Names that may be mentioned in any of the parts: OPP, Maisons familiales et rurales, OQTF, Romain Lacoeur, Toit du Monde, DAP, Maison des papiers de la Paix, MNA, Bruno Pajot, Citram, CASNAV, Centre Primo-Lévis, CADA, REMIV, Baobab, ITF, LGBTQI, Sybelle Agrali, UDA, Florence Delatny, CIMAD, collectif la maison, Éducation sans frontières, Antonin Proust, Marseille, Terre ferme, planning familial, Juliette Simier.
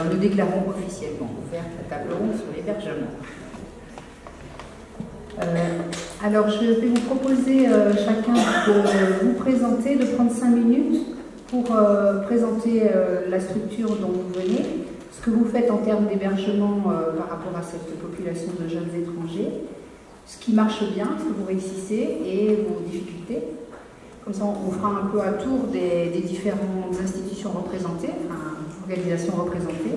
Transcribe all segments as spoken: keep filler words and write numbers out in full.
Alors, nous déclarons officiellement ouverte la table ronde sur l'hébergement. Euh, alors, je vais vous proposer euh, chacun de euh, vous présenter, de prendre cinq minutes pour euh, présenter euh, la structure dont vous venez, ce que vous faites en termes d'hébergement euh, par rapport à cette population de jeunes étrangers, ce qui marche bien, ce que vous réussissez et vos difficultés. Comme ça, on fera un peu un tour des, des différentes institutions représentées, enfin, organisations représentées.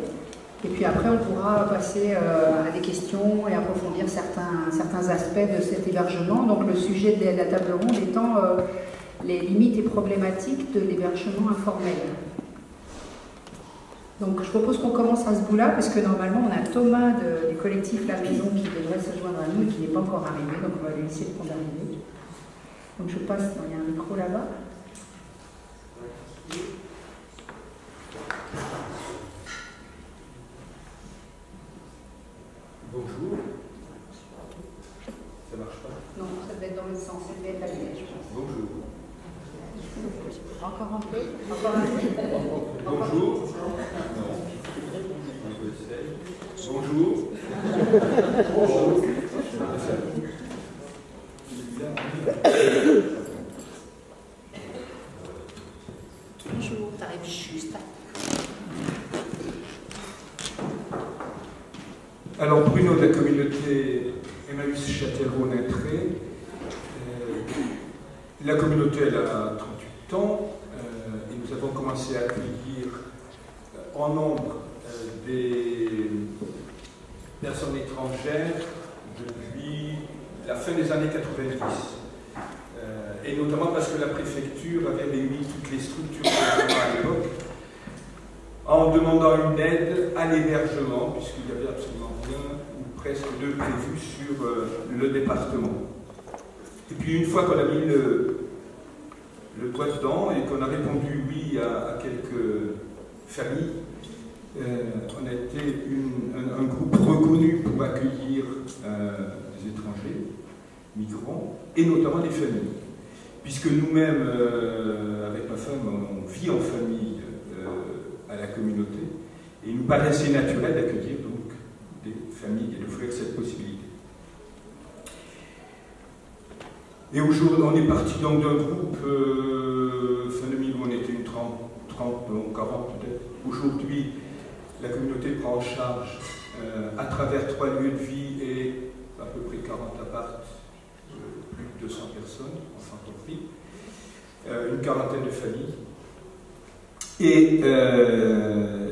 Et puis après, on pourra passer euh, à des questions et approfondir certains, certains aspects de cet hébergement. Donc le sujet de la table ronde étant euh, les limites et problématiques de l'hébergement informel. Donc je propose qu'on commence à ce bout-là, parce que normalement on a Thomas de, du collectif La Maison qui devrait se joindre à nous et qui n'est pas encore arrivé, donc on va lui laisser le temps d'arriver. Donc je passe, il y a un micro là-bas. Bonjour. Ça marche pas? Non, ça devait être dans le sens, ça devait être à l'image, je pense. Bonjour. Encore un peu. Encore un peu. Bonjour. Encore. Non. Bonjour. Bonjour. Bonjour, t'arrives juste à... Alors Bruno de la communauté Emmaüs Naintré. La communauté, elle a trente-huit ans euh, et nous avons commencé à accueillir euh, en nombre euh, des personnes étrangères depuis la fin des années quatre-vingt-dix. Euh, et notamment parce que la préfecture avait réuni toutes les structures à l'époque en demandant une aide à l'hébergement, puisqu'il n'y avait absolument rien ou presque de prévu sur euh, le département. Et puis une fois qu'on a mis le, le doigt dedans et qu'on a répondu oui à, à quelques familles, euh, on a été une, un, un groupe reconnu pour accueillir euh, des étrangers, migrants, et notamment des familles. Puisque nous-mêmes, euh, avec ma femme, on, on vit en famille euh, à la communauté, et il nous paraissait naturel d'accueillir donc des familles et d'offrir cette possibilité. Et aujourd'hui, on est parti donc d'un groupe, euh, fin deux mille, on était une trente, trente, quarante peut-être. Aujourd'hui, la communauté prend en charge, euh, à travers trois lieux de vie et à peu près quarante appartes, euh, plus de deux cents personnes, enfin compris, euh, une quarantaine de familles. Et euh,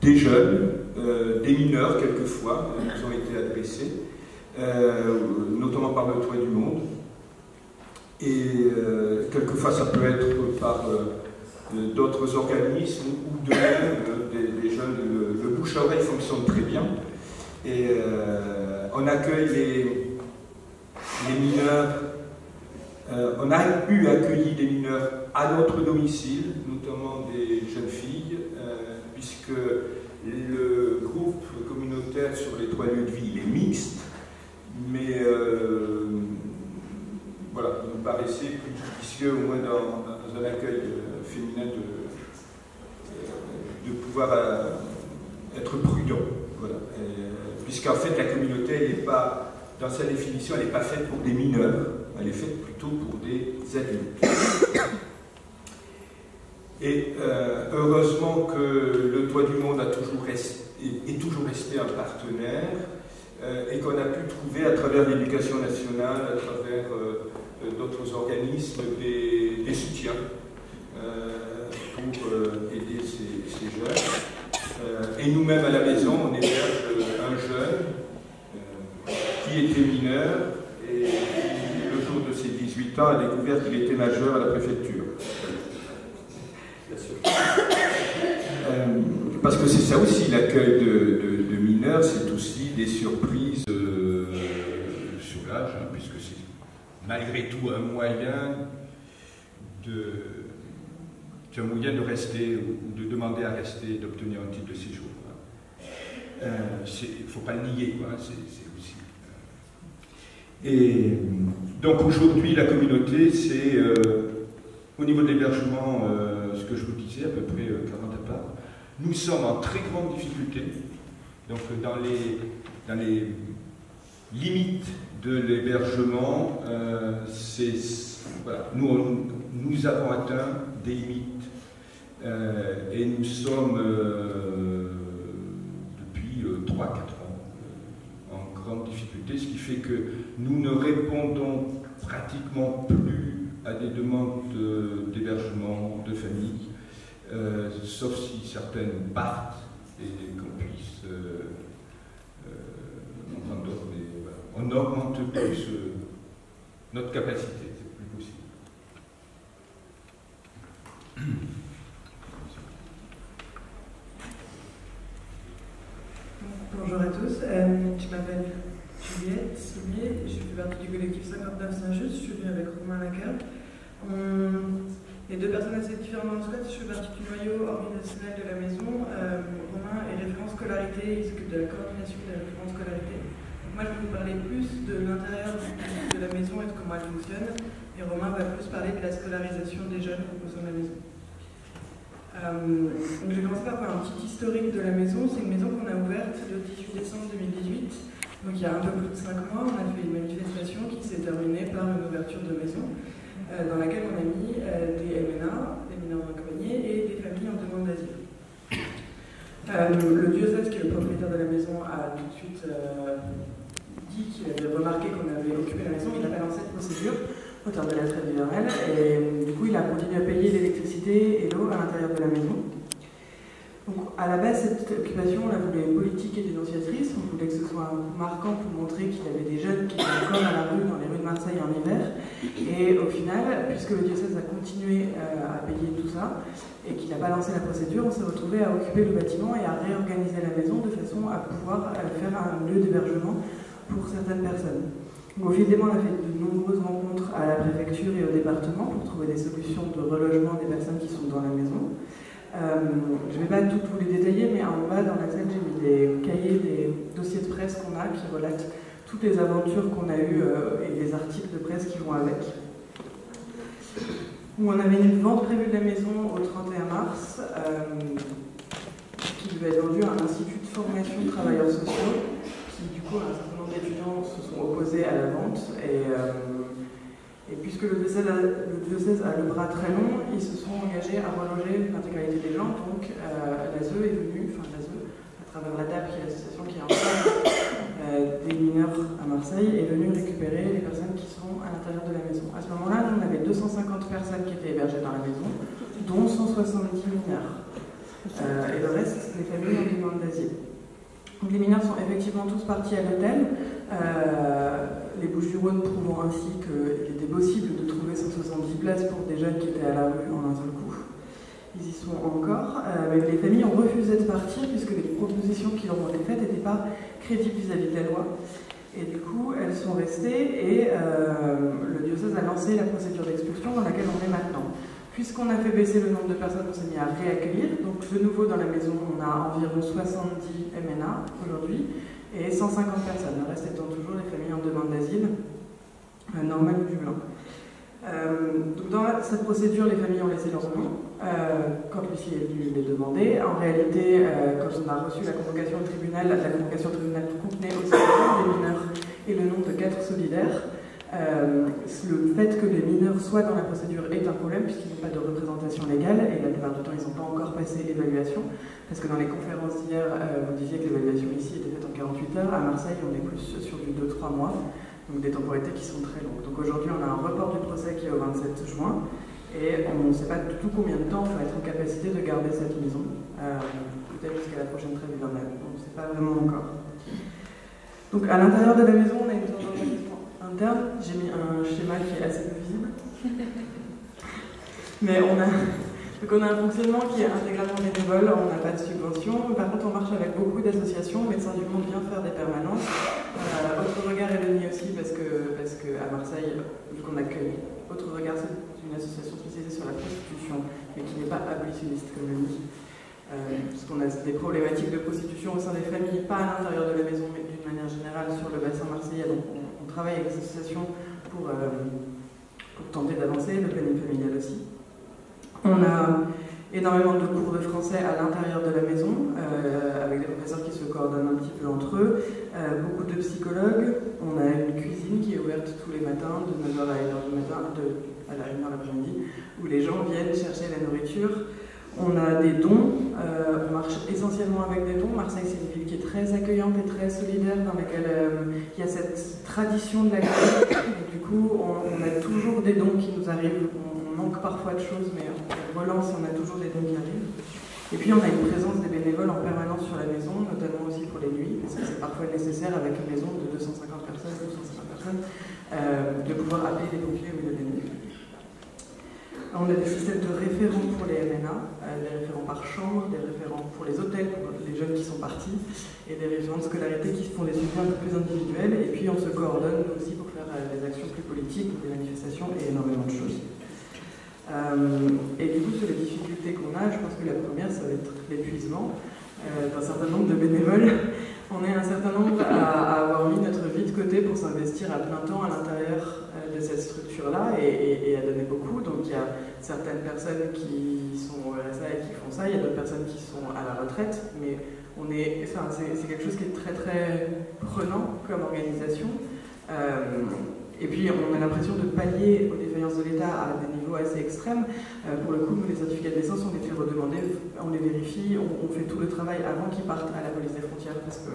des jeunes, euh, des mineurs quelquefois, euh, ils ont été adressés. Euh, notamment par le Toit du Monde, et euh, quelquefois ça peut être par euh, d'autres organismes ou de même euh, des, des jeunes, le, le bouche à oreille fonctionne très bien, et euh, on accueille les, les mineurs, euh, on a eu accueilli des mineurs à notre domicile, notamment des jeunes filles, euh, puisque le groupe communautaire sur les trois lieux de vie il est mixte. Mais euh, voilà, il nous paraissait plus judicieux, au moins dans, dans un accueil féminin, de, de pouvoir euh, être prudent. Voilà. Puisqu'en fait, la communauté, elle n'est pas, dans sa définition, elle n'est pas faite pour des mineurs, elle est faite plutôt pour des adultes. Et euh, heureusement que le Toit du Monde a toujours resté, est, est toujours resté un partenaire. Euh, et qu'on a pu trouver à travers l'éducation nationale, à travers euh, d'autres organismes, des, des soutiens euh, pour euh, aider ces, ces jeunes. Euh, et nous-mêmes à la maison, on héberge un jeune euh, qui était mineur et qui, le jour de ses dix-huit ans, a découvert qu'il était majeur à la préfecture. Euh, parce que c'est ça aussi l'accueil de, de, de mineurs, c'est aussi des surprises euh, sur l'âge, hein, puisque c'est malgré tout un moyen de, un moyen de rester, ou de demander à rester, d'obtenir un titre de séjour. Il ne faut pas le nier, quoi, c'est aussi. Et donc aujourd'hui, la communauté, c'est euh, au niveau de l'hébergement, euh, ce que je vous disais, à peu près quarante apparts. Nous sommes en très grande difficulté, donc dans les, dans les limites de l'hébergement, euh, voilà, nous, nous avons atteint des limites euh, et nous sommes euh, depuis euh, trois à quatre ans euh, en grande difficulté, ce qui fait que nous ne répondons pratiquement plus à des demandes d'hébergement de famille. Euh, sauf si certaines partent et qu'on puisse euh, euh, entendre d'autres, mais voilà. On augmente plus euh, notre capacité, c'est plus possible. Bonjour à tous, euh, je m'appelle Juliette Simier, je fais partie du collectif cinquante-neuf Saint-Just, je suis venue avec Romain Lacoeur. On... Les deux personnes assez différentes dans le squat, je suis partie du noyau organisationnel de la maison. Euh, Romain est référent scolarité, il s'occupe de la coordination des référents scolarité. Donc moi, je vais vous parler plus de l'intérieur de la maison et de comment elle fonctionne. Et Romain va plus parler de la scolarisation des jeunes au sein de la maison. Euh, donc je vais commencer par un petit historique de la maison. C'est une maison qu'on a ouverte le dix-huit décembre deux mille dix-huit. Donc il y a un peu plus de cinq mois, on a fait une manifestation qui s'est terminée par une ouverture de maison. Euh, dans laquelle on a mis euh, des M N A, des mineurs accompagnés et des familles en demande d'asile. Euh, le diocèse, qui est le propriétaire de la maison, a tout de suite euh, dit qu'il avait remarqué qu'on avait occupé la maison, il a balancé cette procédure au terme de la trêve hivernale, et du coup il a continué à payer l'électricité et l'eau à l'intérieur de la maison. Donc à la base, cette occupation, on la voulait politique et dénonciatrice, on voulait que ce soit un marquant pour montrer qu'il y avait des jeunes qui étaient encore à la rue, dans les rues de Marseille en hiver, et au final, puisque le diocèse a continué euh, à payer tout ça, et qu'il a balancé la procédure, on s'est retrouvé à occuper le bâtiment et à réorganiser la maison de façon à pouvoir euh, faire un lieu d'hébergement pour certaines personnes. Donc, au fil des mois, on a fait de nombreuses rencontres à la préfecture et au département pour trouver des solutions de relogement des personnes qui sont dans la maison. Euh, je ne vais pas tout vous les détailler, mais en bas dans la salle, j'ai mis des cahiers, des dossiers de presse qu'on a qui relatent toutes les aventures qu'on a eues euh, et les articles de presse qui vont avec. Où on avait une vente prévue de la maison au trente et un mars, euh, qui devait être vendue à un institut de formation de travailleurs sociaux, qui du coup, un certain nombre d'étudiants se sont opposés à la vente. Et, euh, Et puisque le diocèse, a, le diocèse a le bras très long, ils se sont engagés à reloger l'intégralité des gens. Donc euh, l'A S E est venue, enfin l'A S E, à travers la D A P, qui est l'association qui est en charge euh, des mineurs à Marseille, est venue récupérer les personnes qui sont à l'intérieur de la maison. À ce moment-là, on avait deux cent cinquante personnes qui étaient hébergées dans la maison, dont cent soixante-dix mineurs. Euh, et le reste, les familles en demande d'asile. Donc les mineurs sont effectivement tous partis à l'hôtel. Euh, Les Bouches-du-Rhône prouvant ainsi qu'il était possible de trouver cent soixante-dix places pour des jeunes qui étaient à la rue en un seul coup. Ils y sont encore, euh, mais les familles ont refusé de partir puisque les propositions qui leur ont été faites n'étaient pas crédibles vis-à-vis de la loi. Et du coup, elles sont restées et euh, le diocèse a lancé la procédure d'expulsion dans laquelle on est maintenant. Puisqu'on a fait baisser le nombre de personnes, on s'est mis à réaccueillir. Donc de nouveau dans la maison, on a environ soixante-dix M N A aujourd'hui. Et cent cinquante personnes, le reste étant toujours les familles en demande d'asile, euh, normales ou Dublin. Euh, donc dans cette procédure, les familles ont laissé leur nom, euh, quand l'huissier est venu les demander. En réalité, euh, quand on a reçu la convocation au tribunal, la convocation au tribunal contenait aussi le nom des mineurs et le nom de quatre solidaires. Euh, le fait que les mineurs soient dans la procédure est un problème puisqu'ils n'ont pas de représentation légale et la plupart du temps ils n'ont pas encore passé l'évaluation parce que dans les conférences d'hier euh, vous disiez que l'évaluation ici était faite en quarante-huit heures, à Marseille on est plus sur du deux à trois mois, donc des temporalités qui sont très longues. Donc aujourd'hui on a un report du procès qui est au vingt-sept juin et on ne sait pas du tout combien de temps on va être en capacité de garder cette maison, euh, peut-être jusqu'à la prochaine trêve hivernale, on ne sait pas vraiment encore. Donc à l'intérieur de la maison on a une maison interne, j'ai mis un schéma qui est assez peu visible. Mais on a, donc on a un fonctionnement qui est intégralement bénévole, on n'a pas de subvention. Par contre, on marche avec beaucoup d'associations. Médecins du Monde vient faire des permanences. Euh, Autre Regard et le nid aussi, parce que, parce que à Marseille, vu qu'on accueille Autre Regard, c'est une association spécialisée sur la prostitution, mais qui n'est pas abolitionniste comme le nid. Euh, parce qu'on a des problématiques de prostitution au sein des familles, pas à l'intérieur de la maison, mais d'une manière générale sur le bassin marseillais. Donc on On travaille avec les associations pour, euh, pour tenter d'avancer, le planning familial aussi. On a énormément de cours de français à l'intérieur de la maison, euh, avec des professeurs qui se coordonnent un petit peu entre eux, euh, beaucoup de psychologues, on a une cuisine qui est ouverte tous les matins, de neuf heures à une heure du matin, de, à la une heure l'après-midi, où les gens viennent chercher la nourriture. On a des dons, euh, on marche essentiellement avec des dons. Marseille, c'est une ville qui est très accueillante et très solidaire, dans laquelle il euh, y a cette tradition de l'accueil. Du coup, on, on a toujours des dons qui nous arrivent. On, on manque parfois de choses, mais on relance et on a toujours des dons qui arrivent. Et puis, on a une présence des bénévoles en permanence sur la maison, notamment aussi pour les nuits, parce que c'est parfois nécessaire avec une maison de deux cent cinquante personnes, deux cent cinquante personnes, euh, de pouvoir appeler les pompiers au milieu de la nuit. On a des systèmes de référents pour les M N A, euh, des référents par chambre, des référents pour les hôtels, pour les jeunes qui sont partis, et des référents de scolarité qui font des suivis un peu plus individuels. Et puis on se coordonne aussi pour faire euh, des actions plus politiques, des manifestations et énormément de choses. Euh, et du coup, sur les difficultés qu'on a, je pense que la première, ça va être l'épuisement euh, d'un certain nombre de bénévoles. On est un certain nombre à, à avoir mis notre vie de côté pour s'investir à plein temps à l'intérieur de cette structure-là et, et, et à donner beaucoup. Donc il y a certaines personnes qui sont à ça et qui font ça, il y a d'autres personnes qui sont à la retraite, mais on est, enfin, c'est quelque chose qui est très très prenant comme organisation. Euh, Et puis on a l'impression de pallier aux défaillances de l'État à des niveaux assez extrêmes. Euh, pour le coup, nous, les certificats de naissance, on les fait redemander, on les vérifie, on, on fait tout le travail avant qu'ils partent à la police des frontières parce que,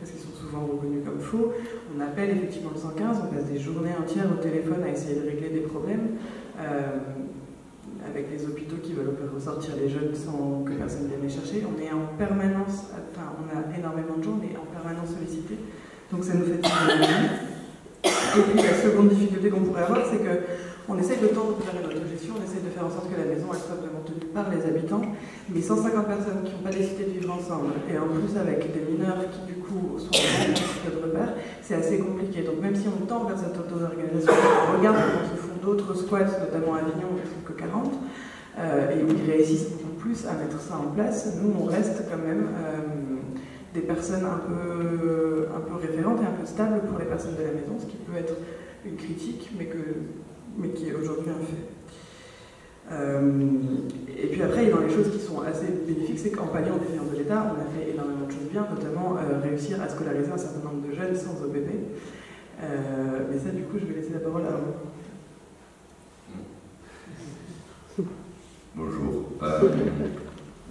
parce qu'ils sont souvent reconnus comme faux. On appelle effectivement le cent quinze, on passe des journées entières au téléphone à essayer de régler des problèmes. Euh, avec les hôpitaux qui veulent ressortir les jeunes sans que personne vienne les chercher. On est en permanence, enfin on a énormément de gens, on est en permanence sollicités. Donc ça nous fait toujours. Et puis la seconde difficulté qu'on pourrait avoir, c'est qu'on essaye de tendre vers une autogestion, on essaye de faire en sorte que la maison elle soit vraiment tenue par les habitants, mais cent cinquante personnes qui n'ont pas décidé de vivre ensemble, et en plus avec des mineurs qui du coup sont en manque de repères, c'est assez compliqué. Donc même si on tend vers cette auto-organisation, on regarde comment ils font d'autres squats, notamment à Avignon, ils ne font que quarante, euh, et ils réussissent beaucoup plus à mettre ça en place, nous on reste quand même... Euh, des personnes un peu, un peu référentes et un peu stables pour les personnes de la maison, ce qui peut être une critique, mais, que, mais qui est aujourd'hui un fait. Euh, et puis après, dans les choses qui sont assez bénéfiques, c'est qu'en palliant des défaillances de l'État, on a fait énormément de choses bien, notamment euh, réussir à scolariser un certain nombre de jeunes sans O B P. Euh, mais ça, du coup, je vais laisser la parole à vous. Bonjour. Euh,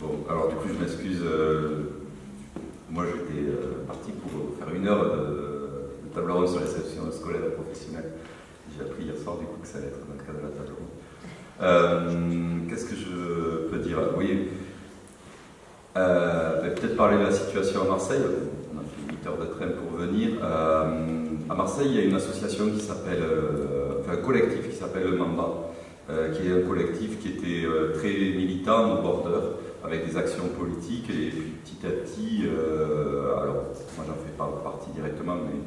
bon, alors du coup, je m'excuse... Euh... Moi, j'étais euh, parti pour faire une heure euh, de table ronde sur les sections scolaires et professionnelles. J'ai appris hier soir, du coup, que ça allait être dans le cadre de la table ronde. Euh, Qu'est-ce que je peux dire? Oui, euh, peut-être parler de la situation à Marseille. On a fait huit heures de train pour venir. Euh, à Marseille, il y a une association qui s'appelle, euh, enfin, un collectif qui s'appelle le Mamba, euh, qui est un collectif qui était euh, très militant au border, avec des actions politiques, et puis petit à petit, euh, alors moi j'en fais pas partie directement, mais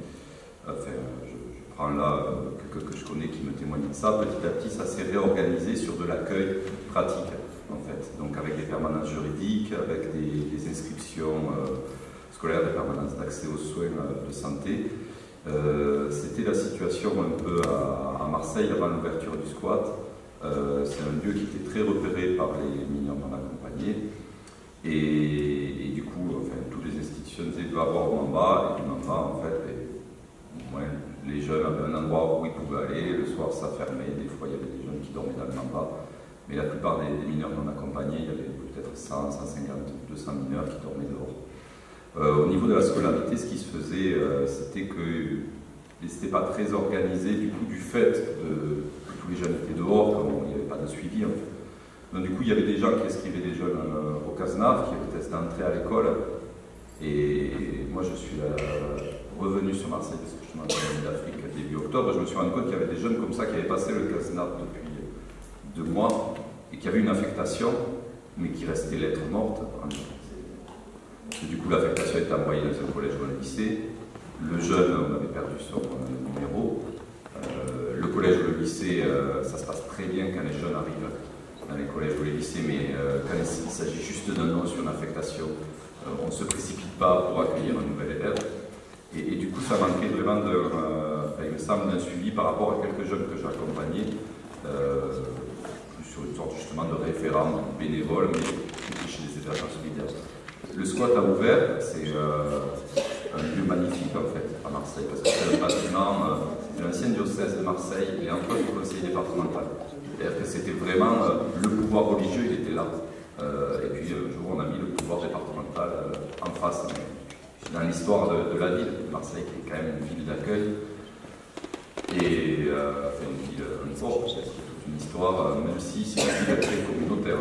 enfin, je, je prends là euh, quelqu'un que je connais qui me témoigne de ça, petit à petit ça s'est réorganisé sur de l'accueil pratique en fait, donc avec des permanences juridiques, avec des, des inscriptions euh, scolaires, des permanences d'accès aux soins euh, de santé. Euh, C'était la situation un peu à, à Marseille avant l'ouverture du squat. Euh, c'est un lieu qui était très repéré par les mineurs non accompagnés et, et du coup enfin, toutes les institutions disaient qu'il va y avoir au Mamba et le Mamba en fait et, ouais, les jeunes avaient un endroit où ils pouvaient aller, le soir ça fermait, des fois il y avait des jeunes qui dormaient dans le Mamba mais la plupart des, des mineurs non accompagnés il y avait peut-être cent, cent cinquante, deux cents mineurs qui dormaient dehors. Euh, au niveau de la scolarité ce qui se faisait euh, c'était que c'était pas très organisé du coup du fait de les jeunes étaient dehors, comme il n'y avait pas de suivi en fait. Donc du coup il y avait des gens qui inscrivaient des jeunes euh, au CASNAV, qui avaient test d'entrée à l'école. Et moi je suis euh, revenu sur Marseille parce que je m'en venais d'Afrique début octobre, et je me suis rendu compte qu'il y avait des jeunes comme ça qui avaient passé le CASNAV depuis deux mois et qui avaient une affectation, mais qui restait lettre morte. Parce que, du coup l'affectation était envoyée dans un collège ou un lycée. Le jeune, on avait perdu son numéro. Euh, le collège ou le lycée, euh, ça se passe très bien quand les jeunes arrivent dans les collèges ou les lycées, mais euh, quand il s'agit juste d'un nom sur une affectation, euh, on ne se précipite pas pour accueillir un nouvel élève. Et, et du coup, ça manquait vraiment, de, euh, il me semble, d'un suivi par rapport à quelques jeunes que j'ai accompagnés, euh, sur plutôt une sorte justement de référent bénévole, mais chez les hébergeurs solidaires. Le squat à ouvert, c'est euh, un lieu magnifique en fait à Marseille, parce que c'est le bâtiment euh, de l'ancien diocèse de Marseille et encore du conseil départemental. C'est-à-dire que c'était vraiment euh, le pouvoir religieux, il était là. Euh, et puis un jour, on a mis le pouvoir départemental euh, en face. Dans l'histoire de, de la ville, Marseille qui est quand même une ville d'accueil, et euh, enfin, une ville euh, forte, c'est toute une histoire, euh, même si c'est une ville très communautaire.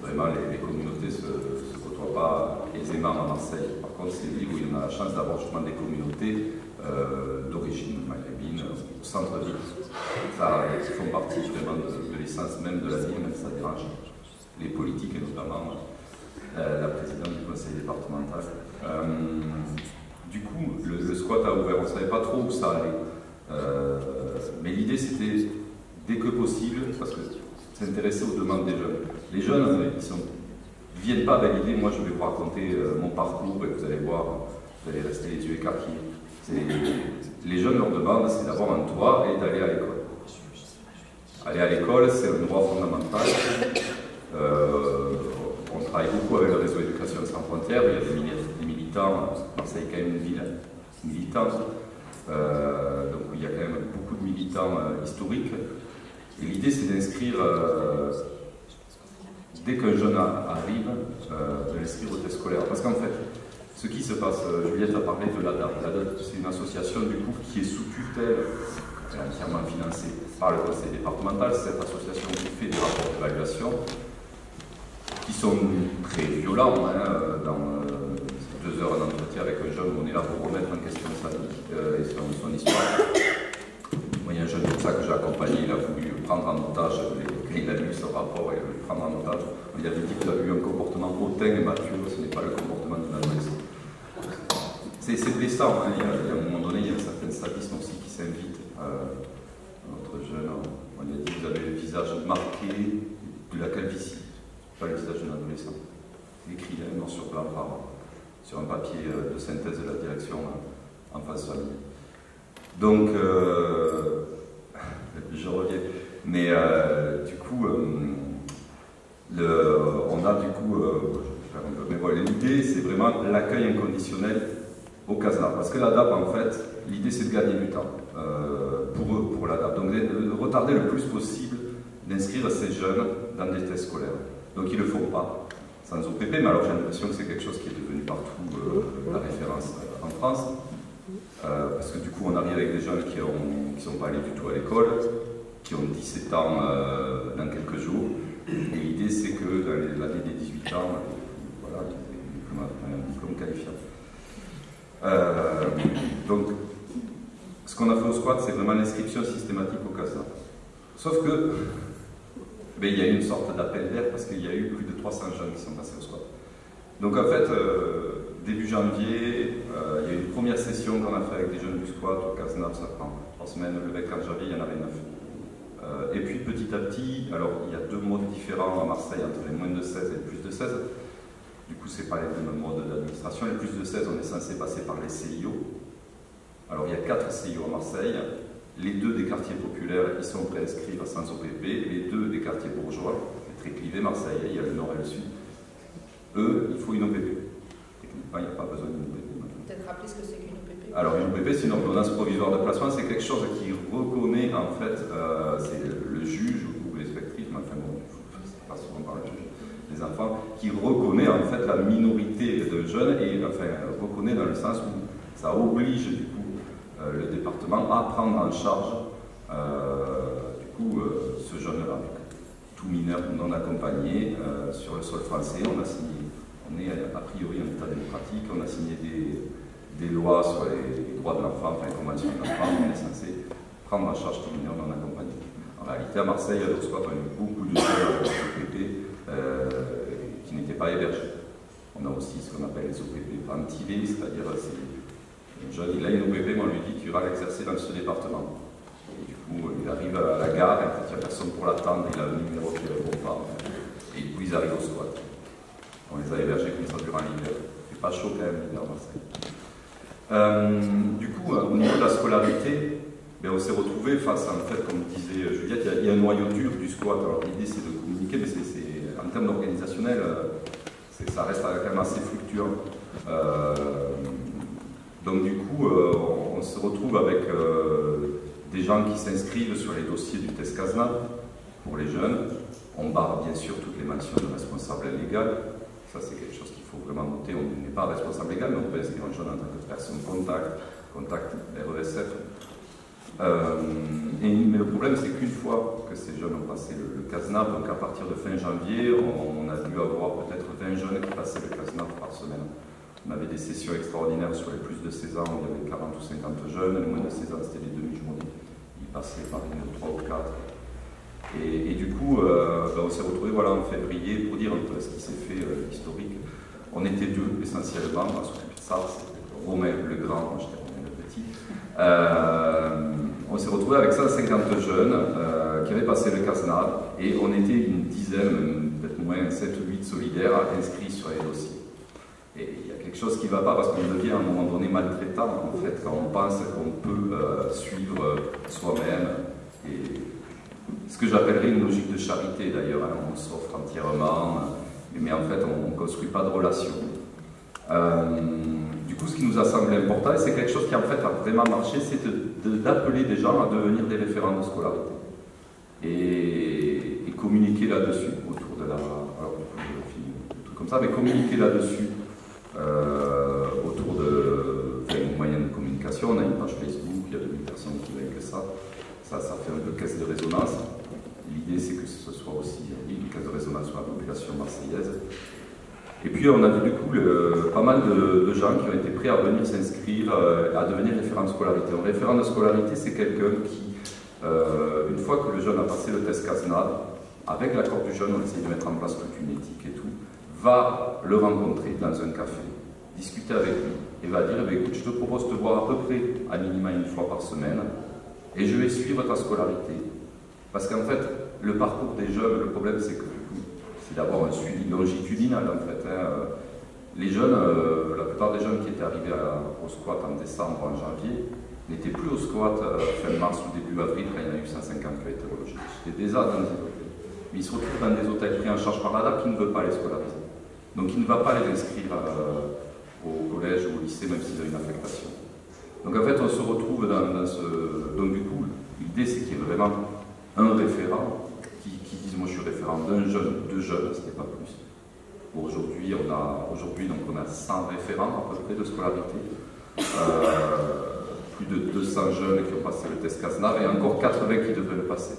Vraiment, les, les communautés ne se, se côtoient pas aisément à Marseille. Par contre, c'est une ville où il y a la chance d'avoir justement des communautés euh, d'origine maghrébine, au centre-ville. Ça, qui font partie vraiment de, de l'essence même de la ville, même si ça dérange les politiques, et notamment euh, la présidente du conseil départemental. Euh, du coup, le, le squat a ouvert, on ne savait pas trop où ça allait. Euh, mais l'idée, c'était, dès que possible, parce que s'intéresser aux demandes des jeunes. Les jeunes, ils ne viennent pas avec l'idée, moi je vais vous raconter euh, mon parcours, et vous allez voir, vous allez rester les yeux écarquillés. Les jeunes, leur demande, c'est d'avoir un toit et d'aller à l'école. Aller à l'école, c'est un droit fondamental. Euh, on travaille beaucoup avec le réseau Éducation sans frontières, il y a des militants, Marseille est quand même une ville militante, euh, donc il y a quand même beaucoup de militants euh, historiques. Et l'idée, c'est d'inscrire, euh, dès qu'un jeune arrive, euh, de l'inscrire au test scolaire. Parce qu'en fait, ce qui se passe, Juliette a parlé de la D A P. La D A P, c'est une association du coup qui est sous tutelle, entièrement financée par le conseil départemental. C'est cette association qui fait des rapports d'évaluation qui sont très violents. Hein, dans euh, deux heures d'entretien avec un jeune, on est là pour remettre en question sa vie euh, et son, son histoire. Moi, il y a un jeune comme ça que j'ai accompagné, il a voulu prendre en otage, les, il a lu ce rapport, il a voulu prendre en otage. Il avait dit qu'il a eu un comportement hautain et mature, ce n'est pas le comportement de l'adolescent. C'est blessant, hein. Il y a, il y a, à un moment donné, il y a certaines sadistes aussi qui s'invitent. Euh, notre jeune, on lui a dit, vous avez le visage marqué de la calvitie, pas le visage d'un adolescent. C'est écrit là, noir sur blanc, par, sur un papier de synthèse de la direction en face famille. Donc, euh, je reviens. Mais euh, du coup, euh, le, on a du coup, euh, je vais faire un peu, mais voilà, l'idée, c'est vraiment l'accueil inconditionnel au CASNAV. Parce que la D A P, en fait, l'idée, c'est de gagner du temps euh, pour eux, pour la D A P. Donc, de retarder le plus possible d'inscrire ces jeunes dans des tests scolaires. Donc, ils ne le font pas sans O P P, mais alors j'ai l'impression que c'est quelque chose qui est devenu partout euh, la référence en France. Euh, parce que du coup, on arrive avec des jeunes qui ne sont pas allés du tout à l'école, qui ont dix-sept ans euh, dans quelques jours. Et l'idée, c'est que dans l'année des dix-huit ans, voilà, ils ont un diplôme qualifiant. Euh, donc, ce qu'on a fait au squat, c'est vraiment l'inscription systématique au CASA. Sauf que, ben, il y a eu une sorte d'appel d'air parce qu'il y a eu plus de trois cents jeunes qui sont passés au squat. Donc en fait, euh, début janvier, euh, il y a eu une première session qu'on a fait avec des jeunes du squat au CASNAV, ça prend trois semaines, le vingt-quatre janvier, il y en avait neuf. Euh, et puis petit à petit, alors il y a deux modes différents à Marseille, entre les moins de seize et les plus de seize. Du coup, c'est pas les mêmes modes d'administration. Les plus de seize, on est censé passer par les C I O. Alors il y a quatre C I O à Marseille. Les deux des quartiers populaires, ils sont préinscrits à sans O P P. Les deux des quartiers bourgeois, c'est très clivé Marseille, il y a le nord et le sud. Eux, il faut une O P P. Techniquement, il n'y a pas besoin d'une O P P. Peut-être rappeler ce que c'est qu'une O P P. Alors, une O P P, c'est une ordonnance provisoire de placement, c'est quelque chose qui reconnaît, en fait, euh, c'est le juge ou les spectrices, mais enfin bon, c'est pas souvent par le juge, les enfants, qui reconnaît, en fait, la minorité de jeunes, et enfin, reconnaît dans le sens où ça oblige, du coup, euh, le département à prendre en charge, euh, du coup, euh, ce jeune-là. Tout mineur non accompagné euh, sur le sol français, on a signé. On est a priori en état démocratique, on a signé des, des lois sur les, les droits de l'enfant, enfin les conventions de l'enfant, on est censé prendre en charge tout mineur non accompagné. En réalité, à Marseille, à l'O S C O P, on a eu beaucoup de jeunes euh, qui n'étaient pas hébergés. On a aussi ce qu'on appelle les O P P ventilés, c'est-à-dire c'est un jeune, il a une O P P, mais on lui dit qu'il va l'exercer dans ce département. Et du coup, il arrive à la gare, et quand il n'y a personne pour l'attendre, il a un numéro qui ne répond pas. Et du coup, ils arrivent au squat. On les a hébergés comme ça durant l'hiver. C'est pas chaud quand même l'hiver à Marseille. Euh, du coup, au niveau de la scolarité, mais on s'est retrouvé face à, en fait, comme disait Juliette, il y a, il y a un noyau dur du squat. Alors l'idée c'est de communiquer, mais c'est en termes organisationnels, ça reste quand même assez fluctuant. Euh, donc du coup, euh, on, on se retrouve avec euh, des gens qui s'inscrivent sur les dossiers du test CASNAV pour les jeunes. On barre bien sûr toutes les mentions de responsable légal. Ça c'est quelque chose qu'il faut vraiment noter. On n'est pas responsable légal, mais on peut inscrire un jeune en tant que personne contact, contact R E S F. Euh, et, mais le problème c'est qu'une fois que ces jeunes ont passé le, le CASNAV, donc à partir de fin janvier, on, on a dû avoir peut-être vingt jeunes qui passaient le CASNAV par semaine. On avait des sessions extraordinaires sur les plus de seize ans, où il y avait quarante ou cinquante jeunes, les moins de seize ans c'était les demi-journées, ils passaient par une ou trois ou quatre. Et, et du coup, euh, ben on s'est retrouvés voilà, en février pour dire un peu ce qui s'est fait, euh, historique. On était deux essentiellement à s'occuper de ça, c'était Romain le grand, moi j'étais Romain le petit. Euh, on s'est retrouvé avec cent cinquante jeunes euh, qui avaient passé le CASNAV et on était une dizaine, peut-être moins sept ou huit solidaires inscrits sur les dossiers. Et il y a quelque chose qui ne va pas parce qu'on devient à un moment donné maltraitant en fait, quand on pense qu'on peut euh, suivre soi-même. Ce que j'appellerais une logique de charité d'ailleurs, hein, on s'offre entièrement, mais en fait on ne construit pas de relation. Euh, du coup, ce qui nous a semblé important, et c'est quelque chose qui en fait a vraiment marché, c'est d'appeler de, de, des gens à devenir des référents de scolarité et, et communiquer là-dessus autour de la. Alors, comme ça, mais communiquer là-dessus euh, autour de enfin, moyens de communication. On a une page Facebook, il y a deux mille personnes qui veulent que ça. ça, ça fait un peu caisse de résonance. L'idée c'est que ce soit aussi une caisse de résonance sur la population marseillaise. Et puis on a vu du coup le, pas mal de, de gens qui ont été prêts à venir s'inscrire, à devenir référent de scolarité. Un référent de scolarité c'est quelqu'un qui, euh, une fois que le jeune a passé le test CASNAV, avec l'accord du jeune on essaie de mettre en place toute une éthique et tout, va le rencontrer dans un café, discuter avec lui et va dire eh « écoute, je te propose de te voir à peu près à minima une fois par semaine et je vais suivre ta scolarité ». Parce qu'en fait, le parcours des jeunes, le problème c'est que c'est d'avoir un suivi longitudinal en fait. Hein. Les jeunes, euh, la plupart des jeunes qui étaient arrivés à, au squat en décembre, en janvier, n'étaient plus au squat euh, fin mars ou début avril quand il y en a eu cent cinquante qui étaient relogés. C'était déjà dans les hôtels. Mais ils se retrouvent dans des hôtels pris en charge par l'A D A P qui ne veut pas les scolariser. Donc il ne va pas les inscrire euh, au collège ou au lycée, même s'ils ont une affectation. Donc en fait, on se retrouve dans, dans ce... Donc du coup, l'idée c'est qu'il y ait vraiment un référent qui, qui dise « moi je suis référent d'un jeune, deux jeunes, c'était pas plus ». Aujourd'hui, on a, aujourd'hui, donc, on a cent référents à peu près de scolarité, euh, plus de deux cents jeunes qui ont passé le test CASNAV et encore quatre-vingts qui devraient le passer.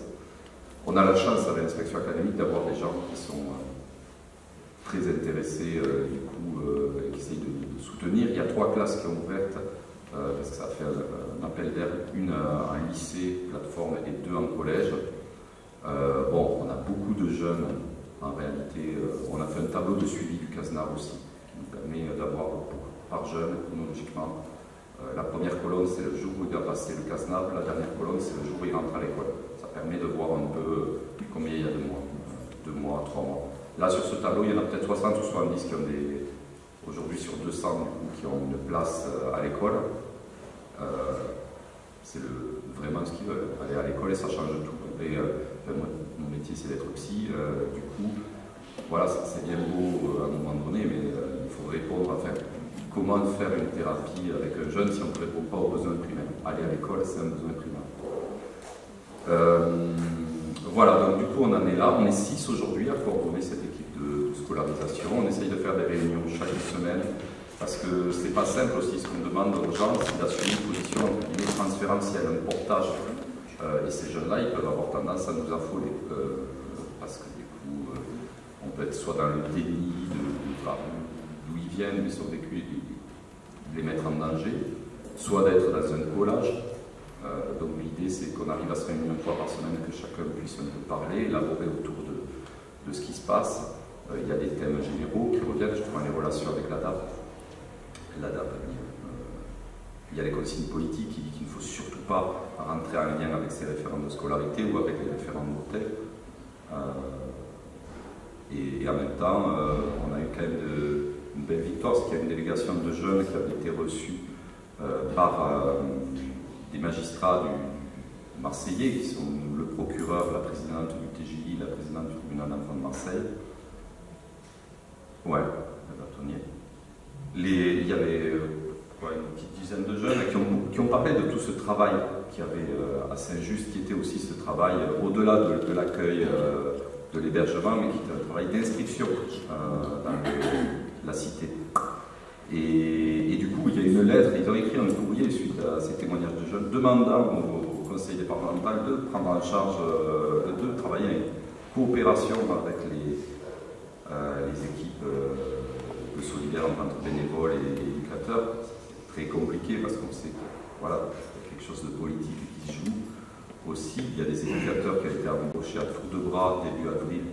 On a la chance avec l'inspection académique d'avoir des gens qui sont... Euh, très intéressés euh, du coup, euh, qui essayent de, de soutenir. Il y a trois classes qui ont ouvertes, euh, parce que ça fait un, un appel d'air, une à un lycée, plateforme, et deux en collège. Euh, bon, on a beaucoup de jeunes, en réalité, euh, on a fait un tableau de suivi du CASNAV aussi, qui nous permet d'avoir par jeune, chronologiquement. Euh, la première colonne, c'est le jour où il a passé le CASNAV, la dernière colonne, c'est le jour où il rentre à l'école. Ça permet de voir un peu combien il y a de mois, deux mois, trois mois. Là, sur ce tableau, il y en a peut-être soixante ou soixante-dix qui ont des... Aujourd'hui, sur deux cents, du coup, qui ont une place à l'école. Euh, c'est le... vraiment ce qu'ils veulent. Aller à l'école, et ça change tout. Et, euh, enfin, moi, mon métier, c'est d'être psy. Euh, du coup, voilà, c'est bien beau euh, à un moment donné, mais euh, il faut répondre à faire... Comment faire une thérapie avec un jeune si on ne répond pas aux besoins primaires? Aller à l'école, c'est un besoin primaire. Euh... Voilà, donc du coup on en est là, on est six aujourd'hui à coordonner cette équipe de, de scolarisation. On essaye de faire des réunions chaque semaine parce que c'est pas simple aussi ce qu'on demande aux gens, c'est d'assumer une position transférentielle, un portage. Euh, et ces jeunes-là, ils peuvent avoir tendance à nous affoler euh, parce que du coup euh, on peut être soit dans le déni d'où ils viennent, mais sur des les mettre en danger, soit d'être dans un collage. Euh, donc l'idée c'est qu'on arrive à se réunir une fois par semaine, que chacun puisse un peu parler, élaborer autour de, de ce qui se passe. Euh, il y a des thèmes généraux qui reviennent justement les relations avec la D A P. La D A P, euh, il y a les consignes politiques qui disent qu'il ne faut surtout pas rentrer en lien avec ses référents de scolarité ou avec les référents d'hôtel. Euh, et, et en même temps, euh, on a eu quand même de, une belle victoire, parce qu'il y a une délégation de jeunes qui avait été reçue euh, par... Euh, des magistrats du, marseillais, qui sont le procureur, la présidente du T J I, la présidente du tribunal d'enfants de Marseille. Ouais, les, il y avait ouais, une petite dizaine de jeunes qui ont, qui ont parlé de tout ce travail qu'il y avait euh, à Saint-Just, qui était aussi ce travail euh, au-delà de l'accueil, de l'hébergement, euh, mais qui était un travail d'inscription euh, dans le, la cité. Et, et du coup, il y a une lettre, ils ont écrit un courrier suite à ces témoignages de jeunes, demandant au, au conseil départemental de prendre en charge, euh, de travailler en coopération avec les, euh, les équipes euh, de solidaires entre bénévoles et, et éducateurs. C'est très compliqué parce qu'on sait que voilà, quelque chose de politique qui se joue aussi. Il y a des éducateurs qui ont été embauchés à tour de bras début avril.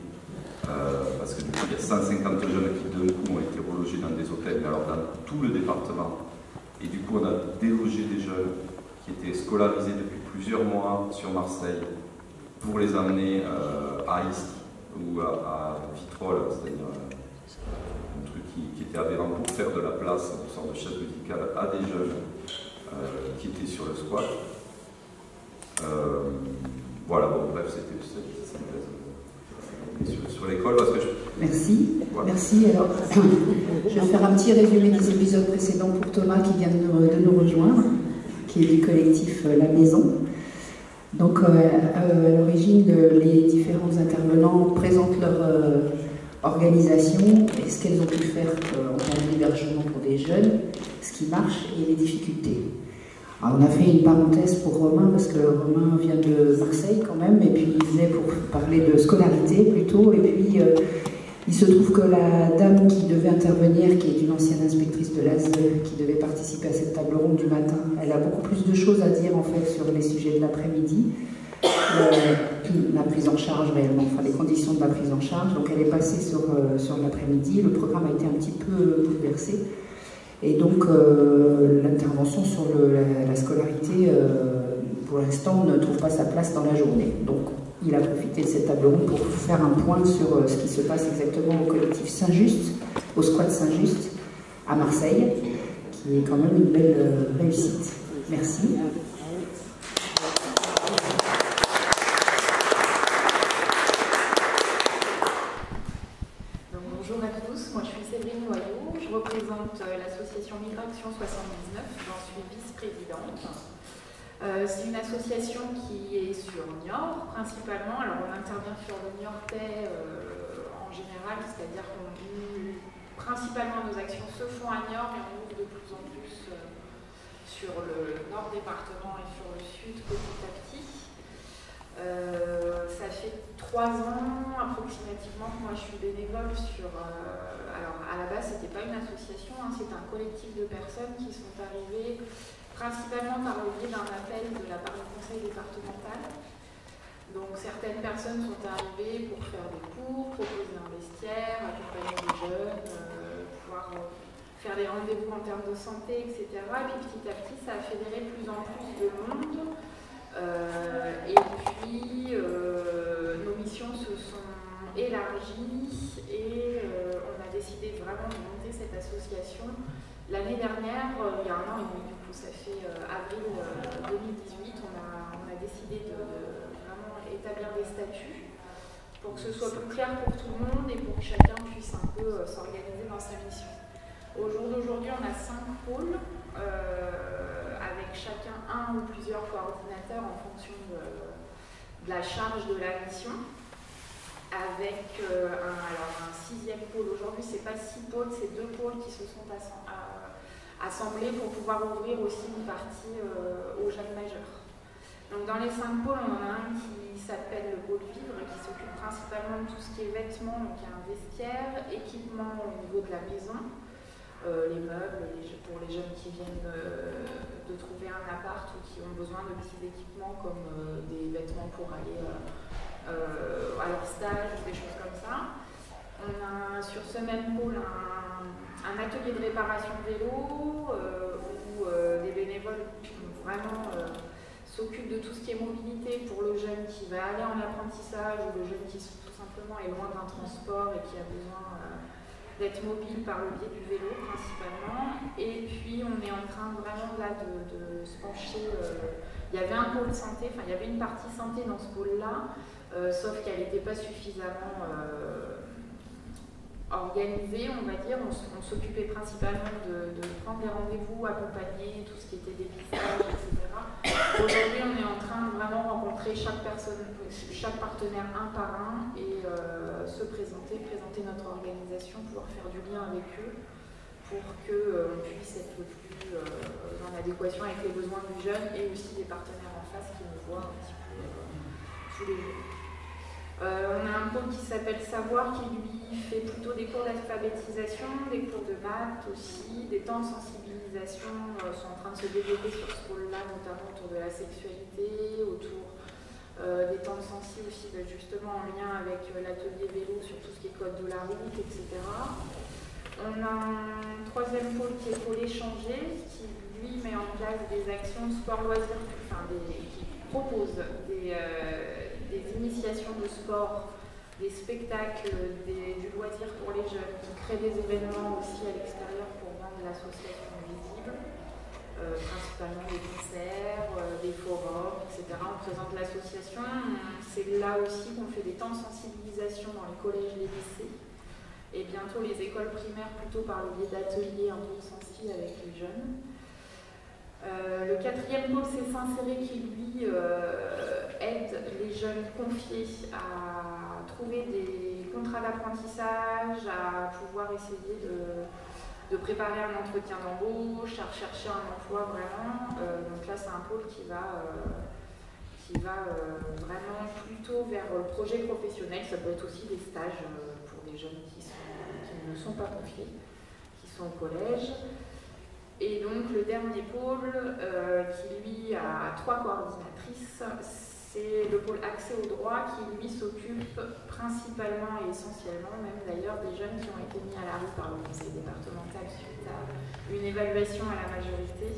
Euh, parce que du coup, il y a cent cinquante jeunes qui d'un coup ont été relogés dans des hôtels, mais alors dans tout le département. Et du coup, on a délogé des jeunes qui étaient scolarisés depuis plusieurs mois sur Marseille pour les emmener euh, à Istres ou à, à Vitrolles, c'est-à-dire euh, un truc qui, qui était aberrant pour faire de la place, une sorte de chaise médicale à des jeunes euh, qui étaient sur le squat. Euh, voilà, bon, bref, c'était cette synthèse. Sur, sur l'école parce que je... Merci, voilà. Merci. Alors, je vais faire un petit résumé des épisodes précédents pour Thomas qui vient de, de nous rejoindre, qui est du collectif La Maison. Donc euh, euh, à l'origine, les différents intervenants présentent leur euh, organisation et ce qu'elles ont pu faire euh, en termes d'hébergement pour des jeunes, ce qui marche et les difficultés. Alors, on a fait une parenthèse pour Romain, parce que Romain vient de Marseille quand même, et puis il venait pour parler de scolarité plutôt, et puis euh, il se trouve que la dame qui devait intervenir, qui est une ancienne inspectrice de l'A S E, qui devait participer à cette table ronde du matin, elle a beaucoup plus de choses à dire en fait sur les sujets de l'après-midi, euh, la prise en charge réellement, enfin les conditions de la prise en charge, donc elle est passée sur, euh, sur l'après-midi, le programme a été un petit peu bouleversé. Et donc, euh, l'intervention sur le, la, la scolarité, euh, pour l'instant, ne trouve pas sa place dans la journée. Donc, il a profité de cette table ronde pour faire un point sur euh, ce qui se passe exactement au collectif Saint-Just, au squat Saint-Just, à Marseille, qui est quand même une belle euh, réussite. Merci. Donc, bonjour à tous, moi je suis Séverine Loyau. Je représente l'association Migration soixante-dix-neuf, j'en suis vice-présidente. Euh, c'est une association qui est sur Niort principalement, alors on intervient sur le Niortais euh, en général, c'est-à-dire qu'on principalement nos actions se font à Niort, mais on ouvre de plus en plus euh, sur le nord département et sur le sud petit à petit. Euh, ça fait trois ans approximativement que moi je suis bénévole sur... Euh, alors à la base c'était pas une association, hein, c'est un collectif de personnes qui sont arrivées principalement par le biais d'un appel de la part du conseil départemental. Donc certaines personnes sont arrivées pour faire des cours, proposer un vestiaire, accompagner les jeunes, euh, pouvoir euh, faire des rendez-vous en termes de santé, et cetera. Et puis petit à petit ça a fédéré plus en plus de monde. Euh, et puis euh, nos missions se sont élargies et euh, on a décidé vraiment de monter cette association l'année dernière, euh, il y a un an et demi, du coup ça fait euh, avril euh, deux mille dix-huit, on a, on a décidé de, de vraiment établir des statuts pour que ce soit plus clair pour tout le monde et pour que chacun puisse un peu euh, s'organiser dans sa mission. Au jour d'aujourd'hui on a cinq pôles. Euh, avec chacun un ou plusieurs coordinateurs en fonction de, de la charge de la mission. Avec euh, un, alors un sixième pôle, aujourd'hui c'est pas six pôles, c'est deux pôles qui se sont assemblés pour pouvoir ouvrir aussi une partie euh, aux jeunes majeurs. Donc dans les cinq pôles, on en a un qui s'appelle le pôle vivre et qui s'occupe principalement de tout ce qui est vêtements, donc il y a un vestiaire, équipement au niveau de la maison. Euh, les meubles, les, pour les jeunes qui viennent euh, de trouver un appart ou qui ont besoin de petits équipements comme euh, des vêtements pour aller euh, euh, à leur stage, des choses comme ça. On a sur ce même pôle un, un atelier de réparation de vélo euh, où euh, des bénévoles vraiment euh, s'occupent de tout ce qui est mobilité pour le jeune qui va aller en apprentissage ou le jeune qui tout simplement est loin d'un transport et qui a besoin euh, d'être mobile par le biais du vélo principalement, et puis on est en train vraiment là de, de se pencher euh, Il y avait un pôle santé, enfin il y avait une partie santé dans ce pôle-là, euh, sauf qu'elle n'était pas suffisamment euh, organisée, on va dire. On, on s'occupait principalement de, de prendre des rendez-vous, accompagner tout ce qui était dépistage, et cetera. Aujourd'hui, on est en train de vraiment rencontrer chaque personne, chaque partenaire un par un et euh, se présenter, présenter notre organisation, pouvoir faire du lien avec eux, pour qu'on euh, puisse être le plus euh, en adéquation avec les besoins du jeune et aussi des partenaires en face qui nous voient un petit peu euh, tous les jours. Euh, on a un pôle qui s'appelle Savoir qui lui fait plutôt des cours d'alphabétisation, des cours de maths aussi, des temps de sensibilisation euh, sont en train de se développer sur ce pôle-là, notamment autour de la sexualité, autour euh, des temps de sensi aussi, justement en lien avec euh, l'atelier vélo sur tout ce qui est code de la route, et cetera. On a un troisième pôle qui est pôle échanger, qui lui met en place des actions de sport loisirs, enfin des, qui propose des, euh, des initiations de sport, des spectacles, des, du loisir pour les jeunes, qui crée des événements aussi à l'extérieur pour rendre l'association visible, euh, principalement des concerts, euh, des forums, et cetera. On présente l'association, c'est là aussi qu'on fait des temps de sensibilisation dans les collèges et les lycées. Et bientôt les écoles primaires plutôt par le biais d'ateliers un peu sensibles avec les jeunes. Euh, le quatrième pôle, c'est S'insérer qui lui euh, aide les jeunes confiés à trouver des contrats d'apprentissage, à pouvoir essayer de, de préparer un entretien d'embauche, à rechercher un emploi vraiment. Euh, donc là c'est un pôle qui va... Euh, qui va euh, vraiment plutôt vers le projet professionnel, ça peut être aussi des stages euh, pour des jeunes qui, sont, qui ne sont pas confiés, qui sont au collège. Et donc le dernier pôle, euh, qui lui a trois coordinatrices, c'est le pôle accès au droit qui lui s'occupe principalement et essentiellement même d'ailleurs des jeunes qui ont été mis à la rue par le conseil départemental suite à une évaluation à la majorité,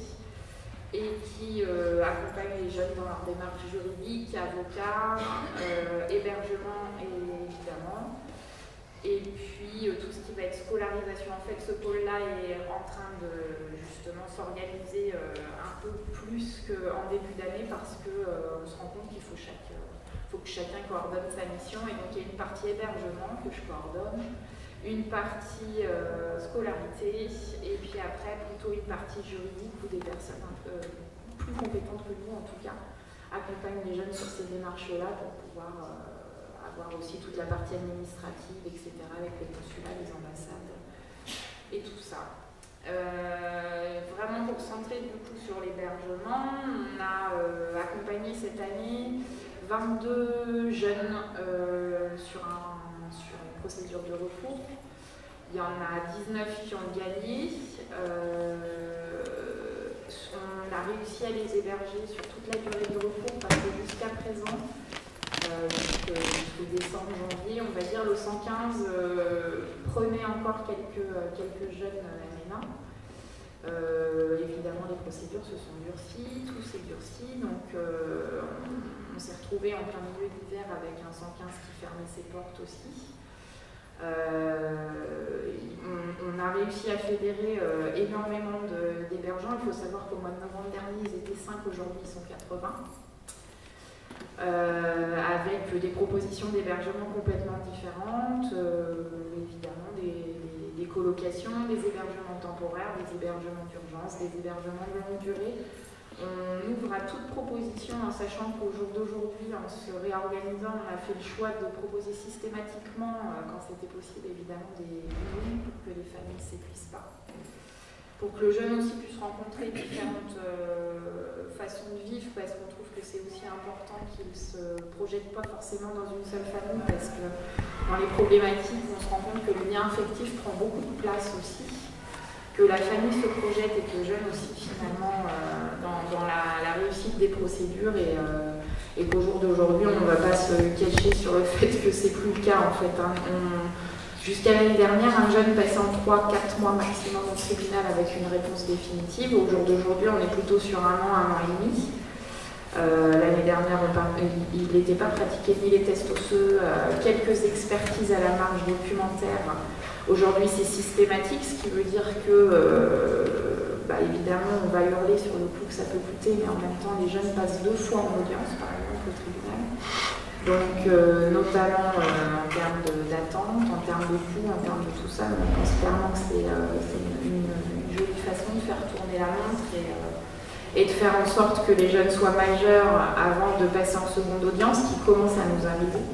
et qui euh, accompagne les jeunes dans leur démarche juridique, avocat, euh, hébergement et, évidemment. Et puis euh, tout ce qui va être scolarisation, en fait ce pôle-là est en train de justement s'organiser euh, un peu plus qu'en début d'année parce qu'on euh, se rend compte qu'il faut, chaque, euh, faut que chacun coordonne sa mission, et donc il y a une partie hébergement que je coordonne, une partie euh, scolarité, et puis après plutôt une partie juridique où des personnes un peu plus compétentes que nous en tout cas accompagnent les jeunes sur ces démarches-là pour pouvoir euh, avoir aussi toute la partie administrative, et cetera avec les consulats, les ambassades et tout ça. Euh, vraiment concentré du coup sur l'hébergement, on a euh, accompagné cette année vingt-deux jeunes euh, sur un sur une procédure de recours. Il y en a dix-neuf qui ont gagné. Euh, on a réussi à les héberger sur toute la durée de recours parce que jusqu'à présent, euh, jusqu'au décembre, janvier, on va dire le cent quinze euh, prenait encore quelques, quelques jeunes M N A. Euh, évidemment, les procédures se sont durcies, tout s'est durci, donc euh, on s'est retrouvé en plein milieu d'hiver avec un cent quinze qui fermait ses portes aussi. Euh, on, on a réussi à fédérer euh, énormément d'hébergeants. Il faut savoir qu'au mois de novembre dernier, ils étaient cinq, aujourd'hui ils sont quatre-vingts. Euh, avec des propositions d'hébergement complètement différentes, euh, évidemment des, des, des colocations, des hébergements temporaires, des hébergements d'urgence, des hébergements de longue durée. On ouvre à toute proposition en sachant qu'au jour d'aujourd'hui, en se réorganisant, on a fait le choix de proposer systématiquement, euh, quand c'était possible évidemment, des communes pour que les familles ne s'épuisent pas. Pour que le jeune aussi puisse rencontrer différentes euh, façons de vivre, parce qu'on trouve que c'est aussi important qu'il ne se projette pas forcément dans une seule famille, parce que dans les problématiques, on se rend compte que le lien affectif prend beaucoup de place aussi, que la famille se projette et que le jeune aussi finalement euh, dans, dans la, la réussite des procédures, et, euh, et qu'au jour d'aujourd'hui on ne va pas se cacher sur le fait que c'est plus le cas en fait. Hein. Jusqu'à l'année dernière, un jeune passait en trois quatre mois maximum au tribunal avec une réponse définitive. Au jour d'aujourd'hui, on est plutôt sur un an, un an et demi. Euh, l'année dernière, on, il n'était pas pratiqué ni les tests osseux, euh, quelques expertises à la marge documentaire. Aujourd'hui, c'est systématique, ce qui veut dire que euh, bah, évidemment, on va hurler sur le coût que ça peut coûter, mais en même temps, les jeunes passent deux fois en audience, par exemple, au tribunal. Donc, euh, notamment euh, en termes d'attente, en termes de coût, en termes de tout ça, on pense clairement que c'est euh, une, une jolie façon de faire tourner la montre et, euh, et de faire en sorte que les jeunes soient majeurs avant de passer en seconde audience, qui commence à nous inviter.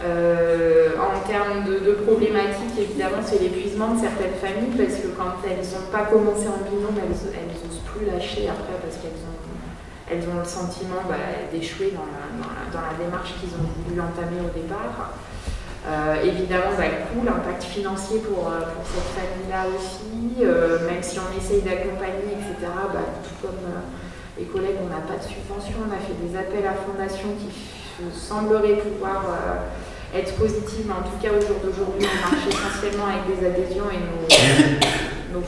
Euh, en termes de, de problématiques, évidemment, c'est l'épuisement de certaines familles, parce que quand elles n'ont pas commencé en binôme, elles n'osent plus lâcher après, parce qu'elles ont, elles ont le sentiment bah, d'échouer dans, dans, dans la démarche qu'ils ont voulu entamer au départ. Euh, évidemment, bah, le coût, l'impact financier pour, pour cette famille-là aussi, euh, même si on essaye d'accompagner, et cetera, bah, tout comme euh, les collègues, on n'a pas de subvention, on a fait des appels à fondations qui sembleraient pouvoir... Euh, être positive, mais en tout cas au jour d'aujourd'hui on marche essentiellement avec des adhésions et nos, nos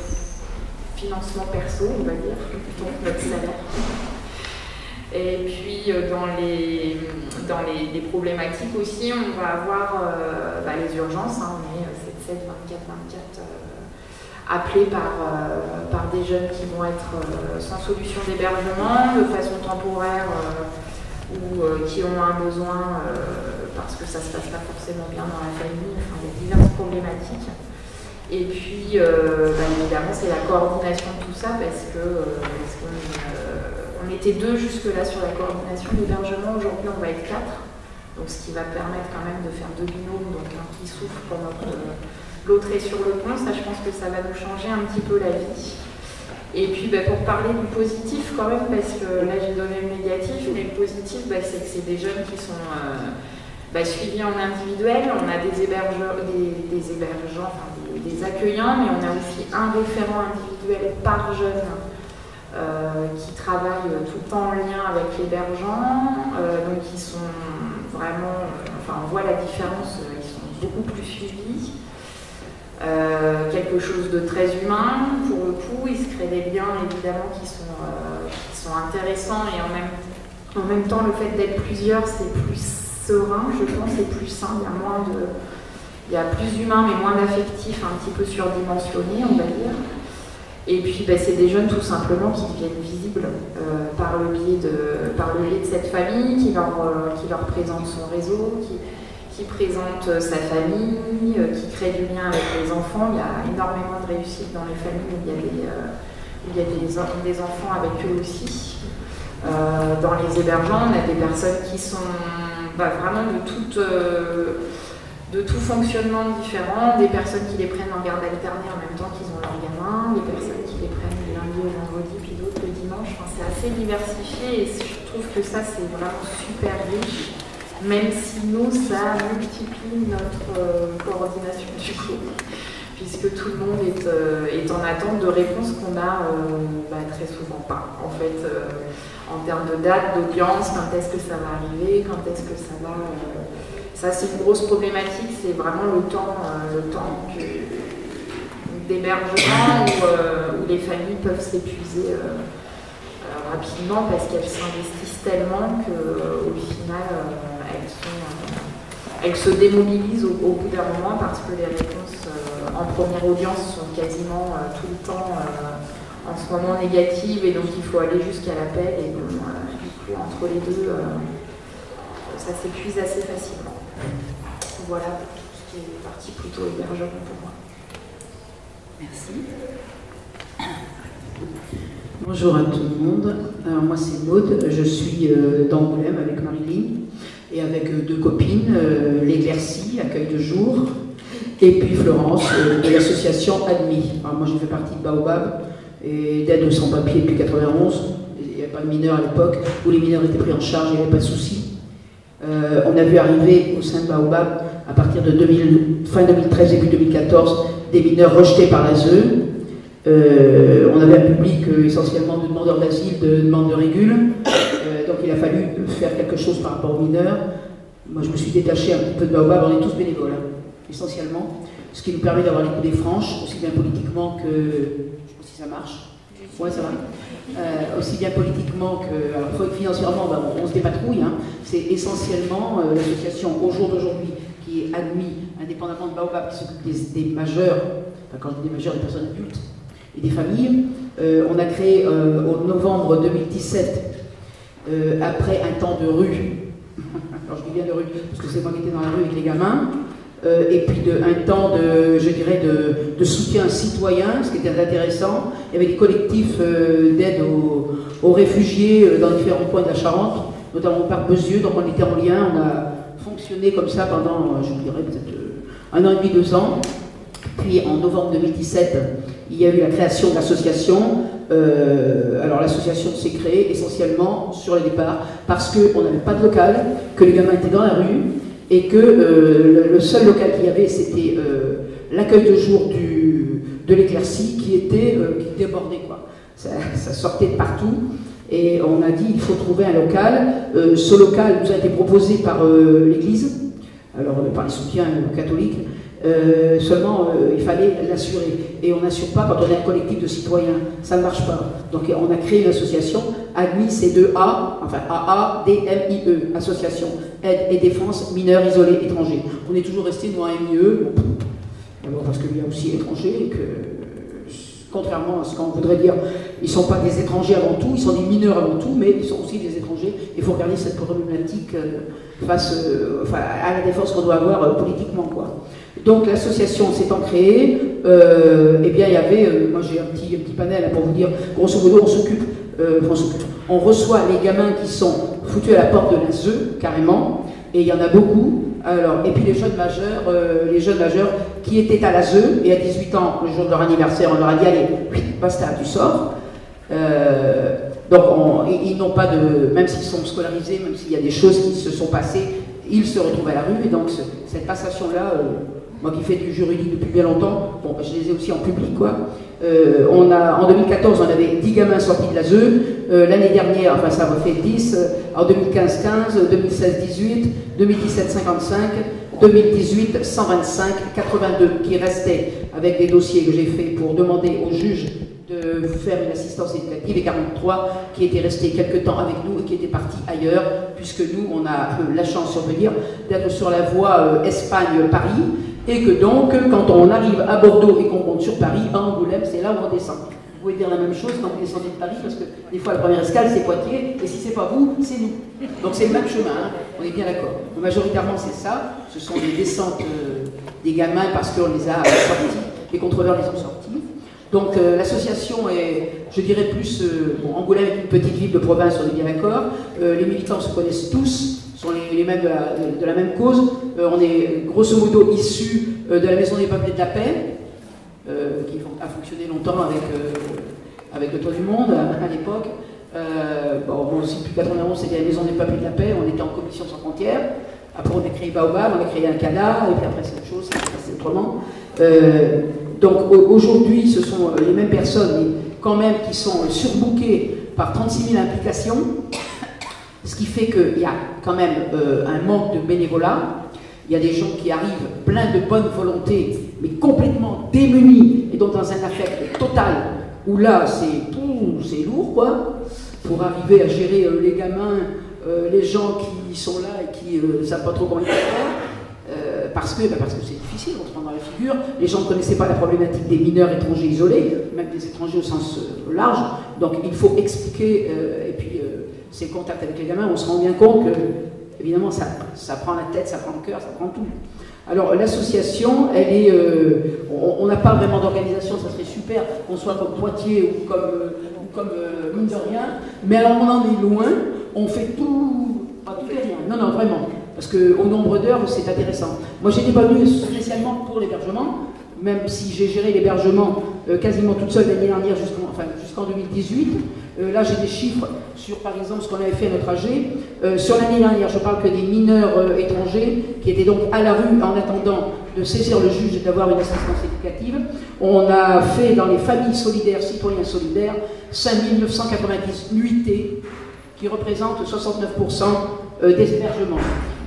financements perso, on va dire, donc notre salaire. Et puis dans les, dans les, les problématiques aussi, on va avoir euh, bah, les urgences, hein, on est sept sept, vingt-quatre vingt-quatre euh, appelés par, euh, par des jeunes qui vont être euh, sans solution d'hébergement, de façon temporaire euh, ou euh, qui ont un besoin. Euh, parce que ça ne se passe pas forcément bien dans la famille, enfin, il y a diverses problématiques. Et puis, euh, bah, évidemment, c'est la coordination de tout ça, parce que euh, parce qu'on, euh, on était deux jusque-là sur la coordination d'hébergement, aujourd'hui on va être quatre, donc ce qui va permettre quand même de faire deux binômes, donc un qui souffre pendant que l'autre est sur le pont, ça je pense que ça va nous changer un petit peu la vie. Et puis bah, pour parler du positif quand même, parce que là j'ai donné le négatif, mais le positif bah, c'est que c'est des jeunes qui sont... Euh, Bah, suivi en individuel, on a des hébergeurs, des, des hébergeants, enfin, des, des accueillants, mais on a aussi un référent individuel par jeune euh, qui travaille tout le temps en lien avec l'hébergeant, euh, donc ils sont vraiment, enfin on voit la différence, ils sont beaucoup plus suivis. Euh, quelque chose de très humain pour le coup, ils se créent des liens évidemment qui sont, euh, qui sont intéressants, et en même, en même temps le fait d'être plusieurs c'est plus serein, je pense, c'est plus sain, il y a moins de, il y a plus d'humains mais moins d'affectifs, un petit peu surdimensionnés, on va dire. Et puis, ben, c'est des jeunes tout simplement qui deviennent visibles euh, par le biais de, par le biais de cette famille, qui leur, euh, qui leur présente son réseau, qui, qui présente euh, sa famille, euh, qui crée du lien avec les enfants. Il y a énormément de réussite dans les familles où il y a des, euh, où il y a des, des enfants avec eux aussi. Euh, dans les hébergeants, on a des personnes qui sont Bah, vraiment de tout, euh, de tout fonctionnement différent, des personnes qui les prennent en garde alternée en même temps qu'ils ont leur gamin, des personnes qui les prennent le lundi au vendredi, puis d'autres le dimanche. Enfin, c'est assez diversifié et je trouve que ça c'est vraiment super riche, même si nous ça multiplie notre euh, coordination du coup, puisque tout le monde est, euh, est en attente de réponses qu'on a euh, bah, très souvent pas en fait. Euh, En termes de date, d'audience, quand est-ce que ça va arriver, quand est-ce que ça va... Euh... Ça, c'est une grosse problématique, c'est vraiment le temps, euh, le temps d'hébergement où, euh, où les familles peuvent s'épuiser euh, euh, rapidement parce qu'elles s'investissent tellement qu'au final, euh, elles, sont, euh, elles se démobilisent au, au bout d'un moment parce que les réponses euh, en première audience sont quasiment euh, tout le temps... Euh, en ce moment négative, et donc il faut aller jusqu'à l'appel, et donc euh, du coup entre les deux euh, ça s'épuise assez facilement. Voilà pour tout ce qui est partie plutôt hébergement pour moi. Merci. Bonjour à tout le monde, alors moi c'est Maude, je suis euh, d'Angoulême avec Marilyn et avec euh, deux copines, euh, l'éclaircie, accueil de jour, et puis Florence euh, de l'association AADMIE. Alors moi je fais partie de Baobab et d'aide aux sans-papiers depuis mille neuf cent quatre-vingt-onze, il n'y avait pas de mineurs à l'époque, où les mineurs étaient pris en charge, il n'y avait pas de souci. Euh, on a vu arriver au sein de Baobab, à partir de deux mille, fin deux mille treize, début deux mille quatorze, des mineurs rejetés par l'A S E. Euh, on avait un public euh, essentiellement de demandeurs d'asile, de demandeurs de régule, euh, donc il a fallu faire quelque chose par rapport aux mineurs. Moi je me suis détaché un petit peu de Baobab, on est tous bénévoles, hein, essentiellement, ce qui nous permet d'avoir les coups des franches, aussi bien politiquement que... ça marche, ouais, ça va. Euh, aussi bien politiquement que alors, financièrement, ben, on, on se dépatrouille, hein. C'est essentiellement euh, l'association au jour d'aujourd'hui qui est AADMIE, indépendamment de Baobab, qui s'occupe des, des majeurs, enfin, quand je dis majeurs, des personnes adultes, et des familles. Euh, on a créé euh, en novembre deux mille dix-sept, euh, après un temps de rue, alors je dis bien de rue, parce que c'est moi qui étais dans la rue avec les gamins, euh, et puis de, un temps de, je dirais, de, de soutien citoyen, ce qui était intéressant. Il y avait des collectifs euh, d'aide aux, aux réfugiés euh, dans différents points de la Charente, notamment au parc Bézieux, donc on était en lien, on a fonctionné comme ça pendant, je dirais, peut-être euh, un an et demi, deux ans. Puis en novembre deux mille dix-sept, il y a eu la création de l'association. Euh, alors l'association s'est créée essentiellement sur le départ parce qu'on n'avait pas de local, que les gamins étaient dans la rue et que euh, le, le seul local qu'il y avait, c'était euh, l'accueil de jour du, de l'éclaircie qui était euh, qui débordait, quoi. Ça, ça sortait de partout. Et on a dit il faut trouver un local. Euh, ce local nous a été proposé par euh, l'Église, alors euh, par les soutiens euh, catholiques. Euh, seulement, euh, il fallait l'assurer. Et on n'assure pas quand on est un collectif de citoyens. Ça ne marche pas. Donc, on a créé l'association AADMIE, c'est de A, enfin A A D M I E, Association Aide et Défense Mineurs Isolés Étrangers. On est toujours resté dans A M I E, d'abord parce qu'il y a aussi étrangers, et que, contrairement à ce qu'on voudrait dire, ils ne sont pas des étrangers avant tout, ils sont des mineurs avant tout, mais ils sont aussi des étrangers. Il faut regarder cette problématique euh, face euh, enfin, à la défense qu'on doit avoir euh, politiquement, quoi. Donc l'association s'étant créée, euh, eh bien il y avait, euh, moi j'ai un petit, un petit panel pour vous dire, grosso modo on s'occupe, euh, on, on reçoit les gamins qui sont foutus à la porte de la Z E carrément, et il y en a beaucoup. Alors, et puis les jeunes majeurs, euh, les jeunes majeurs qui étaient à la Z E et à dix-huit ans, le jour de leur anniversaire, on leur a dit allez, basta, tu sors. Euh, donc on, ils n'ont pas de, même s'ils sont scolarisés, même s'il y a des choses qui se sont passées, ils se retrouvent à la rue, et donc ce, cette passation-là. Euh, Moi qui fais du juridique depuis bien longtemps, bon, je les ai aussi en public, quoi. Euh, on a, en deux mille quatorze, on avait dix gamins sortis de la Z E. Euh, L'année dernière, enfin ça refait dix. En deux mille quinze, quinze, deux mille seize, dix-huit, deux mille dix-sept, cinquante-cinq, deux mille dix-huit, cent vingt-cinq, quatre-vingt-deux qui restaient avec des dossiers que j'ai faits pour demander aux juges de faire une assistance éducative, et quarante-trois qui étaient restés quelques temps avec nous et qui étaient partis ailleurs, puisque nous, on a euh, la chance, si on peut dire, d'être sur la voie euh, Espagne-Paris. Et que donc, quand on arrive à Bordeaux et qu'on monte sur Paris, à Angoulême, c'est là où on descend. Vous pouvez dire la même chose quand vous descendez de Paris, parce que des fois, la première escale, c'est Poitiers, et si c'est pas vous, c'est nous. Donc c'est le même chemin, hein. On est bien d'accord. Majoritairement, c'est ça. Ce sont des descentes euh, des gamins parce qu'on les a euh, sortis, les contrôleurs les ont sortis. Donc euh, l'association est, je dirais plus, euh, bon, Angoulême est une petite ville de province, on est bien d'accord. Euh, les militants se connaissent tous. Sont les, les mêmes de la, de, de la même cause. Euh, on est grosso modo issus euh, de la Maison des papiers de la Paix, euh, qui a fonctionné longtemps avec, euh, avec le Toit du Monde à, à l'époque. Euh, bon, aussi depuis quatre-vingt-onze, c'était la Maison des papiers de la Paix, on était en commission sans frontières. Après, on a créé Baobab, on a créé un C A D A, et puis après, c'est autre chose, ça s'est passé autrement. Euh, donc aujourd'hui, ce sont les mêmes personnes, quand même, qui sont surbookées par trente-six mille implications. Ce qui fait qu'il y a quand même euh, un manque de bénévolat. Il y a des gens qui arrivent pleins de bonne volonté, mais complètement démunis, et donc dans un affect total, où là, c'est lourd, quoi, pour arriver à gérer euh, les gamins, euh, les gens qui sont là et qui ne euh, savent pas trop comment ils faire, euh, parce que bah, c'est difficile, on se prend dans la figure. Les gens ne connaissaient pas la problématique des mineurs étrangers isolés, même des étrangers au sens euh, large, donc il faut expliquer, euh, et puis... Euh, ces contacts avec les gamins, on se rend bien compte que, évidemment, ça, ça prend la tête, ça prend le cœur, ça prend tout. Alors, l'association, elle est... Euh, on n'a pas vraiment d'organisation, ça serait super qu'on soit comme Poitiers ou comme, euh, comme euh, mine de rien, mais alors on en est loin, on fait tout... Pas tout et rien, non, non, vraiment, parce qu'au nombre d'heures, c'est intéressant. Moi, je n'étais pas venue spécialement pour l'hébergement, même si j'ai géré l'hébergement euh, quasiment toute seule l'année dernière jusqu'en enfin, jusqu'en deux mille dix-huit. Euh, là, j'ai des chiffres sur, par exemple, ce qu'on avait fait à notre A G. Euh, sur l'année dernière, je parle que des mineurs euh, étrangers qui étaient donc à la rue en attendant de saisir le juge et d'avoir une assistance éducative. On a fait dans les familles solidaires, citoyens solidaires, cinq mille neuf cent quatre-vingt-dix nuitées qui représentent soixante-neuf pour cent euh, des hébergements.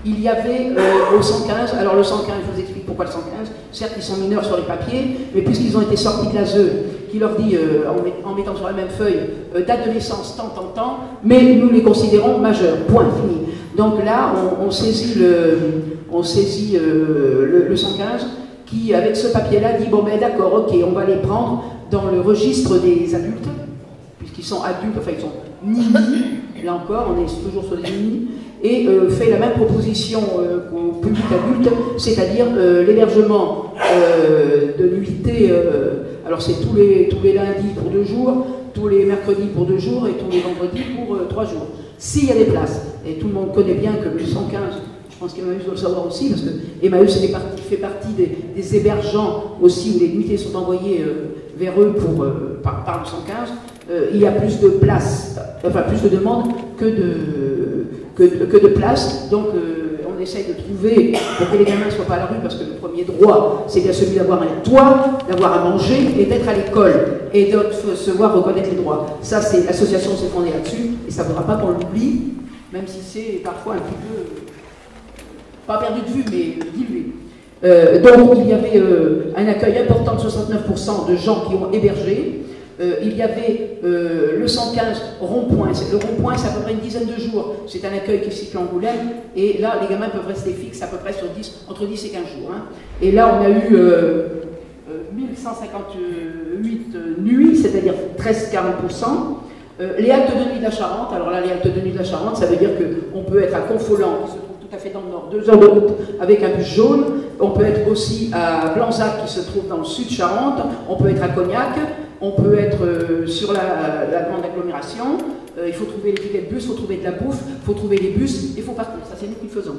Il y avait euh, au cent quinze, alors le cent quinze, je vous explique pourquoi le cent quinze, certes ils sont mineurs sur les papiers, mais puisqu'ils ont été sortis de la Z E, qui leur dit, euh, en, met, en mettant sur la même feuille, euh, date de naissance, tant, tant, tant, mais nous les considérons majeurs, point, fini. Donc là, on, on saisit le, on saisit, euh, le, le cent quinze, qui, avec ce papier-là, dit « Bon, ben d'accord, ok, on va les prendre dans le registre des adultes, puisqu'ils sont adultes, enfin, ils sont nini, là encore, on est toujours sur les nini, et euh, fait la même proposition euh, au public adulte, c'est-à-dire euh, l'hébergement euh, de nuitée, euh, alors c'est tous les, tous les lundis pour deux jours, tous les mercredis pour deux jours et tous les vendredis pour euh, trois jours. S'il y a des places, et tout le monde connaît bien que le cent quinze, je pense qu'Emmaüs doit le savoir aussi, parce que Emmaüs fait partie, fait partie des, des hébergeants aussi, où les nuitées sont envoyées euh, vers eux pour, euh, par, par le cent quinze, euh, il y a plus de places, enfin plus de demandes que de... Que de, que de place, donc euh, on essaye de trouver, pour que les gamins ne soient pas à la rue, parce que le premier droit, c'est bien celui d'avoir un toit, d'avoir à manger, et d'être à l'école, et de se voir reconnaître les droits. Ça, c'est l'association s'est fondée là-dessus, et ça ne faudra pas qu'on l'oublie, même si c'est parfois un petit peu, euh, pas perdu de vue, mais dilué. Euh, donc, il y avait euh, un accueil important de soixante-neuf pour cent de gens qui ont hébergé. Euh, il y avait euh, le cent quinze rond-point. Le rond-point, c'est à peu près une dizaine de jours. C'est un accueil qui est situé à Angoulême. Et là, les gamins peuvent rester fixes à peu près sur dix, entre dix et quinze jours. Hein. Et là, on a eu euh, euh, mille cent cinquante-huit nuits, c'est-à-dire treize virgule quarante pour cent. Euh, les actes de nuit de la Charente. Alors là, les actes de nuit de la Charente, ça veut dire qu'on peut être à Confolens, qui se trouve tout à fait dans le nord, deux heures de route avec un bus jaune. On peut être aussi à Blanzac, qui se trouve dans le sud Charente. On peut être à Cognac. On peut être euh, sur la, la grande agglomération, euh, il faut trouver les tickets de bus, il faut trouver de la bouffe, il faut trouver les bus, il faut partir. Ça, c'est nous qui le faisons.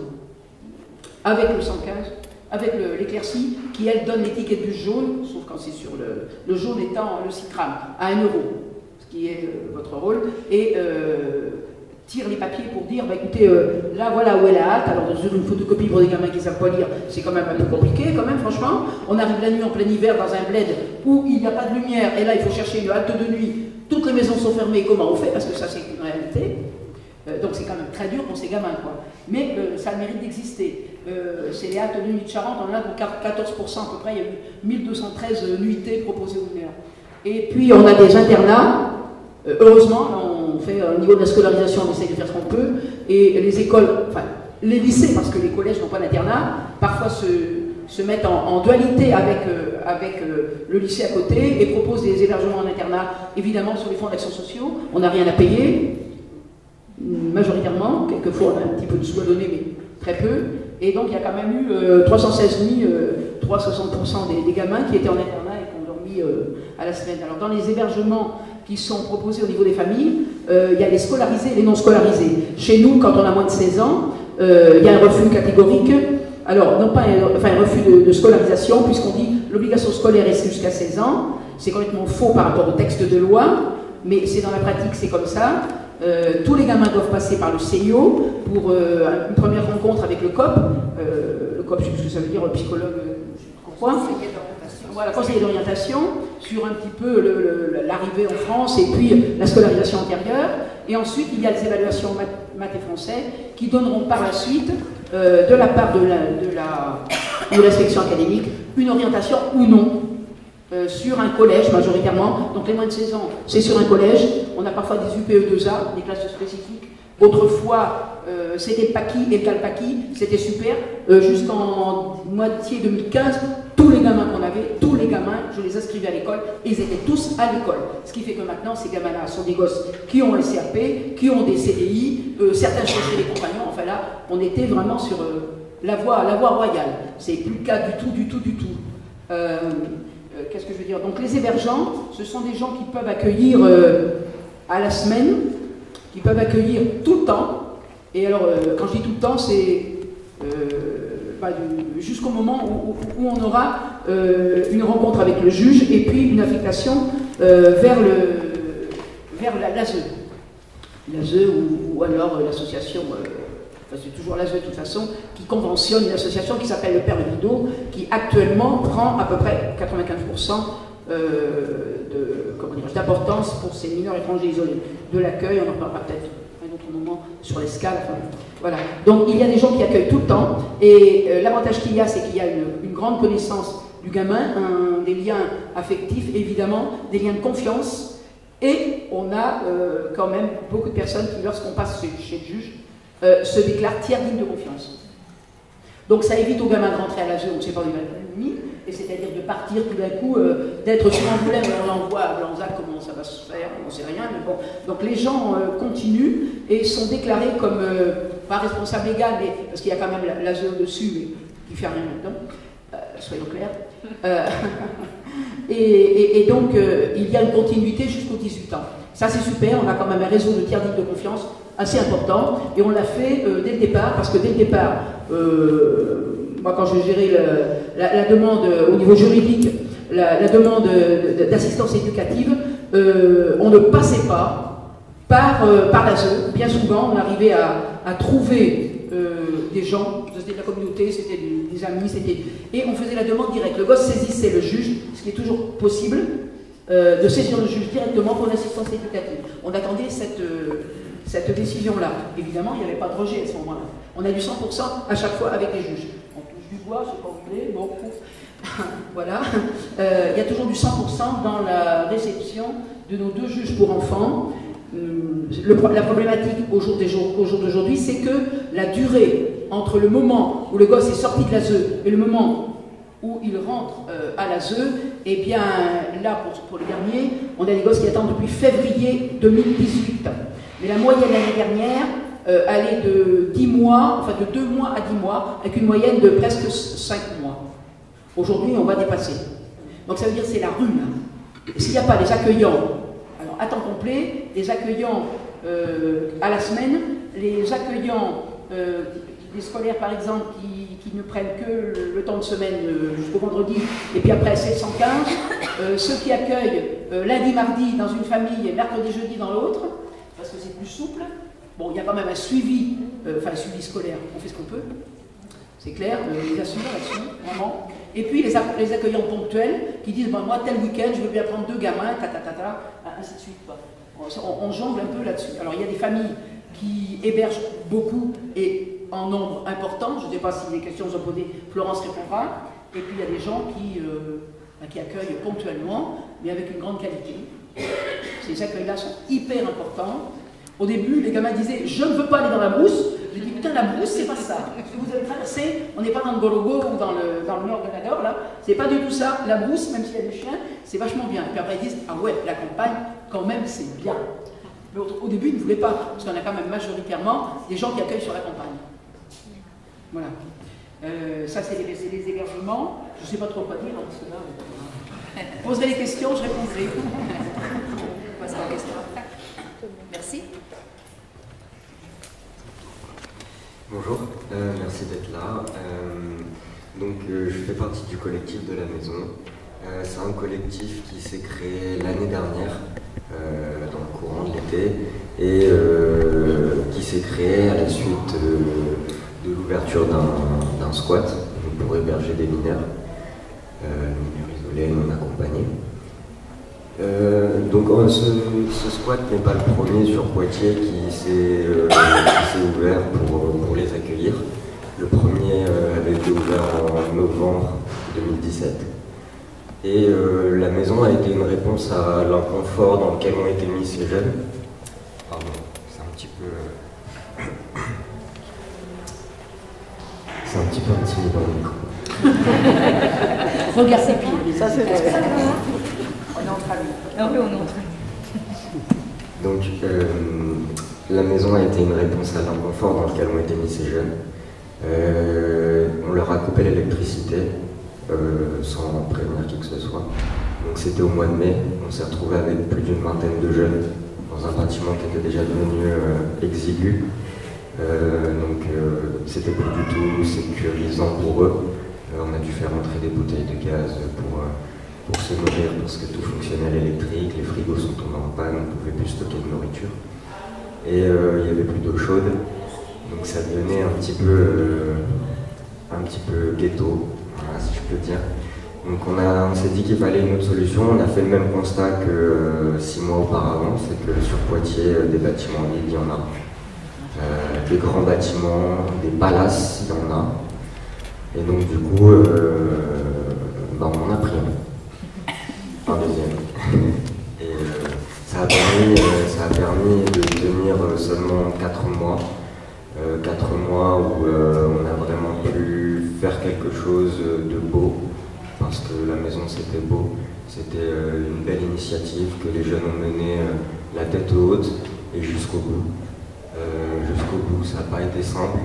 Avec le cent quinze, avec l'éclaircie, qui, elle, donne les tickets de bus jaunes, sauf quand c'est sur le... Le jaune étant le Citram, à un euro, ce qui est euh, votre rôle, et euh, tire les papiers pour dire, bah, écoutez, euh, là, voilà où est la hâte. Alors, dans une photocopie pour des gamins qui ne savent pas lire, c'est quand même un peu compliqué, quand même, franchement. On arrive la nuit en plein hiver dans un bled où il n'y a pas de lumière, et là, il faut chercher une hâte de nuit. Toutes les maisons sont fermées, comment on fait? Parce que ça, c'est une réalité. Euh, donc, c'est quand même très dur pour ces gamins, quoi. Mais euh, ça a le mérite d'exister. Euh, c'est les hâtes de nuit de Charente, on en a pour quatorze pour cent à peu près. Il y a eu mille deux cent treize nuitées proposées aux mineurs. Et puis, on a des internats. Euh, heureusement, on On fait au niveau de la scolarisation, on essaye de faire ce qu'on peut, et les écoles, enfin les lycées, parce que les collèges n'ont pas d'internat, parfois se, se mettent en, en dualité avec, euh, avec euh, le lycée à côté et proposent des hébergements en internat, évidemment sur les fonds d'action sociaux. On n'a rien à payer, majoritairement, quelquefois on a un petit peu de sous à donner, mais très peu, et donc il y a quand même eu euh, trois cent seize mille, euh, trois cent soixante pour cent des, des gamins qui étaient en internat et qu'on dormit euh, à la semaine. Alors dans les hébergements qui sont proposés au niveau des familles, euh, il y a les scolarisés et les non scolarisés. Chez nous, quand on a moins de seize ans, euh, il y a un refus catégorique, alors non pas un, enfin, un refus de, de scolarisation, puisqu'on dit l'obligation scolaire est jusqu'à seize ans, c'est complètement faux par rapport au texte de loi, mais c'est dans la pratique, c'est comme ça. Euh, tous les gamins doivent passer par le C I O pour euh, une première rencontre avec le C O P, euh, le C O P, je sais ce que ça veut dire, le psychologue, je sais pas quoi. Voilà, conseiller d'orientation sur un petit peu l'arrivée en France et puis la scolarisation antérieure. Et ensuite, il y a les évaluations maths, maths et français qui donneront par la suite, euh, de la part de la, de l'inspection académique, une orientation ou non euh, sur un collège majoritairement. Donc les moins de seize ans, c'est sur un collège. On a parfois des U P E deux A, des classes spécifiques. Autrefois, euh, c'était Paquis et Calpaquis, c'était super. Euh, Jusqu'en moitié deux mille quinze, tous les gamins qu'on avait, tous les gamins, je les inscrivais à l'école, et ils étaient tous à l'école. Ce qui fait que maintenant, ces gamins-là sont des gosses qui ont un C A P, qui ont des C D I, euh, certains cherchaient des compagnons, enfin là, on était vraiment sur euh, la voie, la voie royale. C'est plus le cas du tout, du tout, du tout. Euh, euh, Qu'est-ce que je veux dire? Donc les hébergeants, ce sont des gens qui peuvent accueillir euh, à la semaine, qui peuvent accueillir tout le temps, et alors euh, quand je dis tout le temps, c'est euh, bah, jusqu'au moment où, où, où on aura euh, une rencontre avec le juge et puis une affectation euh, vers le vers l'A S E. L'A S E ou, ou alors l'association, euh, enfin, c'est toujours l'A S E de toute façon, qui conventionne une association qui s'appelle le Père Vido, qui actuellement prend à peu près quatre-vingt-quinze pour cent Euh, d'importance pour ces mineurs étrangers isolés. De l'accueil, on en parlera peut-être à un autre moment sur l'escale. Enfin, voilà. Donc il y a des gens qui accueillent tout le temps, et euh, l'avantage qu'il y a, c'est qu'il y a une, une grande connaissance du gamin, un, des liens affectifs, évidemment, des liens de confiance, et on a euh, quand même beaucoup de personnes qui, lorsqu'on passe chez le juge, euh, se déclarent tiers dignes de confiance. Donc ça évite aux gamins de rentrer à l'âge, on ne sait pas où il va. et c'est-à-dire de partir tout d'un coup, euh, d'être sur Angoulême, on l'envoie à Blanzac, comment ça va se faire, on ne sait rien, mais bon. Donc les gens euh, continuent et sont déclarés comme, euh, pas responsables légaux, mais parce qu'il y a quand même la, la zone dessus qui fait rien maintenant, euh, soyons clairs. Euh, et, et, et donc euh, il y a une continuité jusqu'aux dix-huit ans. Ça c'est super, on a quand même un réseau de tiers dignes de confiance assez important, et on l'a fait euh, dès le départ, parce que dès le départ, euh, moi quand je gérais le, la, la demande euh, au niveau juridique, la, la demande d'assistance éducative, euh, on ne passait pas par, euh, par la zone. Bien souvent on arrivait à, à trouver euh, des gens, c'était de la communauté, c'était des amis, c'était... et on faisait la demande directe. Le gosse saisissait le juge, ce qui est toujours possible, euh, de saisir le juge directement pour l'assistance éducative. On attendait cette... Euh, cette décision-là. Évidemment, il n'y avait pas de rejet à ce moment-là. On a du cent pour cent à chaque fois avec les juges. On touche du bois, c'est pas oublié, bon, voilà. Euh, il y a toujours du cent pour cent dans la réception de nos deux juges pour enfants. Euh, le, la problématique au jour d'aujourd'hui, c'est que la durée entre le moment où le gosse est sorti de la Z E et le moment où il rentre euh, à la Z E, eh bien, là, pour, pour le dernier, on a des gosses qui attendent depuis février deux mille dix-huit. Mais la moyenne l'année dernière, euh, allait de dix mois, enfin de deux mois à dix mois, avec une moyenne de presque cinq mois. Aujourd'hui, on va dépasser. Donc ça veut dire que c'est la rue. S'il n'y a pas des accueillants, alors à temps complet, des accueillants euh, à la semaine, les accueillants, euh, des scolaires par exemple, qui, qui ne prennent que le, le temps de semaine euh, jusqu'au vendredi, et puis après sept cent quinze, euh, ceux qui accueillent euh, lundi, mardi dans une famille et mercredi, jeudi dans l'autre, parce que c'est plus souple. Bon, il y a quand même un suivi, euh, enfin un suivi scolaire, on fait ce qu'on peut, c'est clair, on les assure là-dessus, vraiment. Et puis les, les accueillants ponctuels qui disent, ben, moi tel week-end, je veux bien prendre deux gamins, ta ta ta ta, ainsi de suite. Quoi. On, on jongle un peu là-dessus. Alors il y a des familles qui hébergent beaucoup et en nombre important, je ne sais pas si les questions sont posées, Florence répondra, et puis il y a des gens qui, euh, qui accueillent ponctuellement, mais avec une grande qualité. Ces accueils-là sont hyper importants. Au début, les gamins disaient « je ne veux pas aller dans la brousse ». J'ai dit « putain, la brousse, c'est pas ça. Si vous avez traversé, on n'est pas dans le Gologo ou dans le, dans le nord de la Nord, là. C'est pas du tout ça. La brousse, même s'il y a des chiens, c'est vachement bien. » Puis après, ils disent « ah ouais, la campagne, quand même, c'est bien. » Mais au, au début, ils ne voulaient pas, parce qu'on a quand même majoritairement des gens qui accueillent sur la campagne. Voilà. Euh, ça, c'est les, les hébergements. Je ne sais pas trop quoi dire, parce que là... Poserai les questions, je répondrai. Merci. Bonjour, euh, merci d'être là. Euh, donc, euh, je fais partie du collectif de la maison. Euh, C'est un collectif qui s'est créé l'année dernière, euh, dans le courant de l'été, et euh, qui s'est créé à la suite euh, de l'ouverture d'un squat pour héberger des mineurs. Euh, non accompagné. Euh, donc ce, ce squat n'est pas le premier sur Poitiers qui s'est euh, ouvert pour, pour les accueillir. Le premier euh, avait été ouvert en novembre deux mille dix-sept. Et euh, la maison a été une réponse à l'inconfort dans lequel ont été mis ces jeunes. Pardon, c'est un petit peu... C'est un petit peu intimidant le micro. Regarde, c'est pire. Ça, c'est vrai. On est entre amis. Ah oui, on est entre amis. Donc, euh, la maison a été une réponse à l'inconfort dans lequel ont été mis ces jeunes. Euh, on leur a coupé l'électricité euh, sans prévenir qui que ce soit. Donc, c'était au mois de mai. On s'est retrouvé avec plus d'une vingtaine de jeunes dans un bâtiment qui était déjà devenu euh, exigu. Euh, donc, euh, c'était plus du tout sécurisant pour eux. On a dû faire entrer des bouteilles de gaz pour, pour se nourrir parce que tout fonctionnait à l'électrique, les frigos sont tombés en panne, on ne pouvait plus stocker de nourriture. Et euh, il n'y avait plus d'eau chaude, donc ça devenait un petit peu, euh, un petit peu ghetto, voilà, si je peux dire. Donc on, on s'est dit qu'il fallait une autre solution, on a fait le même constat que euh, six mois auparavant, c'est que sur Poitiers, euh, des bâtiments en île, il y en a. Euh, des grands bâtiments, des palaces, il y en a. Et donc du coup, euh, ben, on en a pris un, un deuxième. Et euh, ça, a permis, euh, ça a permis de tenir seulement quatre mois. Euh, quatre mois où euh, on a vraiment pu faire quelque chose de beau, enfin, parce que la maison c'était beau, c'était euh, une belle initiative que les jeunes ont menée euh, la tête haute et jusqu'au bout. Euh, jusqu'au bout, ça n'a pas été simple,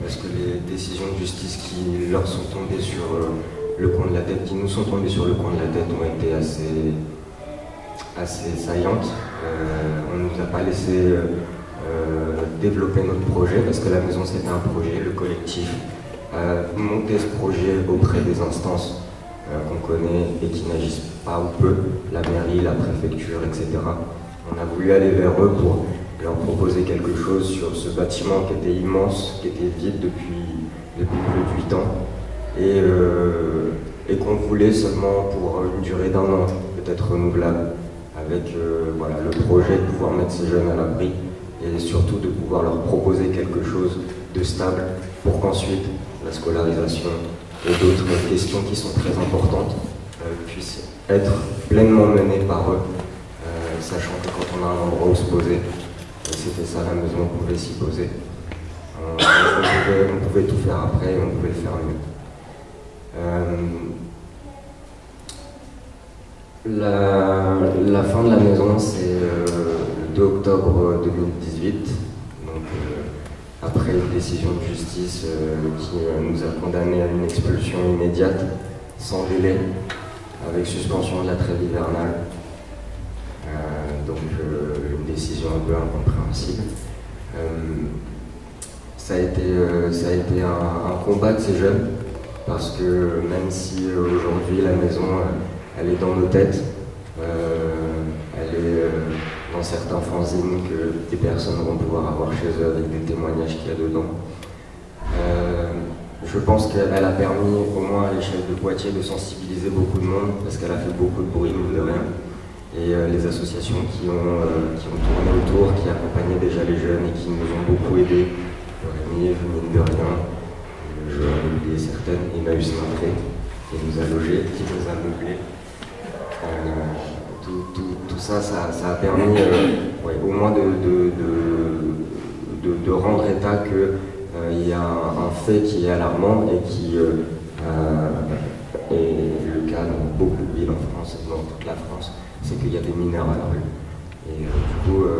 parce que les décisions de justice qui leur sont tombées sur euh, le coin de la tête, qui nous sont tombées sur le coin de la tête, ont été assez, assez saillantes. Euh, on ne nous a pas laissé euh, euh, développer notre projet, parce que la maison c'était un projet, le collectif a monté ce projet auprès des instances euh, qu'on connaît et qui n'agissent pas ou peu, la mairie, la préfecture, et cetera. On a voulu aller vers eux pour leur proposer quelque chose sur ce bâtiment qui était immense, qui était vide depuis, depuis plus de huit ans, et, euh, et qu'on voulait seulement pour une durée d'un an, peut-être renouvelable, avec euh, voilà, le projet de pouvoir mettre ces jeunes à l'abri et surtout de pouvoir leur proposer quelque chose de stable pour qu'ensuite la scolarisation et d'autres questions qui sont très importantes euh, puissent être pleinement menées par eux, euh, sachant que quand on a un endroit où se poser, c'était ça la maison, on pouvait s'y poser. On, on, pouvait, on pouvait tout faire après, on pouvait faire mieux. Euh, la, la fin de la maison, c'est euh, le deux octobre deux mille dix-huit, donc euh, après une décision de justice euh, qui euh, nous a condamnés à une expulsion immédiate, sans délai, avec suspension de la trêve hivernale. Euh, donc euh, une décision un peu incompréhensible. Euh, ça a été, euh, ça a été un, un combat de ces jeunes, parce que même si euh, aujourd'hui la maison euh, elle est dans nos têtes, euh, elle est euh, dans certains fanzines que des personnes vont pouvoir avoir chez eux avec des témoignages qu'il y a dedans. Euh, je pense qu'elle a permis au moins à l'échelle de Poitiers de sensibiliser beaucoup de monde, parce qu'elle a fait beaucoup de bruit, mine de rien. Et euh, les associations qui ont, euh, qui ont tourné autour, qui accompagnaient déjà les jeunes et qui nous ont beaucoup aidés, le REMIV, mine de rien, je vais oublier certaines, Emmaüs Naintré, qui nous a logés, qui nous a meublés. Euh, tout, tout, tout ça, ça, ça a permis euh, ouais, au moins de, de, de, de, de rendre état qu'il euh, y a un, un fait qui est alarmant et qui euh, euh, est le cas dans beaucoup de villes en France, dans toute la France. C'est qu'il y a des mineurs à la rue. Et euh, du coup, euh,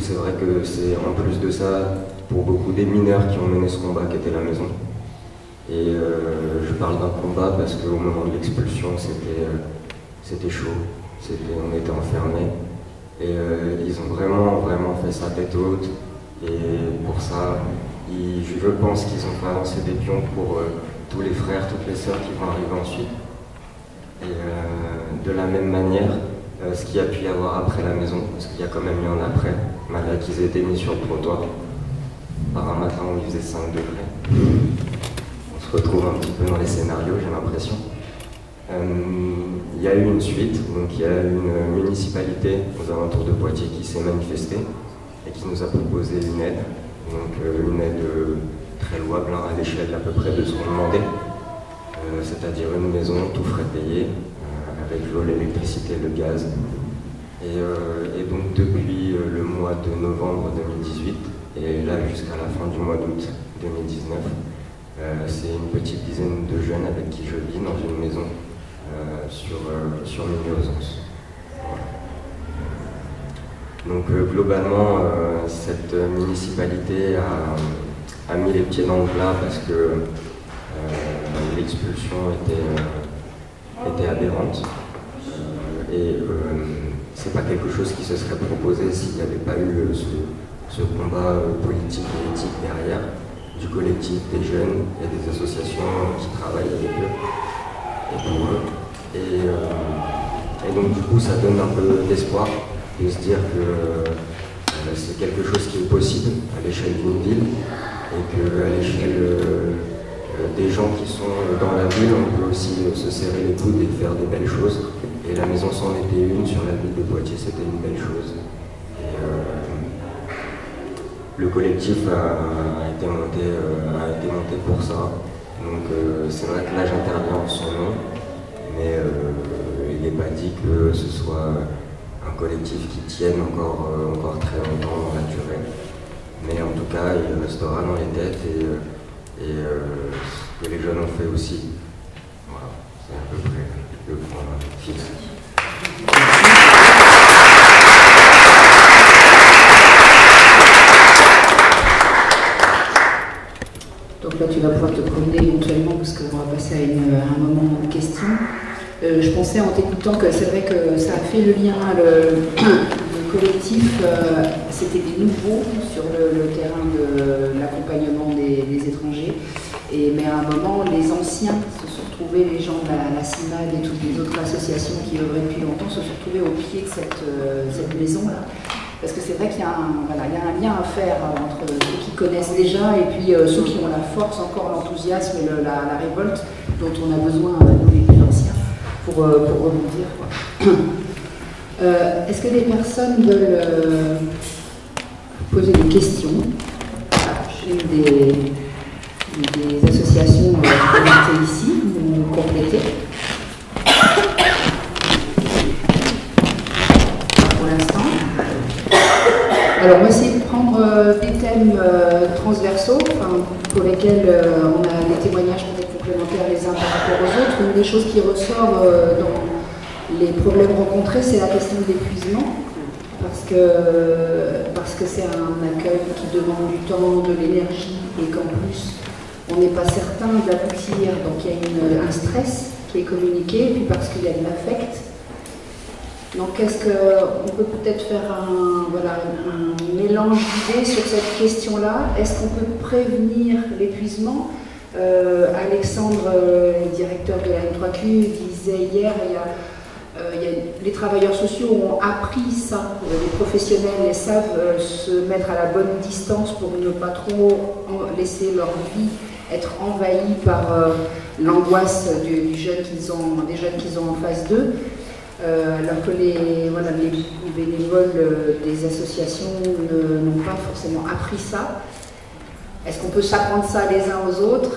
c'est vrai que c'est en plus de ça, pour beaucoup, des mineurs qui ont mené ce combat qui était la maison. Et euh, je parle d'un combat parce qu'au moment de l'expulsion, c'était euh, c'était chaud, c'était, on était enfermés. Et euh, ils ont vraiment, vraiment fait ça tête haute. Et pour ça, ils, je pense qu'ils ont fait avancer des pions pour euh, tous les frères, toutes les sœurs qui vont arriver ensuite. Et euh, de la même manière, Euh, ce qu'il y a pu y avoir après la maison, parce qu'il y a quand même eu un après, malgré qu'ils aient été mis sur le trottoir par un matin où il faisait cinq degrés. On se retrouve un petit peu dans les scénarios, j'ai l'impression. Il euh, y a eu une suite, donc il y a une municipalité aux alentours de Poitiers qui s'est manifestée et qui nous a proposé une aide, donc euh, une aide euh, très louable hein, à l'échelle à peu près de ce qu'on demandait, euh, c'est-à-dire une maison, tout frais payé, avec l'eau, l'électricité, le gaz. Et, euh, et donc depuis euh, le mois de novembre deux mille dix-huit, et là jusqu'à la fin du mois d'août deux mille dix-neuf, euh, c'est une petite dizaine de jeunes avec qui je vis dans une maison euh, sur, euh, sur Migration. Voilà. Donc euh, globalement, euh, cette municipalité a, a mis les pieds dans le plat parce que euh, l'expulsion était... Euh, était aberrante euh, et euh, c'est pas quelque chose qui se serait proposé s'il n'y avait pas eu euh, ce, ce combat euh, politique et éthique derrière du collectif des jeunes et des associations euh, qui travaillent avec eux et pour eux et, euh, et donc du coup ça donne un peu d'espoir de se dire que euh, c'est quelque chose qui est possible à l'échelle d'une ville et que à l'échelle euh, des gens qui sont dans la ville, on peut aussi se serrer les coudes et faire des belles choses. Et la maison s'en était une sur la ville de Poitiers, c'était une belle chose. Et, euh, le collectif a, a, été monté, a été monté pour ça. Donc euh, c'est vrai que là j'interviens en son nom, mais euh, il n'est pas dit que ce soit un collectif qui tienne encore, encore très longtemps dans la durée. Mais en tout cas, il restera dans les têtes. Et, euh, et euh, ce que les jeunes ont fait aussi. Voilà, c'est à peu près toi tu vas pouvoir te promener éventuellement parce qu'on va passer à, une, à un moment de questions. Euh, je pensais en t'écoutant que c'est vrai que ça a fait le lien, le, le collectif, euh, c'était des nouveaux sur le, le terrain de l'accompagnement des, des étrangers, et, mais à un moment les anciens se sont retrouvés, les gens de la, la CIMAD et toutes les autres associations qui œuvraient depuis longtemps se sont retrouvés au pied de cette, euh, cette maison-là. Parce que c'est vrai qu'il y, voilà, y a un lien à faire entre ceux qui connaissent déjà et puis euh, ceux qui ont la force, encore l'enthousiasme et le, la, la révolte dont on a besoin, nous les plus anciens, pour, euh, pour rebondir. Euh, Est-ce que des personnes veulent euh, poser des questions? Ah, j'ai eu des, des associations présentées euh, ici, ou complétées. Alors, on va essayer de prendre euh, des thèmes euh, transversaux, enfin, pour lesquels euh, on a des témoignages complémentaires les uns par rapport aux autres. Une des choses qui ressort euh, dans les problèmes rencontrés, c'est la question de l'épuisement, parce que parce que c'est un accueil qui demande du temps, de l'énergie, et qu'en plus, on n'est pas certain d'aboutir. Donc, il y a une, un stress qui est communiqué, et puis parce qu'il y a de l'affect. Donc, est-ce qu'on peut peut-être faire un, voilà, un mélange d'idées sur cette question-là? Est-ce qu'on peut prévenir l'épuisement? euh, Alexandre, euh, le directeur de la N trois Q, disait hier, il y a, euh, il y a, les travailleurs sociaux ont appris ça, les professionnels les savent euh, se mettre à la bonne distance pour ne pas trop laisser leur vie être envahie par euh, l'angoisse du, du jeune qu'ils ont, des jeunes qu'ils ont en face d'eux. Euh, alors que les, voilà, les, les bénévoles euh, des associations n'ont pas forcément appris ça. Est-ce qu'on peut s'apprendre ça les uns aux autres?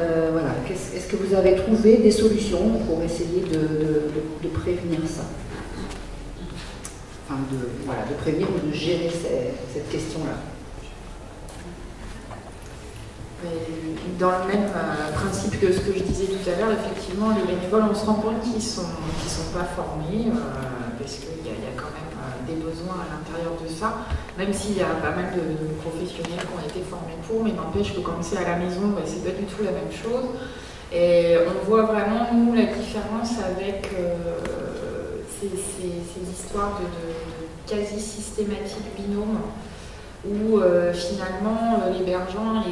euh, voilà. Qu Est-ce que vous avez trouvé des solutions pour essayer de, de, de, de prévenir ça? Enfin, de, voilà, de prévenir ou de gérer ces, cette question-là. Dans le même euh, principe que ce que je disais tout à l'heure, effectivement, les bénévoles, on se rend compte qu'ils ne sont, qu'ils sont pas formés, euh, parce qu'il y, y a quand même euh, des besoins à l'intérieur de ça, même s'il y a pas mal de, de professionnels qui ont été formés pour, mais n'empêche que quand c'est à la maison, ben, c'est pas du tout la même chose. Et on voit vraiment, nous, la différence avec euh, ces, ces, ces histoires de, de, de quasi-systématique binôme, où euh, finalement euh, l'hébergeant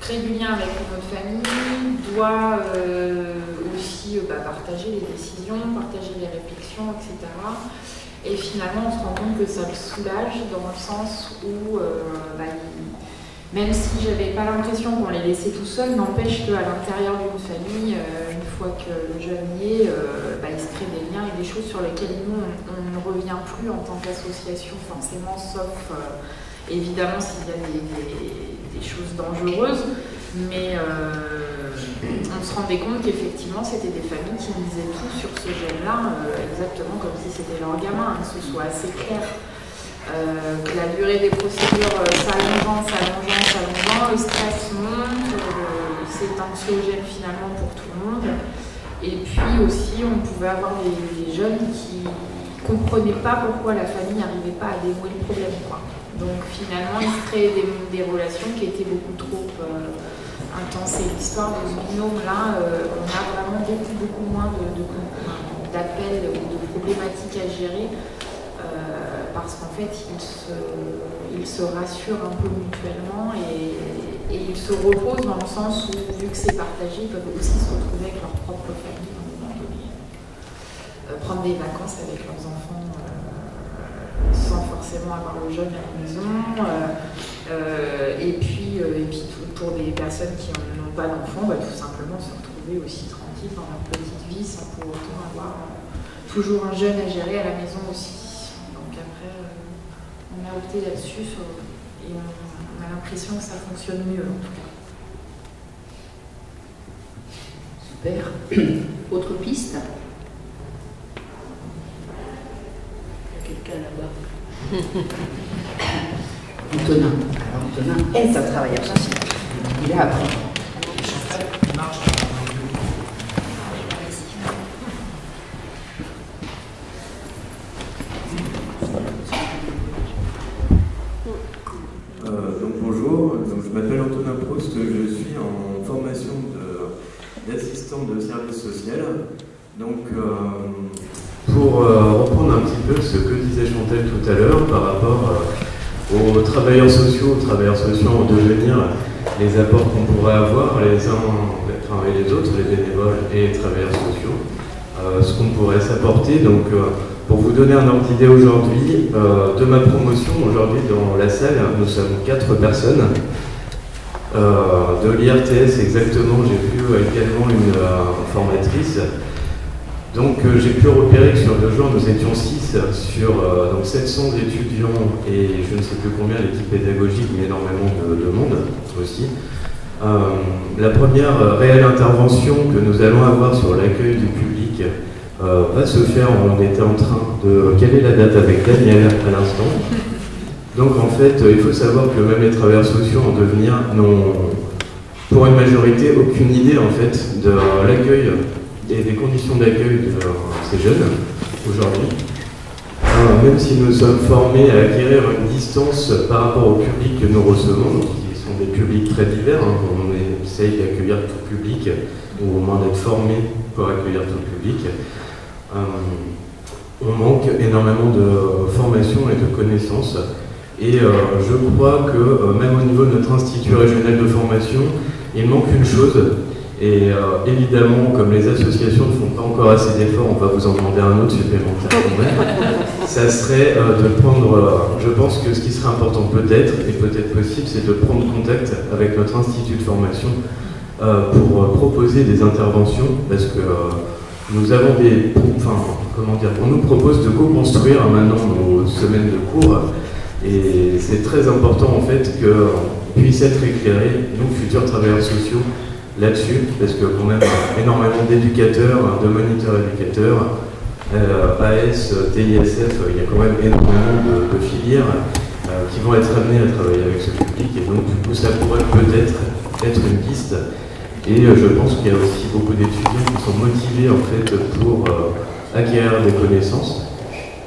crée du lien avec notre famille, doit euh, aussi euh, bah, partager les décisions, partager les réflexions, et cetera. Et finalement on se rend compte que ça le soulage dans le sens où, euh, bah, il, même si j'avais pas l'impression qu'on les laissait tout seuls, n'empêche qu'à l'intérieur d'une famille, euh, une fois que le jeune y est, euh, bah, il se crée des liens et des choses sur lesquelles nous on, on revient plus en tant qu'association forcément, sauf euh, évidemment s'il y a des, des, des choses dangereuses, mais euh, on se rendait compte qu'effectivement c'était des familles qui disaient tout sur ce gène-là, euh, exactement comme si c'était leur gamin, hein, que ce soit assez clair, euh, que la durée des procédures euh, s'allongeant, s'allongeant, s'allongeant, le stress monte, euh, c'est anxiogène finalement pour tout le monde, et puis aussi on pouvait avoir des, des jeunes qui comprenaient pas pourquoi la famille n'arrivait pas à dévouer le problème, quoi. Donc finalement, ils créaient des, des relations qui étaient beaucoup trop euh, intenses. Et l'histoire de ce binôme-là, euh, on a vraiment beaucoup, beaucoup moins d'appels de, de, ou de problématiques à gérer, euh, parce qu'en fait, ils se, ils se rassurent un peu mutuellement et, et ils se reposent dans le sens où, vu que c'est partagé, ils peuvent aussi se retrouver avec leur propre famille. Prendre des vacances avec leurs enfants euh, sans forcément avoir le jeune à la maison, euh, euh, et puis, euh, et puis tout, pour des personnes qui n'ont pas d'enfants, bah, tout simplement se retrouver aussi tranquille dans leur petite vie sans pour autant avoir euh, toujours un jeune à gérer à la maison aussi. Donc après, euh, on a opté là-dessus et on, on a l'impression que ça fonctionne mieux en tout cas. Super. Autre piste? Quelqu'un là-bas. Antonin. Alors Antonin est un travailleur social. Il a appris. Euh, donc bonjour, donc, je m'appelle Antonin Proust, je suis en formation d'assistant de, de service social. Donc, euh, pour euh, reprendre un petit peu ce que disait Chantal tout à l'heure par rapport euh, aux travailleurs sociaux, aux travailleurs sociaux en devenir, les apports qu'on pourrait avoir les uns enfin, et les autres, les bénévoles et les travailleurs sociaux, euh, ce qu'on pourrait s'apporter. Donc, euh, pour vous donner un ordre d'idée aujourd'hui, euh, de ma promotion, aujourd'hui dans la salle, nous sommes quatre personnes. Euh, de l'I R T S exactement, j'ai pu également une euh, formatrice. Donc euh, j'ai pu repérer que sur deux jours, nous étions six sur euh, donc sept cents étudiants et je ne sais plus combien l'équipe pédagogique, mais énormément de, de monde aussi. Euh, la première réelle intervention que nous allons avoir sur l'accueil du public euh, va se faire, on était en train de caler la date avec Daniel à l'instant. Donc en fait, il faut savoir que même les travailleurs sociaux en devenir n'ont pour une majorité aucune idée en fait de l'accueil et des conditions d'accueil de ces jeunes aujourd'hui. Même si nous sommes formés à acquérir une distance par rapport au public que nous recevons, donc qui sont des publics très divers, hein, on essaye d'accueillir tout le public, ou au moins d'être formés pour accueillir tout le public. Euh, on manque énormément de formation et de connaissances. Et euh, je crois que euh, même au niveau de notre institut régional de formation, il manque une chose. Et euh, évidemment, comme les associations ne font pas encore assez d'efforts, on va vous en demander un autre supplémentaire quand même. Ça serait euh, de prendre, euh, je pense que ce qui serait important peut-être, et peut-être possible, c'est de prendre contact avec notre institut de formation euh, pour euh, proposer des interventions, parce que euh, nous avons des... Enfin, comment dire, on nous propose de co-construire maintenant nos semaines de cours. Et c'est très important en fait qu'on puisse être éclairé, nous futurs travailleurs sociaux, là-dessus, parce que qu'on a énormément d'éducateurs, de moniteurs éducateurs, euh, A S, T I S F, il y a quand même énormément de, de filières euh, qui vont être amenées à travailler avec ce public, et donc du coup ça pourrait peut-être être une piste. Et euh, je pense qu'il y a aussi beaucoup d'étudiants qui sont motivés en fait pour euh, acquérir des connaissances,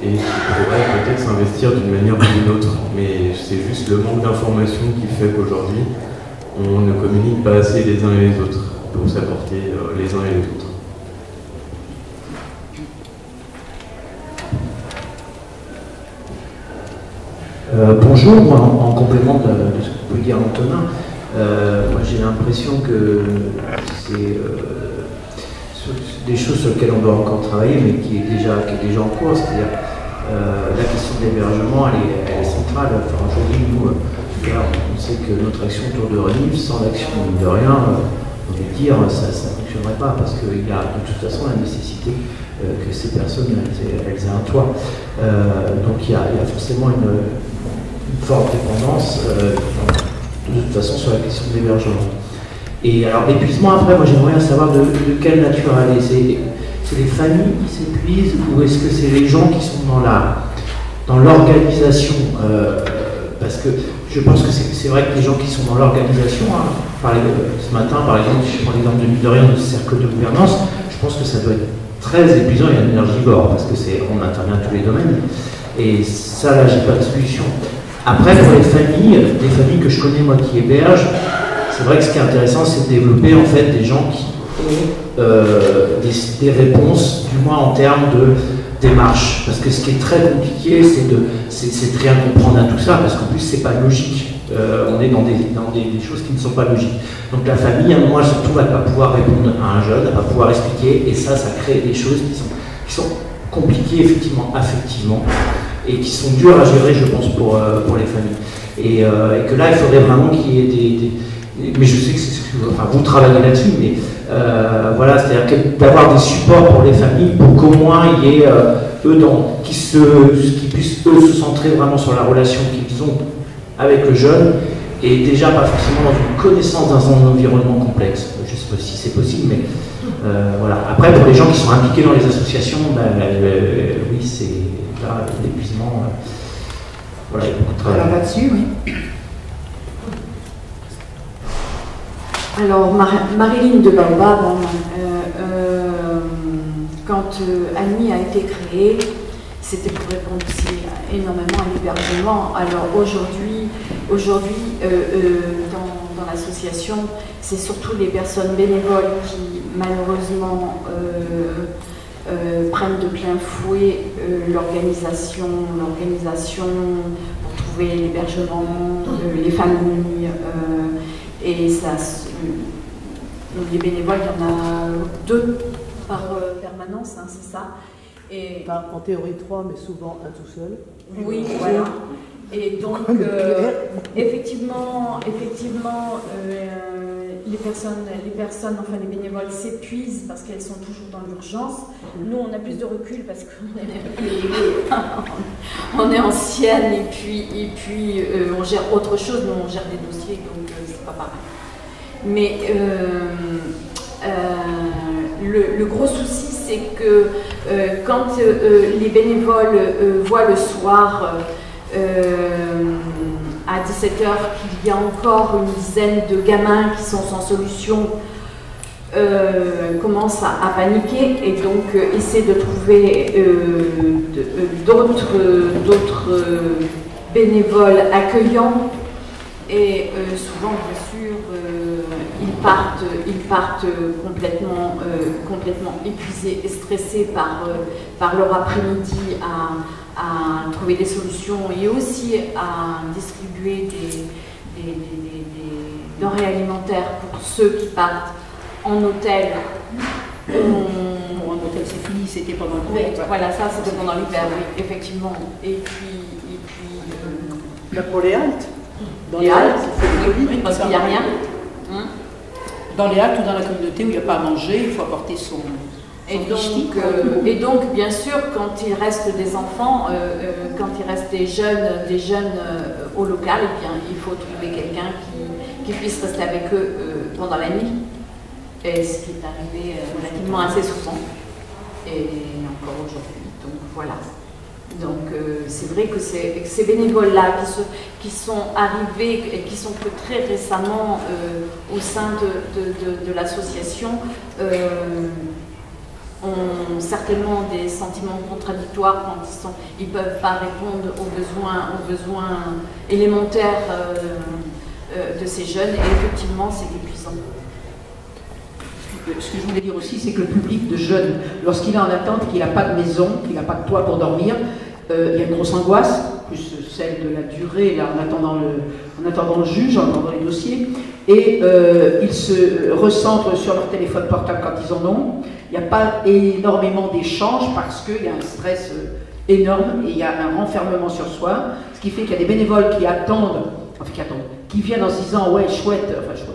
et qui pourrait peut-être s'investir d'une manière ou d'une autre. Mais c'est juste le manque d'informations qui fait qu'aujourd'hui, on ne communique pas assez les uns et les autres pour s'apporter les uns et les autres. Euh, bonjour, en, en complément de, de ce que peut dire Antonin, euh, moi j'ai l'impression que c'est... Euh, des choses sur lesquelles on doit encore travailler, mais qui est déjà, qui est déjà en cours, c'est-à-dire euh, la question de l'hébergement, elle, elle est centrale. Enfin, aujourd'hui, nous, euh, là, on sait que notre action autour de REMIV, sans l'action de rien, euh, on va dire, ça ne fonctionnerait pas, parce qu'il y a de toute façon la nécessité euh, que ces personnes elles, elles aient un toit. Euh, donc il y, a, il y a forcément une, une forte dépendance, euh, de toute façon, sur la question de l'hébergement. Et alors l'épuisement après, moi j'aimerais savoir de, de quelle nature elle est. C'est les familles qui s'épuisent ou est-ce que c'est les gens qui sont dans la dans l'organisation euh, parce que je pense que c'est vrai que les gens qui sont dans l'organisation, hein, ce matin par exemple, si je prends l'exemple de Midorien de ce cercle de gouvernance, je pense que ça doit être très épuisant et énergivore parce que c'est on intervient dans tous les domaines. Et ça là j'ai pas de solution. Après pour les familles, des familles que je connais moi qui hébergent. C'est vrai que ce qui est intéressant, c'est de développer en fait des gens qui ont euh, des, des réponses, du moins en termes de démarche. Parce que ce qui est très compliqué, c'est de, c'est de rien comprendre à tout ça, parce qu'en plus, c'est pas logique. Euh, on est dans, des, dans des, des choses qui ne sont pas logiques. Donc la famille, à un moment, surtout, va pas pouvoir répondre à un jeune, va pas pouvoir expliquer, et ça, ça crée des choses qui sont, qui sont compliquées, effectivement, affectivement, et qui sont dures à gérer, je pense, pour, euh, pour les familles. Et, euh, et que là, il faudrait vraiment qu'il y ait des... des mais je sais que c'est ce que vous, enfin, vous travaillez là-dessus, mais euh, voilà, c'est-à-dire d'avoir des supports pour les familles pour qu'au moins il y ait euh, eux dans, qui, se, qui puissent eux se centrer vraiment sur la relation qu'ils ont avec le jeune et déjà pas forcément dans une connaissance d'un environnement complexe. Je ne sais pas si c'est possible, mais euh, voilà. Après, pour les gens qui sont impliqués dans les associations, ben, euh, oui, c'est là l'épuisement. Euh, voilà, il y a beaucoup de travail. Alors là-dessus, oui. Alors, Marilyn de Mamba, bon, euh, euh, quand euh, AADMIE a été créée, c'était pour répondre aussi à, énormément à l'hébergement. Alors aujourd'hui, aujourd'hui, euh, euh, dans association, c'est surtout les personnes bénévoles qui malheureusement euh, euh, prennent de plein fouet euh, l'organisation, l'organisation pour trouver l'hébergement, euh, les familles, euh, et ça, euh, les bénévoles, il y en a deux par euh, permanence, hein, c'est ça. Et... Pas en théorie trois, mais souvent un tout seul. Oui, voilà. Et donc, euh, effectivement, effectivement euh, les, personnes, les personnes, enfin les bénévoles s'épuisent parce qu'elles sont toujours dans l'urgence. Nous, on a plus de recul parce qu'on est, on est ancienne et puis, et puis euh, on gère autre chose, nous on gère des dossiers, donc euh, c'est pas pareil. Mais euh, euh, le, le gros souci, c'est que euh, quand euh, les bénévoles euh, voient le soir euh, à dix-sept heures qu'il y a encore une dizaine de gamins qui sont sans solution, euh, commencent à, à paniquer et donc euh, essaient de trouver euh, d'autres euh, bénévoles accueillants et euh, souvent bien sûr euh, Ils partent, ils partent complètement, euh, complètement épuisés et stressés par, euh, par leur après-midi à, à trouver des solutions et aussi à distribuer des, des, des, des, des denrées alimentaires pour ceux qui partent en hôtel. Mmh. On... Bon, en hôtel c'est fini, c'était pendant le cours. Ouais. Voilà, ça c'était pendant l'hiver, oui, effectivement. Et puis... Et puis euh... pour les haltes. Dans les haltes, c'est parce qu'il n'y a rien. Hein? Dans les haltes ou dans la communauté où il n'y a pas à manger, il faut apporter son... son et, donc, euh, et donc, bien sûr, quand il reste des enfants, euh, euh, quand il reste des jeunes, des jeunes euh, au local, eh bien, il faut trouver quelqu'un qui, qui puisse rester avec eux euh, pendant la nuit. Et ce qui est arrivé euh, relativement assez souvent, et encore aujourd'hui. Donc voilà. Donc euh, c'est vrai que ces bénévoles-là qui, qui sont arrivés et qui sont que très récemment euh, au sein de, de, de, de l'association euh, ont certainement des sentiments contradictoires quand ils sont, ils ne peuvent pas répondre aux besoins, aux besoins élémentaires euh, euh, de ces jeunes et effectivement c'est épuisant. Ce que je voulais dire aussi, c'est que le public de jeunes, lorsqu'il est en attente, qu'il n'a pas de maison, qu'il n'a pas de toit pour dormir, euh, il y a une grosse angoisse, plus celle de la durée, là, en, attendant le, en attendant le juge, en attendant les dossiers, et euh, ils se recentrent sur leur téléphone portable quand ils en ont. Il n'y a pas énormément d'échanges parce qu'il y a un stress énorme et il y a un renfermement sur soi, ce qui fait qu'il y a des bénévoles qui attendent, enfin qui attendent, qui viennent en se disant « ouais, chouette », enfin chouette,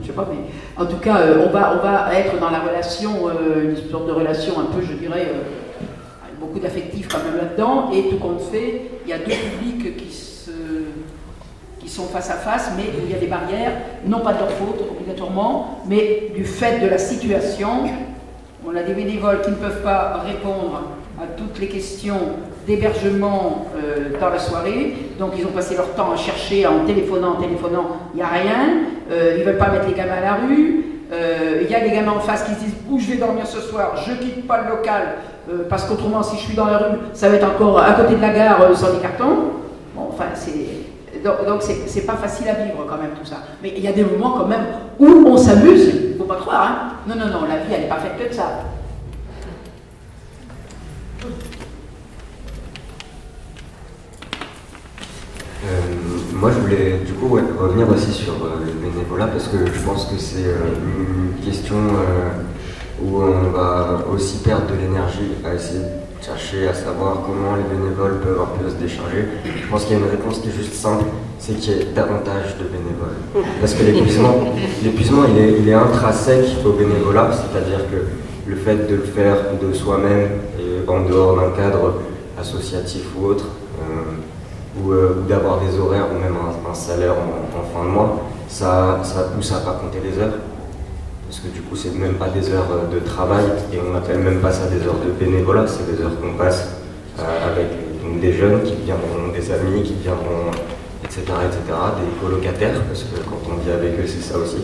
je sais pas, mais en tout cas, euh, on, va, on va être dans la relation, euh, une sorte de relation un peu, je dirais, euh, avec beaucoup d'affectifs quand même là-dedans, et tout compte fait, il y a deux publics qui, se, qui sont face à face, mais il y a des barrières, non pas de leur faute, obligatoirement, mais du fait de la situation. On a des bénévoles qui ne peuvent pas répondre à toutes les questions d'hébergement euh, dans la soirée, donc ils ont passé leur temps à chercher, en téléphonant, en téléphonant, il n'y a rien, euh, ils ne veulent pas mettre les gamins à la rue, il euh, y a des gamins en face qui se disent « où je vais dormir ce soir, je ne quitte pas le local, euh, parce qu'autrement si je suis dans la rue, ça va être encore à côté de la gare euh, sans les cartons ». Bon, enfin, c'est... Donc c'est pas facile à vivre quand même tout ça, mais il y a des moments quand même où on s'amuse, il ne faut pas croire, hein. Non, non, non, la vie elle n'est pas faite que de ça. Euh, moi je voulais du coup ouais, revenir aussi sur euh, le bénévolat parce que je pense que c'est euh, une question euh, où on va aussi perdre de l'énergie à essayer de chercher à savoir comment les bénévoles peuvent un peu se décharger. Je pense qu'il y a une réponse qui est juste simple, c'est qu'il y ait davantage de bénévoles. Parce que l'épuisement, l'épuisement il est, il est intrinsèque au bénévolat, c'est-à-dire que le fait de le faire de soi-même et en dehors d'un cadre associatif ou autre, euh, ou euh, d'avoir des horaires ou même un, un salaire en, en fin de mois, ça, ça pousse à pas compter les heures. Parce que du coup, c'est même pas des heures de travail et on n'appelle même pas ça des heures de bénévolat, c'est des heures qu'on passe euh, avec donc, des jeunes qui viendront, des amis qui viendront, et cetera, et cetera, des colocataires, parce que quand on vit avec eux, c'est ça aussi.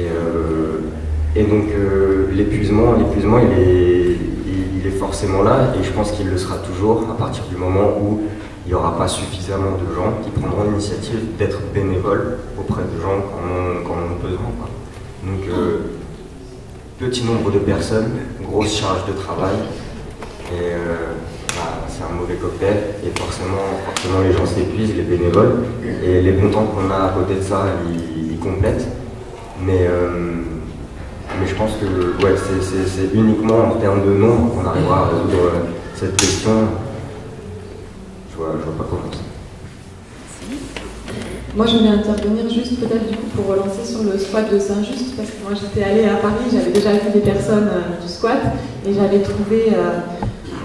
Et, euh, et donc, euh, l'épuisement, l'épuisement, il est, il, il est forcément là et je pense qu'il le sera toujours à partir du moment où il n'y aura pas suffisamment de gens qui prendront l'initiative d'être bénévoles auprès de gens Donc, euh, petit nombre de personnes, grosse charge de travail, et euh, bah, c'est un mauvais cocktail, et forcément, forcément les gens s'épuisent, les bénévoles, et les bons temps qu'on a à côté de ça, ils, ils complètent. Mais, euh, mais je pense que ouais, c'est uniquement en termes de nombre qu'on arrivera à résoudre euh, cette question. Je vois, je vois pas comment. Moi, je voulais intervenir juste peut-être du coup pour relancer sur le squat de Saint-Just, parce que moi j'étais allée à Paris, j'avais déjà vu des personnes euh, du squat et j'avais trouvé euh,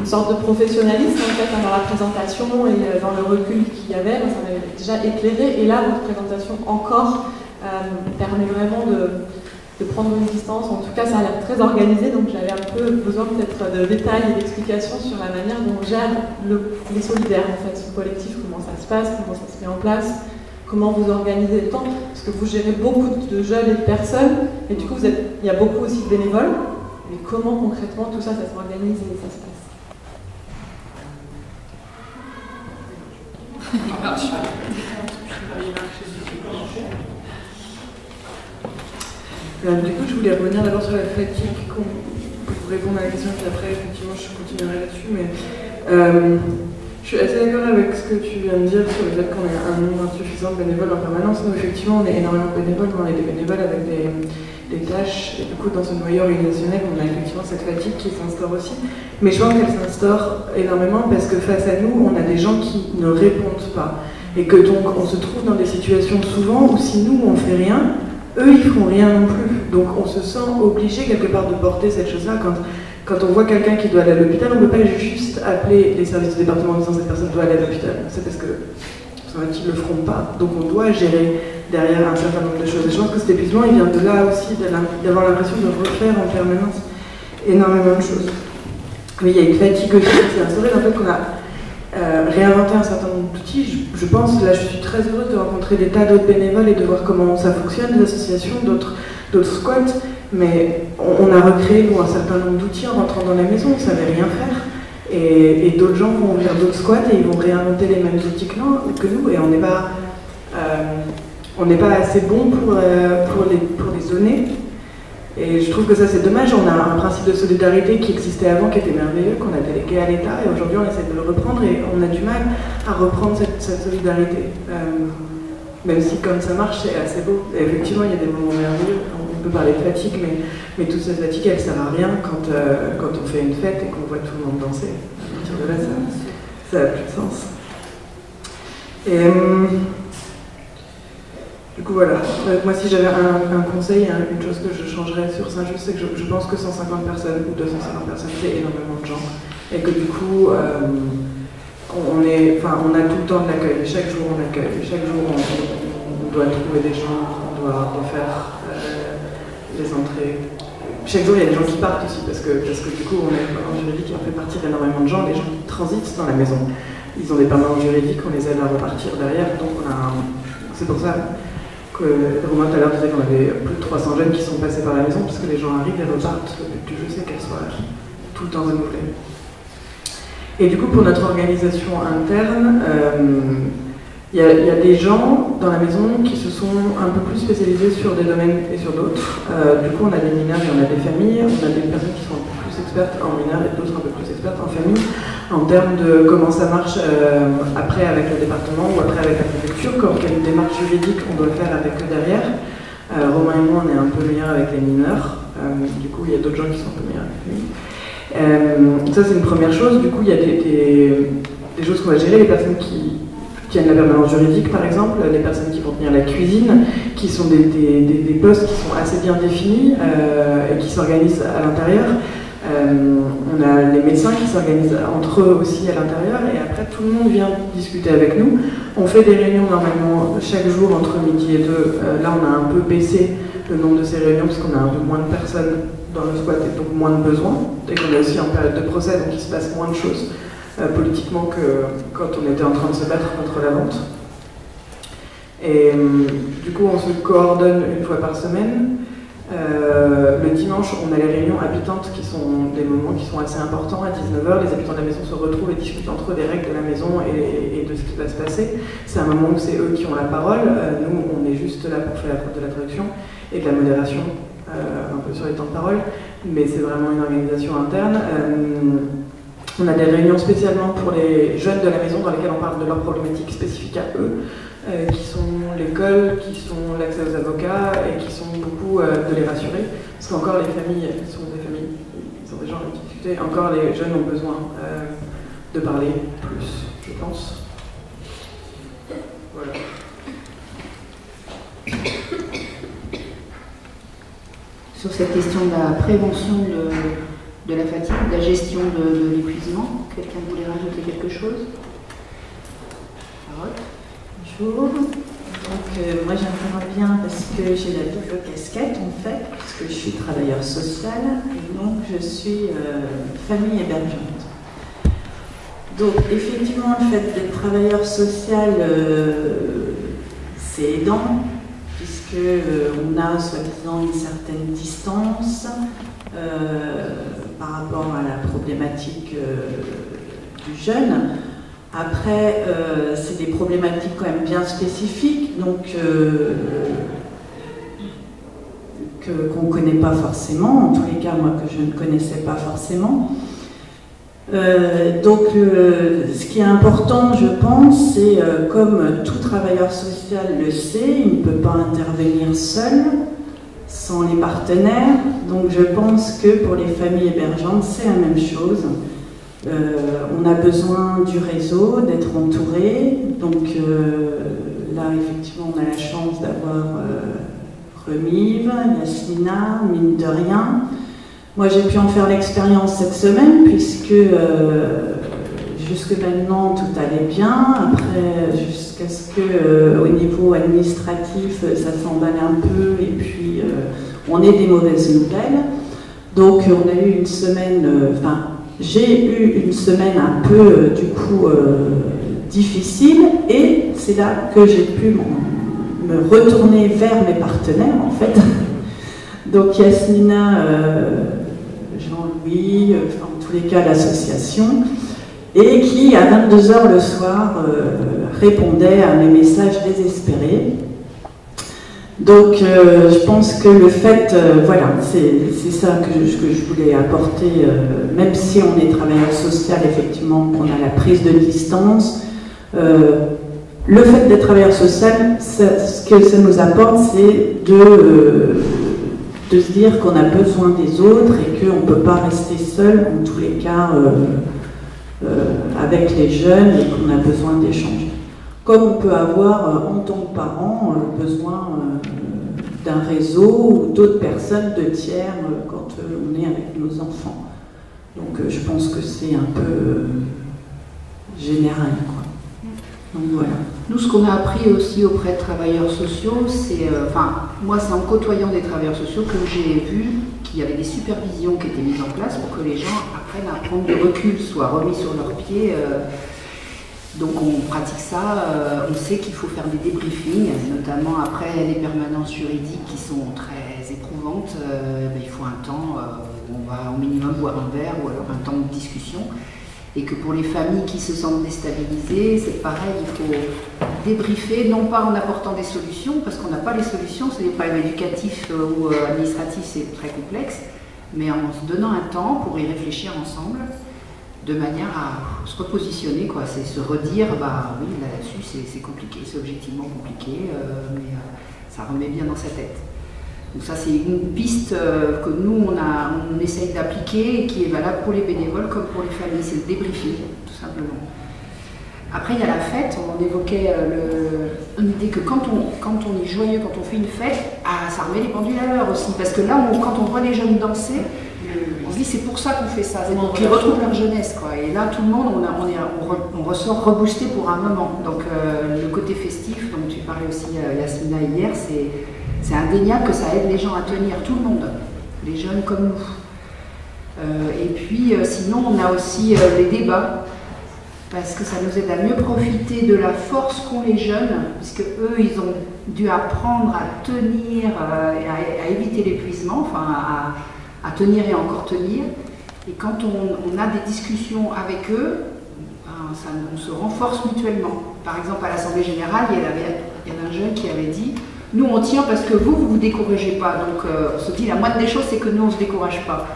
une sorte de professionnalisme en fait dans la présentation et euh, dans le recul qu'il y avait, donc, ça m'avait déjà éclairé. Et là, votre présentation encore euh, permet vraiment de, de prendre une distance. En tout cas, ça a l'air très organisé, donc j'avais un peu besoin peut-être de détails et d'explications sur la manière dont gère le, les solidaires en fait, ce collectif, comment ça se passe, comment ça se met en place. Comment vous organisez le temps, parce que vous gérez beaucoup de jeunes et de personnes, et du coup, vous êtes, il y a beaucoup aussi de bénévoles, mais comment concrètement tout ça, ça s'organise et ça se passe? Alors, du coup, je voulais revenir d'abord sur la fatigue, pour répondre à la question, puis après, effectivement, je continuerai là-dessus, mais... Euh... Je suis assez d'accord avec ce que tu viens de dire sur le fait qu'on a un nombre insuffisant de bénévoles en permanence. Nous, effectivement, on est énormément de bénévoles, mais on est des bénévoles avec des, des tâches. Et du coup, dans ce noyau organisationnel, on a effectivement cette fatigue qui s'instaure aussi. Mais je pense qu'elle s'instaure énormément parce que face à nous, on a des gens qui ne répondent pas. Et que donc, on se trouve dans des situations souvent où si nous, on ne fait rien, eux, ils font rien non plus. Donc, on se sent obligé quelque part de porter cette chose-là quand... Quand on voit quelqu'un qui doit aller à l'hôpital, on ne peut pas juste appeler les services du département en disant cette personne doit aller à l'hôpital. C'est parce que ils ne le feront pas. Donc on doit gérer derrière un certain nombre de choses. Et je pense que cet épuisement, il vient de là aussi, d'avoir l'impression de refaire en permanence énormément de choses. Mais il y a une fatigue aussi qui s'est instaurée, en fait, qu'on a euh, réinventé un certain nombre d'outils. Je, je pense, là je suis très heureuse de rencontrer des tas d'autres bénévoles et de voir comment ça fonctionne, des associations, d'autres squats. Mais on a recréé bon, un certain nombre d'outils en rentrant dans la maison, on ne savait rien faire. Et, et d'autres gens vont ouvrir d'autres squats et ils vont réinventer les mêmes outils que nous. Et on n'est pas, euh, pas assez bon pour, euh, pour, les, pour les donner. Et je trouve que ça c'est dommage, on a un principe de solidarité qui existait avant, qui était merveilleux, qu'on a délégué à l'État. Et aujourd'hui on essaie de le reprendre et on a du mal à reprendre cette, cette solidarité. Euh, même si comme ça marche, c'est assez beau. Et effectivement, il y a des moments merveilleux. On peut parler de fatigue, mais, mais toute cette fatigue, elle ne sert à rien quand, euh, quand on fait une fête et qu'on voit tout le monde danser. À partir de là, ça n'a plus de sens. Et, euh, du coup, voilà. Moi, si j'avais un, un conseil, hein, une chose que je changerais sur Saint-Just, c'est que je, je pense que cent cinquante personnes ou deux cent cinquante personnes, c'est énormément de gens. Et que du coup, euh, on, est, enfin, on a tout le temps de l'accueil. Chaque jour, on accueille. Chaque jour, on, on doit trouver des gens, on doit refaire. Les entrées. Chaque jour, il y a des gens qui partent aussi, parce que, parce que du coup, on est en juridique, on fait partir énormément de gens, les gens qui transitent dans la maison. Ils ont des permanents juridiques, on les aide à repartir derrière, donc on a un... C'est pour ça que Romain tout à l'heure disait qu'on avait plus de trois cents jeunes qui sont passés par la maison, parce que les gens arrivent et repartent. Le but du jeu, c'est qu'elles soient tout le temps renouvelées. Et du coup, pour notre organisation interne, euh, Il y, a, il y a des gens dans la maison qui se sont un peu plus spécialisés sur des domaines et sur d'autres. Euh, du coup, on a des mineurs et on a des familles, on a des personnes qui sont un peu plus expertes en mineurs et d'autres un peu plus expertes en famille, en termes de comment ça marche euh, après avec le département ou après avec la préfecture, quelle démarche juridique on doit faire avec eux derrière. Euh, Romain et moi, on est un peu meilleurs avec les mineurs, euh, du coup, il y a d'autres gens qui sont un peu meilleurs avec les familles. Euh, ça, c'est une première chose. Du coup, il y a des, des, des choses qu'on va gérer, les personnes qui... qui tiennent la permanence juridique par exemple, les personnes qui vont tenir la cuisine, qui sont des, des, des, des postes qui sont assez bien définis euh, et qui s'organisent à l'intérieur. Euh, on a les médecins qui s'organisent entre eux aussi à l'intérieur et après tout le monde vient discuter avec nous. On fait des réunions normalement chaque jour entre midi et deux. Euh, là on a un peu baissé le nombre de ces réunions parce qu'on a un peu moins de personnes dans le squat et donc moins de besoins. Et qu'on est aussi en période de procès donc il se passe moins de choses. Euh, politiquement que quand on était en train de se battre contre la vente. Et euh, du coup, on se coordonne une fois par semaine. Euh, le dimanche, on a les réunions habitantes qui sont des moments qui sont assez importants. À dix-neuf heures, les habitants de la maison se retrouvent et discutent entre eux des règles de la maison et, et de ce qui va se passer. C'est un moment où c'est eux qui ont la parole. Euh, nous, on est juste là pour faire de la traduction et de la modération euh, un peu sur les temps de parole, mais c'est vraiment une organisation interne. Euh, on a des réunions spécialement pour les jeunes de la maison dans lesquelles on parle de leurs problématiques spécifiques à eux, euh, qui sont l'école, qui sont l'accès aux avocats et qui sont beaucoup euh, de les rassurer, parce qu'encore les familles, elles sont des familles, ils ont des gens à discuter, encore les jeunes ont besoin euh, de parler plus, je pense. Voilà. Sur cette question de la prévention de, de la fatigue, de la gestion de, de l'épuisement, quelqu'un voulait rajouter quelque chose? Charlotte? Bonjour. Donc, euh, moi j'interviens bien parce que j'ai la double casquette en fait, puisque je suis travailleur social et donc je suis euh, famille hébergeante. Donc, effectivement, le fait d'être travailleur social, euh, c'est aidant, puisque euh, on a soi-disant une certaine distance euh, par rapport à la problématique euh, du jeune. Après, euh, c'est des problématiques quand même bien spécifiques, donc euh, que, qu'on ne connaît pas forcément, en tous les cas, moi que je ne connaissais pas forcément. Euh, donc, euh, ce qui est important, je pense, c'est euh, comme tout travailleur social le sait, il ne peut pas intervenir seul, sans les partenaires. Donc, je pense que pour les familles hébergeantes, c'est la même chose. Euh, on a besoin du réseau, d'être entouré. Donc, euh, là, effectivement, on a la chance d'avoir euh, REMIV, Yasmina, mine de rien. Moi, j'ai pu en faire l'expérience cette semaine, puisque euh, jusque maintenant, tout allait bien. Après, jusqu'à ce que, euh, au niveau administratif, ça s'emballe un peu, et puis euh, on ait des mauvaises nouvelles. Donc, on a eu une semaine, enfin, euh, j'ai eu une semaine un peu, euh, du coup, euh, difficile, et c'est là que j'ai pu me retourner vers mes partenaires, en fait. Donc, Yasmina... Euh, Jean-Louis, enfin, en tous les cas l'association, et qui à vingt-deux heures le soir euh, répondait à mes messages désespérés. Donc euh, je pense que le fait, euh, voilà, c'est ça que je, que je voulais apporter, euh, même si on est travailleur social, effectivement, qu'on a la prise de distance, euh, le fait d'être travailleur social, ça, ce que ça nous apporte, c'est de... Euh, de se dire qu'on a besoin des autres et qu'on ne peut pas rester seul, en tous les cas, euh, euh, avec les jeunes, et qu'on a besoin d'échanges. Comme on peut avoir, euh, en tant que parent, euh, besoin euh, d'un réseau ou d'autres personnes, de tiers, euh, quand euh, on est avec nos enfants. Donc euh, je pense que c'est un peu euh, général, quoi. Donc voilà. Nous, ce qu'on a appris aussi auprès de travailleurs sociaux, c'est, euh, enfin, moi, c'est en côtoyant des travailleurs sociaux que j'ai vu qu'il y avait des supervisions qui étaient mises en place pour que les gens apprennent à prendre du recul, soient remis sur leurs pieds. Euh, donc, on pratique ça. Euh, on sait qu'il faut faire des débriefings, notamment après les permanences juridiques qui sont très éprouvantes. Euh, ben, il faut un temps euh, où on va au minimum boire un verre ou alors un temps de discussion. Et que pour les familles qui se sentent déstabilisées, c'est pareil, il faut débriefer, non pas en apportant des solutions, parce qu'on n'a pas les solutions, c'est des problèmes éducatifs ou administratifs, c'est très complexe, mais en se donnant un temps pour y réfléchir ensemble, de manière à se repositionner, quoi. C'est se redire, bah oui, là-dessus c'est compliqué, c'est objectivement compliqué, euh, mais euh, ça remet bien dans sa tête. Donc ça, c'est une piste euh, que nous, on, a, on essaye d'appliquer et qui est valable pour les bénévoles comme pour les familles. C'est le débriefing, tout simplement. Après, il y a la fête. On évoquait euh, le, une idée que quand on, quand on est joyeux, quand on fait une fête, ah, ça remet les pendules à l'heure aussi. Parce que là, on, quand on voit les jeunes danser, on se dit c'est pour ça qu'on fait ça. C'est pour qu'ils retrouvent leur jeunesse, quoi. Et là, tout le monde, on, a, on, est, on, re, on ressort reboosté pour un moment. Donc euh, le côté festif, dont tu parlais aussi, euh, Yasmina, hier, c'est... C'est indéniable que ça aide les gens à tenir, tout le monde, les jeunes comme nous. Euh, et puis euh, sinon, on a aussi euh, les débats, parce que ça nous aide à mieux profiter de la force qu'ont les jeunes, puisque eux, ils ont dû apprendre à tenir, euh, et à, à éviter l'épuisement, enfin à, à tenir et encore tenir. Et quand on, on a des discussions avec eux, ben, ça, on se renforce mutuellement. Par exemple, à l'Assemblée Générale, il y avait, il y avait un jeune qui avait dit Nous, on tient parce que vous, vous ne vous découragez pas. Donc, euh, on se dit, la moindre des choses, c'est que nous, on ne se décourage pas.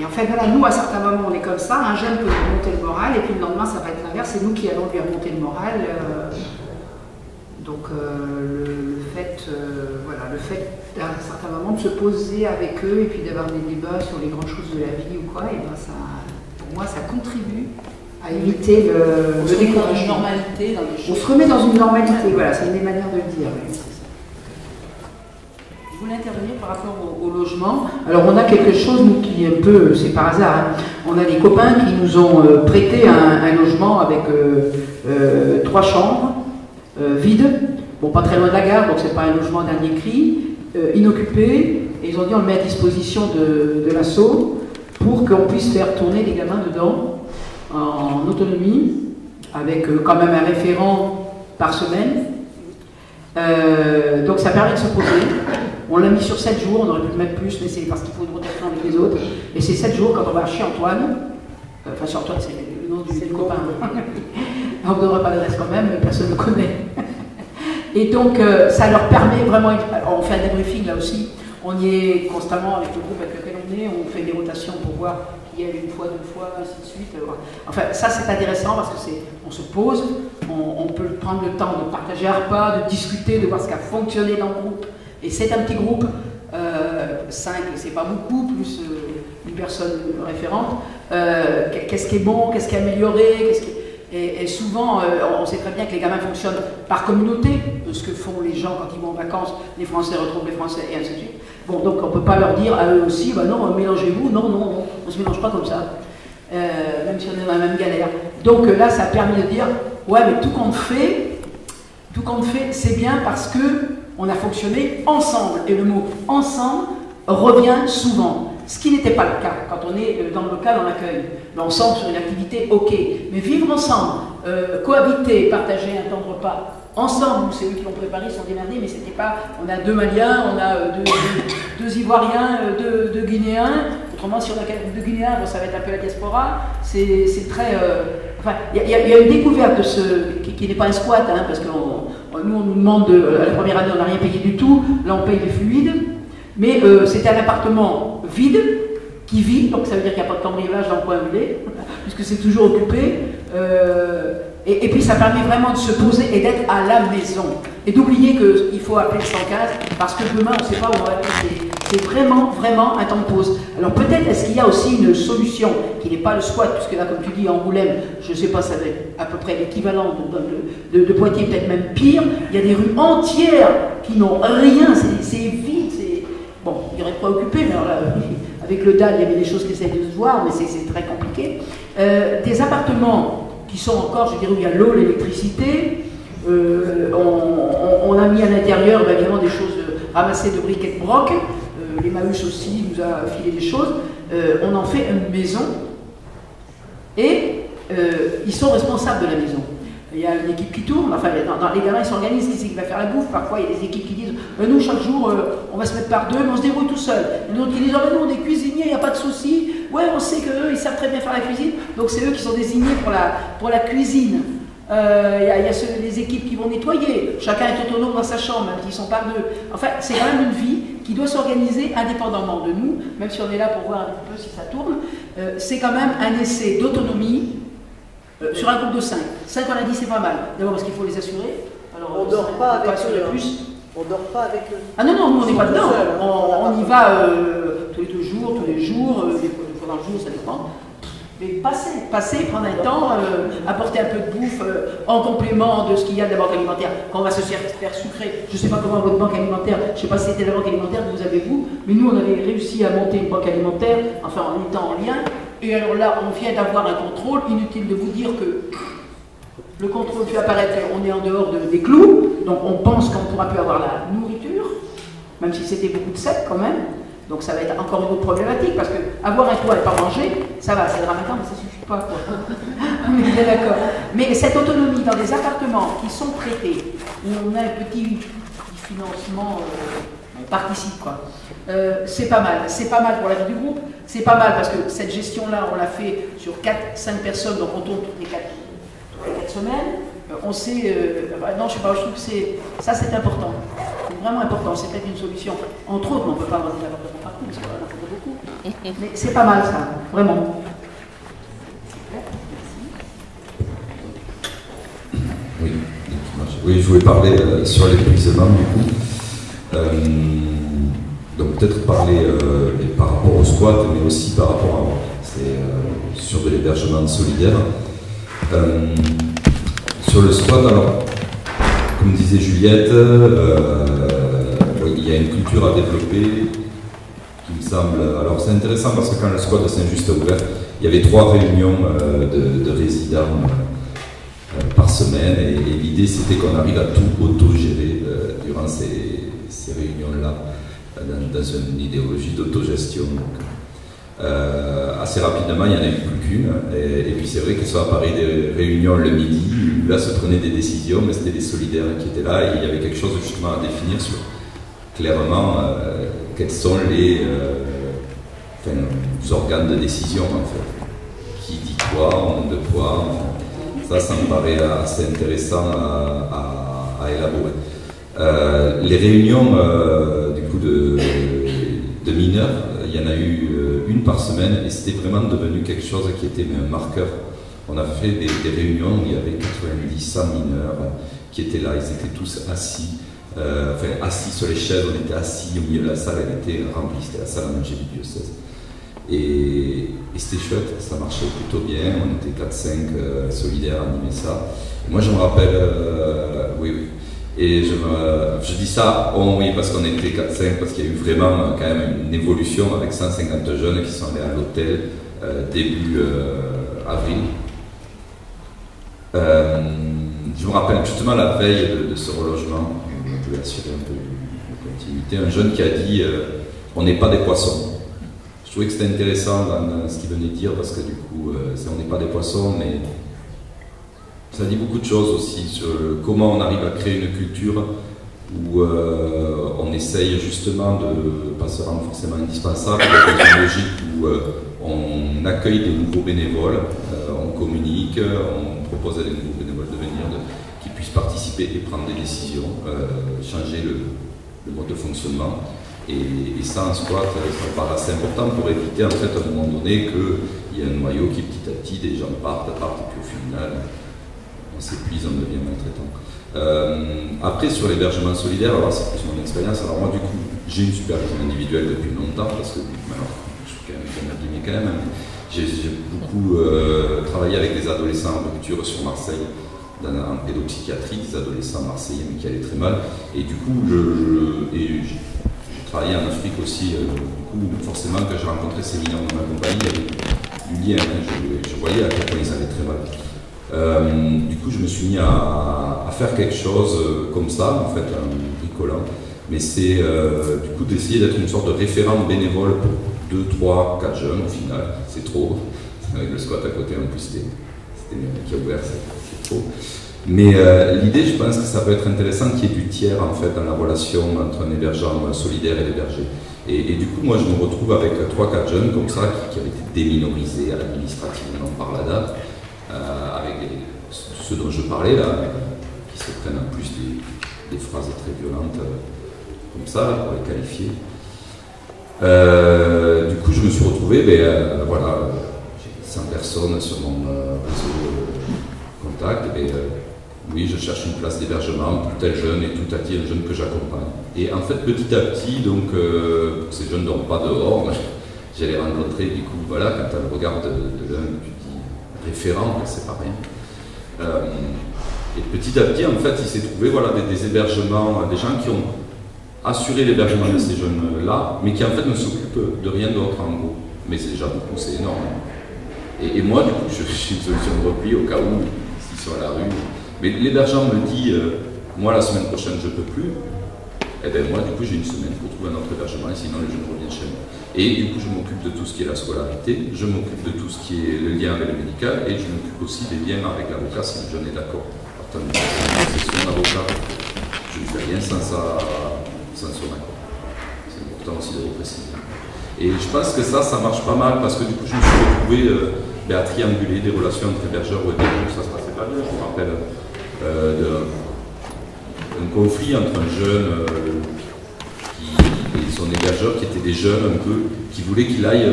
Et en fait, voilà, nous, à certains moments, on est comme ça. Un jeune peut nous monter le moral, et puis le lendemain, ça va être l'inverse. C'est nous qui allons lui remonter le moral. Euh, donc, euh, le fait, euh, voilà, le fait, à un certain moment, de se poser avec eux, et puis d'avoir des débats sur les grandes choses de la vie ou quoi, et ben ça, pour moi, ça contribue à éviter le, on se remet dans une normalité. Dans les on se remet dans une normalité, voilà, c'est une des manières de le dire. Oui. Je voulais intervenir par rapport au, au logement. Alors on a quelque chose nous, qui est un peu, c'est par hasard, hein. On a des copains qui nous ont euh, prêté un, un logement avec euh, euh, trois chambres, euh, vides, bon pas très loin de la gare, donc c'est pas un logement dernier cri, euh, inoccupé, et ils ont dit on le met à disposition de, de l'assaut pour qu'on puisse faire tourner les gamins dedans. En autonomie, avec quand même un référent par semaine. Euh, donc ça permet de se poser. On l'a mis sur sept jours, on aurait pu le mettre plus, mais c'est parce qu'il faut une rotation avec les autres. Et c'est sept jours quand on va chez Antoine, euh, enfin sur Antoine, c'est le nom du copain. On ne donnera pas d'adresse quand même, personne ne connaît. Et donc euh, ça leur permet vraiment, on fait un débriefing là aussi, on y est constamment avec le groupe avec lequel on est, on fait des rotations pour voir qui est une fois, deux fois, ainsi de suite. Enfin, ça c'est intéressant parce que c'est, on se pose, on, on peut prendre le temps de partager un repas, de discuter, de voir ce qui a fonctionné dans le groupe. Et c'est un petit groupe, euh, cinq, c'est pas beaucoup, plus euh, une personne référente. Euh, qu'est-ce qui est bon, qu'est-ce qui est amélioré, qu'est-ce qui est... Et, et souvent, euh, on sait très bien que les gamins fonctionnent par communauté, de ce que font les gens quand ils vont en vacances, les Français retrouvent les Français, et ainsi de suite. Bon, donc on ne peut pas leur dire à eux aussi, bah non, mélangez-vous, non, non, non, on ne se mélange pas comme ça, euh, même si on est dans la même galère. Donc là, ça permet de dire, ouais, mais tout qu'on fait, tout qu'on fait, c'est bien parce qu'on a fonctionné ensemble, et le mot « ensemble » revient souvent. Ce qui n'était pas le cas quand on est dans le local en accueil. L'ensemble sur une activité, ok. Mais vivre ensemble, euh, cohabiter, partager un temps de repas, ensemble, c'est eux qui l'ont préparé, ils sont démerdés, mais c'était pas. On a deux Maliens, on a deux, deux, deux Ivoiriens, deux, deux Guinéens. Autrement, si on a quelques, deux Guinéens, bon, ça va être un peu la diaspora. C'est très. Euh, enfin, il y, y, y a une découverte de ce. qui, qui n'est pas un squat, hein, parce que on, on, nous, on nous demande. De, à la première année, on n'a rien payé du tout. Là, on paye des fluides. Mais euh, c'était un appartement vide, qui vit, donc ça veut dire qu'il n'y a pas de cambriolage dans le coin mêlé, puisque c'est toujours occupé. Euh, et, et puis ça permet vraiment de se poser et d'être à la maison. Et d'oublier qu'il faut appeler le cent quinze, parce que demain on ne sait pas où on va appeler. C'est vraiment, vraiment un temps de pause. Alors peut-être est-ce qu'il y a aussi une solution qui n'est pas le squat, puisque là comme tu dis, Angoulême, je ne sais pas, ça va être à peu près l'équivalent de, de, de, de Poitiers, peut-être même pire. Il y a des rues entières qui n'ont rien, c'est vide. Bon, il y aurait préoccupé, mais alors là, avec le D A D, il y avait des choses qui essayaient de se voir, mais c'est très compliqué. Euh, des appartements qui sont encore, je dirais, où il y a l'eau, l'électricité. Euh, on, on, on a mis à l'intérieur, bah, évidemment, des choses ramassées de briques et de broc. Euh, L'Emmaüs aussi nous a filé des choses. Euh, on en fait une maison. Et euh, ils sont responsables de la maison. Il y a une équipe qui tourne, enfin dans, dans, les gamins ils s'organisent, qui c'est qui va faire la bouffe, parfois il y a des équipes qui disent ben nous chaque jour euh, on va se mettre par deux, mais on se débrouille tout seul. Et d'autres qui disent oh, ben nous on est cuisiniers, il n'y a pas de souci, ouais on sait qu'eux ils savent très bien faire la cuisine, donc c'est eux qui sont désignés pour la, pour la cuisine. Il euh, y a, y a ceux, les équipes qui vont nettoyer, chacun est autonome dans sa chambre, même s'ils sont par deux. Enfin c'est quand même une vie qui doit s'organiser indépendamment de nous, même si on est là pour voir un peu si ça tourne, euh, c'est quand même un essai d'autonomie. Euh, sur un groupe de cinq. cinq, on a dit c'est pas mal. D'abord parce qu'il faut les assurer. Alors, on ne dort pas avec eux. Plus. On ne dort pas avec eux. Ah non, non, nous on n'est pas dedans. Seul, on, on, on y va euh, tous les deux jours, tous les jours, euh, des fois dans le jour, ça dépend. Mais passer, passer, prendre un temps, euh, apporter un peu de bouffe euh, en complément de ce qu'il y a de la banque alimentaire. Quand on va se faire sucrer, je ne sais pas comment votre banque alimentaire, je ne sais pas si c'était la banque alimentaire que vous avez vous, mais nous on avait réussi à monter une banque alimentaire, enfin en étant en lien. Et alors là, on vient d'avoir un contrôle, inutile de vous dire que le contrôle fait apparaître, on est en dehors de, des clous, donc on pense qu'on pourra plus avoir la nourriture, même si c'était beaucoup de sec quand même, donc ça va être encore une autre problématique, parce que avoir un toit et pas manger, ça va, c'est dramatique, mais ça suffit pas, quoi. On est bien d'accord. Mais cette autonomie dans des appartements qui sont prêtés, où on a un petit financement... Euh, participe quoi. Euh, c'est pas mal, c'est pas mal pour la vie du groupe, c'est pas mal parce que cette gestion là on l'a fait sur quatre cinq personnes, donc on tourne toutes les quatre semaines, euh, on sait, euh, non je sais pas, je trouve que c'est, ça c'est important, c'est vraiment important, c'est peut-être une solution, entre autres, mais on ne peut pas avoir des avortements partout, parce qu'on en a beaucoup, mais c'est pas mal ça, vraiment. Oui, oui je voulais parler euh, sur l'épuisement du coup. Euh, donc peut-être parler euh, par rapport au squat, mais aussi par rapport à euh, sur de l'hébergement solidaire. Euh, sur le squat, alors, comme disait Juliette, euh, il y a une culture à développer qui me semble. Alors c'est intéressant parce que quand le squat de Saint-Just a ouvert, il y avait trois réunions euh, de, de résidents euh, par semaine, et, et l'idée c'était qu'on arrive à tout autogérer euh, durant ces ces réunions-là, dans, dans une idéologie d'autogestion. Euh, assez rapidement, il n'y en a eu plus qu'une, et, et puis c'est vrai que soit à Paris des réunions le midi, là se prenaient des décisions, mais c'était les solidaires qui étaient là, et il y avait quelque chose justement à définir sur, clairement, euh, quels sont les, euh, enfin, les organes de décision, en fait. Qui dit quoi, on de quoi, enfin, ça, ça me paraît assez intéressant à, à, à élaborer. Euh, les réunions euh, du coup de, de mineurs, il y en a eu euh, une par semaine, et c'était vraiment devenu quelque chose qui était un marqueur. On a fait des, des réunions où il y avait quatre-vingt-dix à cent mineurs qui étaient là, ils étaient tous assis, euh, enfin assis sur les chaises, on était assis au milieu de la salle, elle était remplie, c'était la salle à manger du diocèse. Et, et c'était chouette, ça marchait plutôt bien, on était quatre cinq euh, solidaires à animer ça. Et moi je me rappelle, euh, oui oui, Et je, me, je dis ça, oh oui, parce qu'on était quatre cinq, parce qu'il y a eu vraiment quand même une évolution avec cent cinquante jeunes qui sont allés à l'hôtel euh, début euh, avril. Euh, je me rappelle justement la veille de, de ce relogement, je voulais assurer un peu de continuité, un jeune qui a dit euh, « on n'est pas des poissons ». Je trouvais que c'était intéressant dans ce qu'il venait de dire, parce que du coup, euh, c'est « on n'est pas des poissons », mais ça dit beaucoup de choses aussi sur comment on arrive à créer une culture où euh, on essaye justement de pas se rendre forcément indispensable, dans une logique où euh, on accueille des nouveaux bénévoles, euh, on communique, on propose à des nouveaux bénévoles de venir, de, qui puissent participer et prendre des décisions, euh, changer le, le mode de fonctionnement. Et, et ça, en squat, ça paraît assez important pour éviter en fait à un moment donné qu'il y ait un noyau qui petit à petit, des gens partent, partent, et puis au final, on s'épuise, on devient maltraitant. Euh, après, sur l'hébergement solidaire, alors c'est plus mon expérience. Alors moi, du coup, j'ai une supervision individuelle depuis longtemps, parce que alors, je suis quand même bien abîmé quand même. J'ai beaucoup euh, travaillé avec des adolescents en rupture sur Marseille, dans la pédopsychiatrie, des adolescents marseillais mais qui allaient très mal. Et du coup, je, je, et je, je travaillais en Afrique aussi. Euh, du coup, forcément, quand j'ai rencontré ces mineurs dans ma compagnie, il y avait du lien. Hein, je, je voyais à quel point ils allaient très mal. Euh, du coup, je me suis mis à, à faire quelque chose euh, comme ça, en fait, en bricolant. Mais c'est euh, du coup d'essayer d'être une sorte de référent bénévole pour deux, trois, quatre jeunes au final. C'est trop. Avec le squat à côté, en plus, c'était qui a ouvert, c'est trop. Mais euh, l'idée, je pense que ça peut être intéressant qu'il y ait du tiers, en fait, dans la relation entre un hébergeant solidaire et l'hébergé. Et, et du coup, moi, je me retrouve avec trois, quatre jeunes comme ça, qui, qui avaient été déminorisés à l'administrativement par la D A P. Euh, avec les, ceux dont je parlais là, qui se prennent en plus des, des phrases très violentes euh, comme ça, là, pour les qualifier. Euh, du coup, je me suis retrouvé, ben, euh, voilà, j'ai cent personnes sur mon euh, réseau contact, et ben, euh, oui, je cherche une place d'hébergement pour tel jeune et tout à tel jeune que j'accompagne. Et en fait, petit à petit, donc, euh, ces jeunes ne dorment pas dehors, j'ai les rencontrés, du coup, voilà, quand on regarde de, de l'un, tu dis référent, c'est pas rien. Euh, et petit à petit, en fait, il s'est trouvé voilà, des, des hébergements, des gens qui ont assuré l'hébergement de ces jeunes-là, mais qui en fait ne s'occupent de rien d'autre en gros. Mais c'est déjà beaucoup, c'est énorme. Et, et moi, du coup, je, je suis une solution de repli au cas où, s'ils sont à la rue. Mais l'hébergeant me dit, euh, moi la semaine prochaine, je peux plus. Et bien moi, du coup, j'ai une semaine pour trouver un autre hébergement, et sinon les jeunes reviennent chez moi. Et du coup, je m'occupe de tout ce qui est la scolarité, je m'occupe de tout ce qui est le lien avec le médical, et je m'occupe aussi des liens avec l'avocat si le jeune est d'accord. Partant de son avocat, je ne fais rien sans, sa, sans son accord. C'est important aussi de le préciser. Et je pense que ça, ça marche pas mal, parce que du coup, je me suis retrouvé euh, à trianguler des relations entre hébergeurs ou hébergeurs, ça se passait pas bien. Je me rappelle, euh, d'un conflit entre un jeune euh, qui, et son hébergeur qui était des jeunes un peu, qui voulait qu'il aille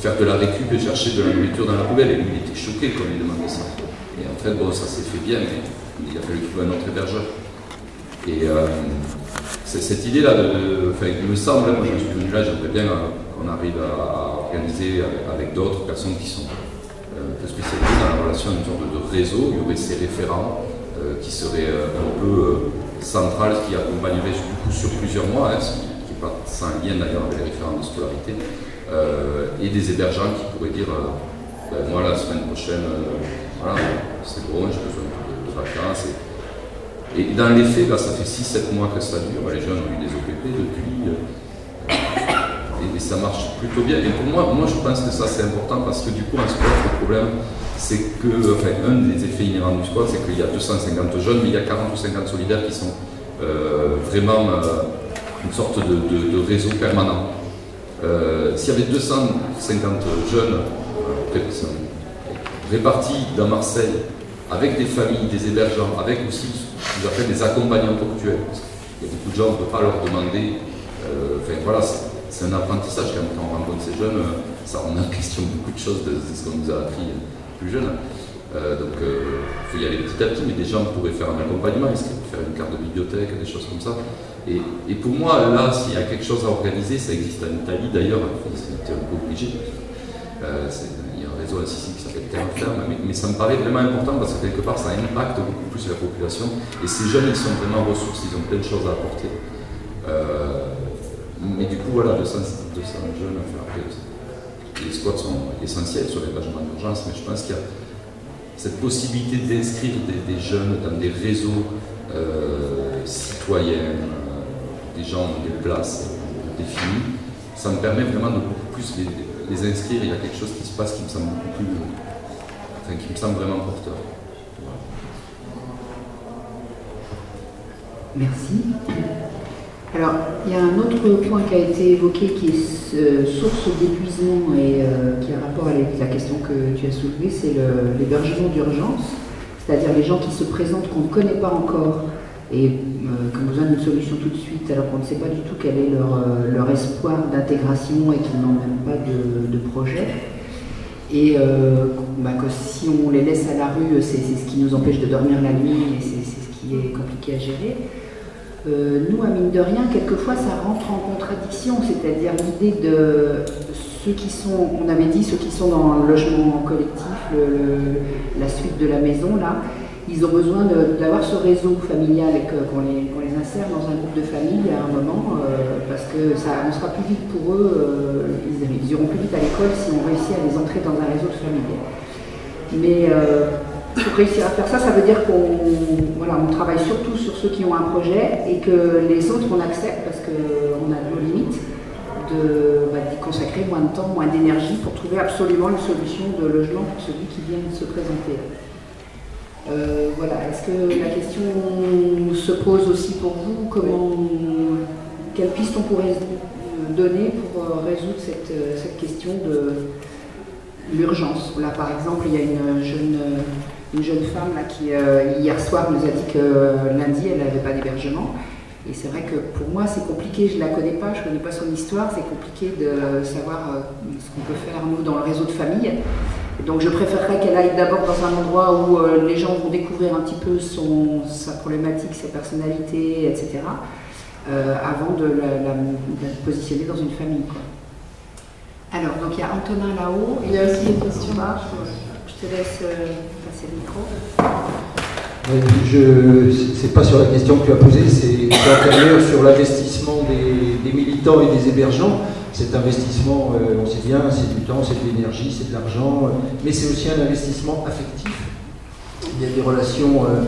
faire de la récup et chercher de la nourriture dans la poubelle. Et lui, il était choqué quand il demandait ça. Et en fait, bon, ça s'est fait bien, mais il a fallu trouver un autre hébergeur. Et euh, c'est cette idée-là, de, de, enfin, il me semble, moi je suis venu là, j'aimerais bien qu'on arrive à organiser avec d'autres personnes qui sont euh, spécialisées dans la relation, une sorte de, de réseau. Il y aurait ces référents euh, qui seraient euh, un peu euh, centrales, qui accompagneraient du coup sur plusieurs mois, hein, ce qui n'est pas sans lien d'ailleurs avec les référents de scolarité, euh, et des hébergeants qui pourraient dire euh, ben, moi la semaine prochaine, euh, voilà, c'est bon, j'ai besoin de, de vacances. Et, Et dans les faits, là, ça fait six sept mois que ça dure, les jeunes ont eu des O P P depuis, euh, et, et ça marche plutôt bien. Et pour moi, moi je pense que ça c'est important parce que du coup, un squat, le problème, c'est que, enfin, un des effets inhérents du squat, c'est qu'il y a deux cent cinquante jeunes, mais il y a quarante ou cinquante solidaires qui sont euh, vraiment euh, une sorte de, de, de réseau permanent. Euh, S'il y avait deux cent cinquante jeunes euh, répartis dans Marseille, avec des familles, des hébergeurs, avec aussi ce qu'ils appellent des accompagnants ponctuels. Il y a beaucoup de gens, on ne peut pas leur demander. Euh, enfin voilà, c'est un apprentissage quand, quand on rencontre ces jeunes, ça remet en question beaucoup de choses de, de ce qu'on nous a appris plus jeune. Euh, donc il euh, faut y aller petit à petit, mais des gens pourraient faire un accompagnement, ils pourraient faire une carte de bibliothèque, des choses comme ça. Et, et pour moi, là, s'il y a quelque chose à organiser, ça existe en Italie d'ailleurs, c'était un peu obligé. Euh, réseau ici qui s'appelle Terre ferme, mais, mais ça me paraît vraiment important parce que quelque part ça impacte beaucoup plus la population et ces jeunes ils sont vraiment ressources, ils ont plein de choses à apporter. Euh, mais du coup voilà, deux cents, deux cents jeunes à faire appel. Les squats sont essentiels sur l'hébergement d'urgence, mais je pense qu'il y a cette possibilité d'inscrire des, des jeunes dans des réseaux euh, citoyens, euh, des gens ont des places définies, ça me permet vraiment de beaucoup plus les les inscrire, il y a quelque chose qui se passe qui me semble beaucoup plus, enfin qui me semble vraiment porteur. Voilà. Merci. Alors, il y a un autre point qui a été évoqué qui est euh, source d'épuisement et euh, qui a rapport à la question que tu as soulevée, c'est l'hébergement d'urgence, c'est-à-dire les gens qui se présentent qu'on ne connaît pas encore et euh, qui ont besoin d'une solution tout de suite, alors qu'on ne sait pas du tout quel est leur, euh, leur espoir d'intégration et qu'ils n'ont même pas de, de projet. Et euh, bah, que si on les laisse à la rue, c'est ce qui nous empêche de dormir la nuit et c'est ce qui est compliqué à gérer. Euh, nous, à mine de rien, quelquefois, ça rentre en contradiction, c'est-à-dire l'idée de ceux qui sont, on avait dit, ceux qui sont dans le logement collectif, le, le, la suite de la maison, là, ils ont besoin d'avoir ce réseau familial et qu'on les, qu'on les insère dans un groupe de famille à un moment, euh, parce que ça avancera plus vite pour eux, euh, ils, ils iront plus vite à l'école si on réussit à les entrer dans un réseau familial. Mais euh, pour réussir à faire ça, ça veut dire qu'on voilà, on travaille surtout sur ceux qui ont un projet et que les autres on accepte parce qu'on a nos limites de bah, d'y consacrer moins de temps, moins d'énergie pour trouver absolument une solution de logement pour celui qui vient de se présenter. Euh, voilà, est-ce que la question se pose aussi pour vous? Comment, oui. Quelle piste on pourrait donner pour résoudre cette, cette question de l'urgence? Là, par exemple, il y a une jeune, une jeune femme là, qui, euh, hier soir, nous a dit que lundi, elle n'avait pas d'hébergement. Et c'est vrai que pour moi, c'est compliqué, je ne la connais pas, je ne connais pas son histoire, c'est compliqué de savoir ce qu'on peut faire, nous, dans le réseau de famille. Donc je préférerais qu'elle aille d'abord dans un endroit où euh, les gens vont découvrir un petit peu son, sa problématique, sa personnalité, et cetera, euh, avant de la, la, de la positionner dans une famille, quoi. Alors, donc il y a Antonin là-haut. Il y a aussi une question là. Je te laisse euh, passer le micro. Ce n'est pas sur la question que tu as posée, c'est l'intérieur sur l'investissement des, des militants et des hébergeants. Cet investissement, euh, on sait bien, c'est du temps, c'est de l'énergie, c'est de l'argent, euh, mais c'est aussi un investissement affectif. Il y a des relations euh,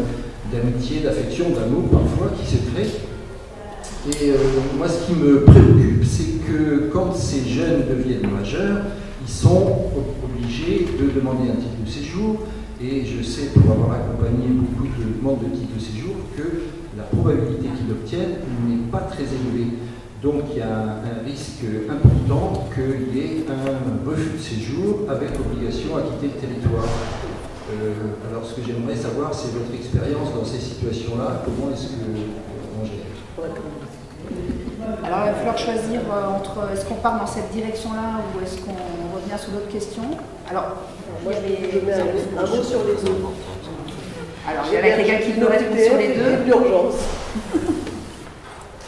d'amitié, d'affection, d'amour parfois qui se créent. Et euh, moi, ce qui me préoccupe, c'est que quand ces jeunes deviennent majeurs, ils sont obligés de demander un titre de séjour. Et je sais, pour avoir accompagné beaucoup de demandes de titres de séjour, que la probabilité qu'ils l'obtiennent n'est pas très élevée. Donc il y a un risque important qu'il y ait un refus de séjour avec obligation à quitter le territoire. Euh, alors, ce que j'aimerais savoir, c'est votre expérience dans ces situations-là. Comment est-ce qu'on gère? Alors, il va falloir choisir entre est-ce qu'on part dans cette direction-là ou est-ce qu'on revient sur d'autres questions. Alors, moi, je vais je mets un, un mot sur les deux. Alors, il y a quelqu'un qui nous répond sur les deux. L'urgence.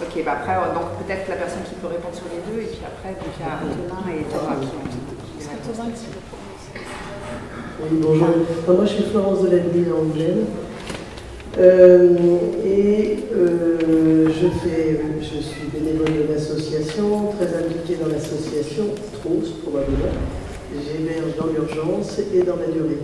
Ok, bah après, donc peut-être la personne qui peut répondre sur les deux, et puis après, donc il y a Thomas et Thomas qui ont dit. Oui, bonjour. Enfin, moi, je suis Florence Delatny en Anglaise. Euh, et euh, je, fais, je suis bénévole de l'association, très impliquée dans l'association, trop probablement. J'héberge dans l'urgence et dans la durée.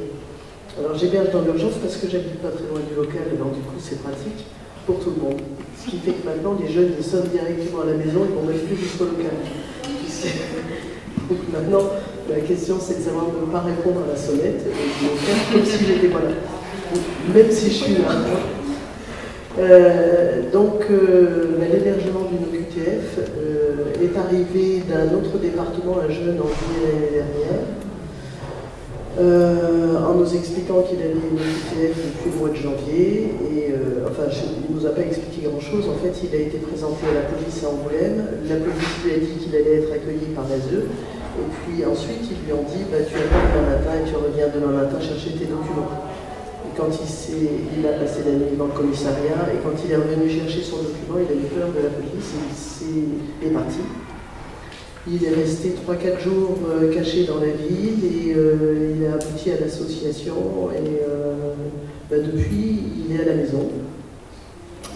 Alors, j'héberge dans l'urgence parce que j'habite pas très loin du local, alors du coup, c'est pratique pour tout le monde. Ce qui fait que maintenant, les jeunes ils sortent directement à la maison et qu'on ne reste plus jusqu'au local. Donc maintenant, la question c'est de savoir ne pas répondre à la sonnette et de faire comme si j'étais pas là. Même si je suis là. Euh, donc, euh, l'hébergement d'une O Q T F euh, est arrivé d'un autre département, un jeune en juillet l'année dernière, Euh, en nous expliquant qu'il avait une O Q T F depuis le mois de janvier, et euh, enfin, je, il ne nous a pas expliqué grand-chose. En fait, il a été présenté à la police à Angoulême, la police lui a dit qu'il allait être accueilli par l'A S E, et puis ensuite, ils lui ont dit bah, « tu arrives demain matin et tu reviens demain matin chercher tes documents ». Et quand il, il a passé la nuit dans le commissariat, et quand il est revenu chercher son document, il a eu peur de la police, et il est parti. Il est resté trois quatre jours euh, caché dans la ville et euh, il a abouti à l'association et euh, bah, depuis il est à la maison.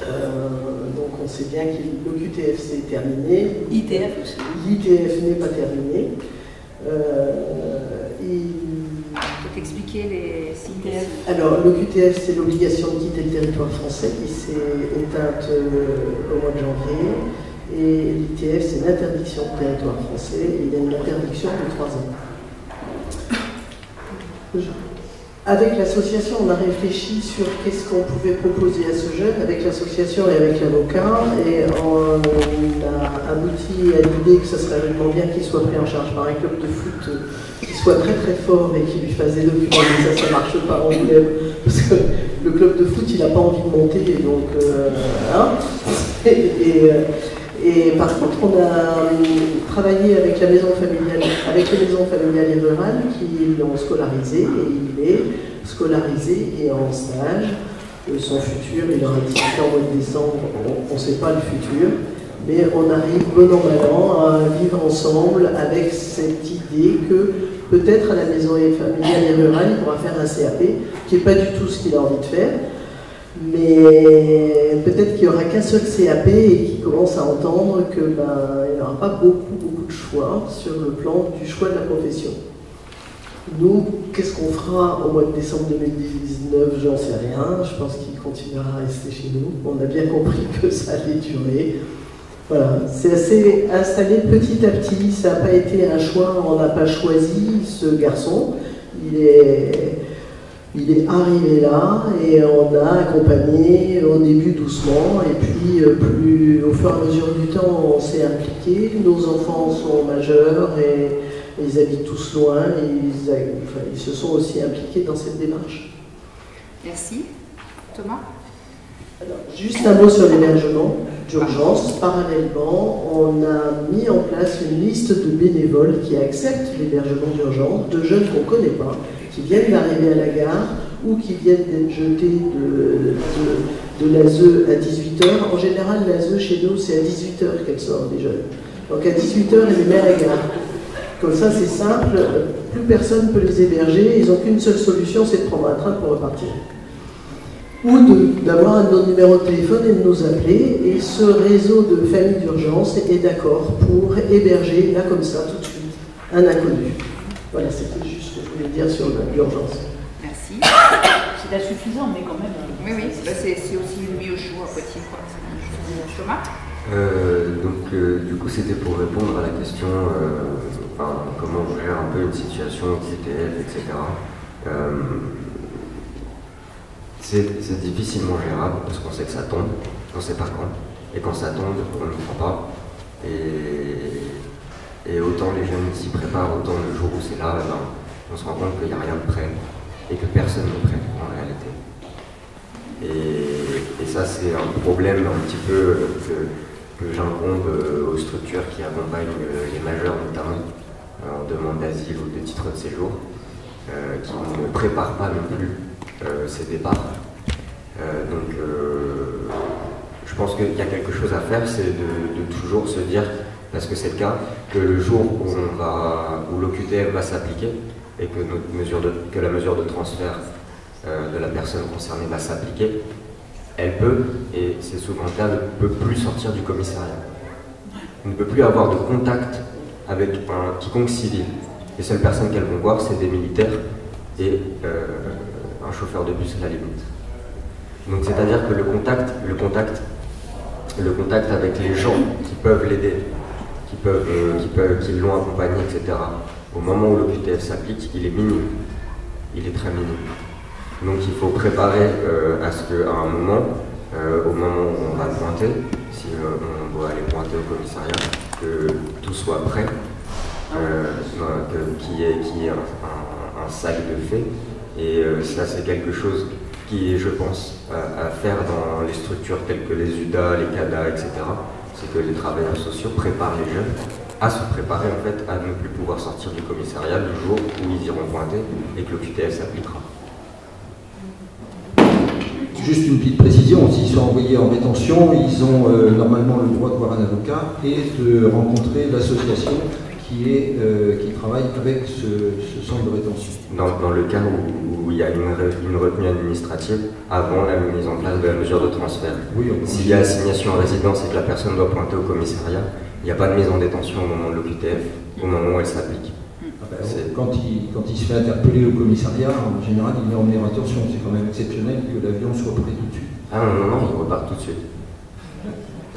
Euh, donc on sait bien que l'O Q T F c'est terminé. I T F aussi. L'I T F n'est pas terminé. Euh, il... Peut t'expliquer les I T F. Alors l'O Q T F c'est l'obligation de quitter le territoire français qui s'est éteinte euh, au mois de janvier. Et l'I T F, c'est l'interdiction du territoire français, et il y a une interdiction de trois ans. Avec l'association, on a réfléchi sur qu'est-ce qu'on pouvait proposer à ce jeune, avec l'association et avec l'avocat, et on a abouti à l'idée que ce serait vraiment bien qu'il soit pris en charge par un club de foot qui soit très très fort et qui lui fasse des documents, mais ça, ça marche pas en club, parce que le club de foot, il n'a pas envie de monter, donc euh, hein, et... et Et par contre, on a travaillé avec la maison familiale, avec les maisons familiales et rurales qui l'ont scolarisé, et il est scolarisé et en stage. Son futur, il aura dix-huit ans au mois de décembre, on ne sait pas le futur, mais on arrive bon an mal an à vivre ensemble avec cette idée que peut-être à la maison familiale et rurale, il pourra faire un C A P, qui n'est pas du tout ce qu'il a envie de faire. Mais peut-être qu'il n'y aura qu'un seul C A P et qu'il commence à entendre qu'il n'aura pas beaucoup, beaucoup de choix sur le plan du choix de la profession. Nous, qu'est-ce qu'on fera au mois de décembre deux mille dix-neuf? J'en sais rien. Je pense qu'il continuera à rester chez nous. On a bien compris que ça allait durer. Voilà, c'est assez installé petit à petit. Ça n'a pas été un choix, on n'a pas choisi ce garçon. Il est... Il est arrivé là et on a accompagné au début doucement et puis plus au fur et à mesure du temps on s'est impliqué. Nos enfants sont majeurs et, et ils habitent tous loin et ils, enfin, ils se sont aussi impliqués dans cette démarche. Merci. Thomas? Alors, juste un mot sur l'hébergement d'urgence. Parallèlement, on a mis en place une liste de bénévoles qui acceptent l'hébergement d'urgence, de jeunes qu'on ne connaît pas, qui viennent d'arriver à la gare ou qui viennent d'être jetés de, de, de l'A S E à dix-huit heures. En général, l'A S E chez nous, c'est à dix-huit heures qu'elle sort les jeunes. Donc à dix-huit heures, elle les met à la gare. Comme ça, c'est simple, plus personne ne peut les héberger, ils n'ont qu'une seule solution, c'est de prendre un train pour repartir. Ou d'avoir un de nos numéros de téléphone et de nous appeler, et ce réseau de familles d'urgence est d'accord pour héberger, là comme ça, tout de suite, un inconnu. Voilà, c'était juste ce que je voulais dire sur l'urgence. Merci. C'est insuffisant, mais quand même... Oui, oui, c'est aussi une mise au jour à Poitiers, quoi. Thomas ? Euh, donc, euh, du coup, c'était pour répondre à la question, euh, enfin, comment on gère un peu une situation, Q T F, et cetera. Euh, C'est difficilement gérable parce qu'on sait que ça tombe, on ne sait pas quand. Et quand ça tombe, on ne le prend pas. Et, et autant les jeunes s'y préparent, autant le jour où c'est là, ben, on se rend compte qu'il n'y a rien de prêt. et que personne ne prenne en réalité. Et, et ça, c'est un problème un petit peu que, que j'incombe aux structures qui accompagnent les majeurs, notamment en demande d'asile ou de titre de séjour, euh, qui ne préparent pas non plus euh, ces départs. Euh, donc, euh, je pense qu'il y a quelque chose à faire, c'est de, de toujours se dire, parce que c'est le cas, que le jour où, où l'O Q T F va s'appliquer et que, notre mesure de, que la mesure de transfert euh, de la personne concernée va s'appliquer, elle peut, et c'est souvent le cas, ne peut plus sortir du commissariat. On ne peut plus avoir de contact avec un quiconque civil. Les seules personnes qu'elles vont voir, c'est des militaires et euh, un chauffeur de bus à la limite. Donc c'est-à-dire que le contact, le, contact, le contact avec les gens qui peuvent l'aider, qui peuvent, euh, qui peuvent, qui l'ont accompagné, et cetera, au moment où l'O Q T F s'applique, il est minime. Il est très minime. Donc il faut préparer euh, à ce qu'à un moment, euh, au moment où on va pointer, si euh, on doit aller pointer au commissariat, que tout soit prêt, euh, qu'il y ait, qu'il y ait un, un, un sac de fait. Et euh, ça, c'est quelque chose qui est, je pense, à, à faire dans les structures telles que les U D A, les CADA, et cetera. C'est que les travailleurs sociaux préparent les jeunes à se préparer en fait à ne plus pouvoir sortir du commissariat le jour où ils iront pointer et que l'O Q T F s'appliquera. Juste une petite précision, s'ils sont envoyés en détention, ils ont euh, normalement le droit de voir un avocat et de rencontrer l'association qui, est, euh, qui travaille avec ce, ce centre de rétention. Dans, dans le cas où, où il y a une, une retenue administrative avant la mise en place de la mesure de transfert. Oui, s'il y a assignation à résidence et que la personne doit pointer au commissariat, il n'y a pas de mise en détention au moment de l'O Q T F, au moment où elle s'applique. Ah ben, quand, il, quand il se fait interpeller au commissariat, en général, il est emmené en attention. C'est quand même exceptionnel que l'avion soit pris tout de suite. Ah non, non, non, il repart tout de suite.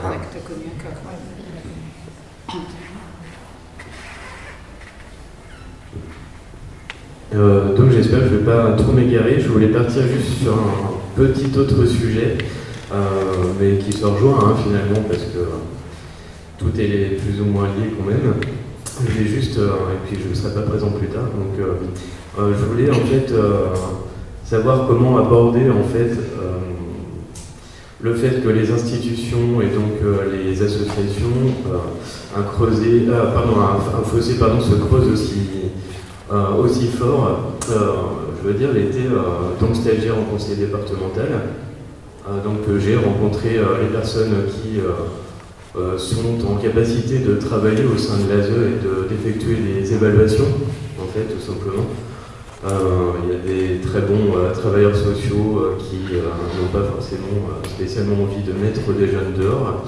Ah. Euh, donc j'espère que je ne vais pas trop m'égarer. Je voulais partir juste sur un petit autre sujet, euh, mais qui se rejoint hein, finalement, parce que tout est plus ou moins lié quand même. Je vais juste, euh, et puis je ne serai pas présent plus tard, donc euh, euh, je voulais en fait euh, savoir comment aborder en fait euh, le fait que les institutions et donc euh, les associations, euh, un, creuset, euh, pardon, un, un fossé pardon, se creuse aussi, euh, aussi fort. Euh, je veux dire, l'été, euh, donc stagiaire en conseil départemental, euh, donc euh, j'ai rencontré euh, les personnes qui... Euh, Euh, sont en capacité de travailler au sein de l'A S E et d'effectuer de, des évaluations, en fait, tout simplement. Il euh, y a des très bons euh, travailleurs sociaux euh, qui euh, n'ont pas forcément euh, spécialement envie de mettre des jeunes dehors.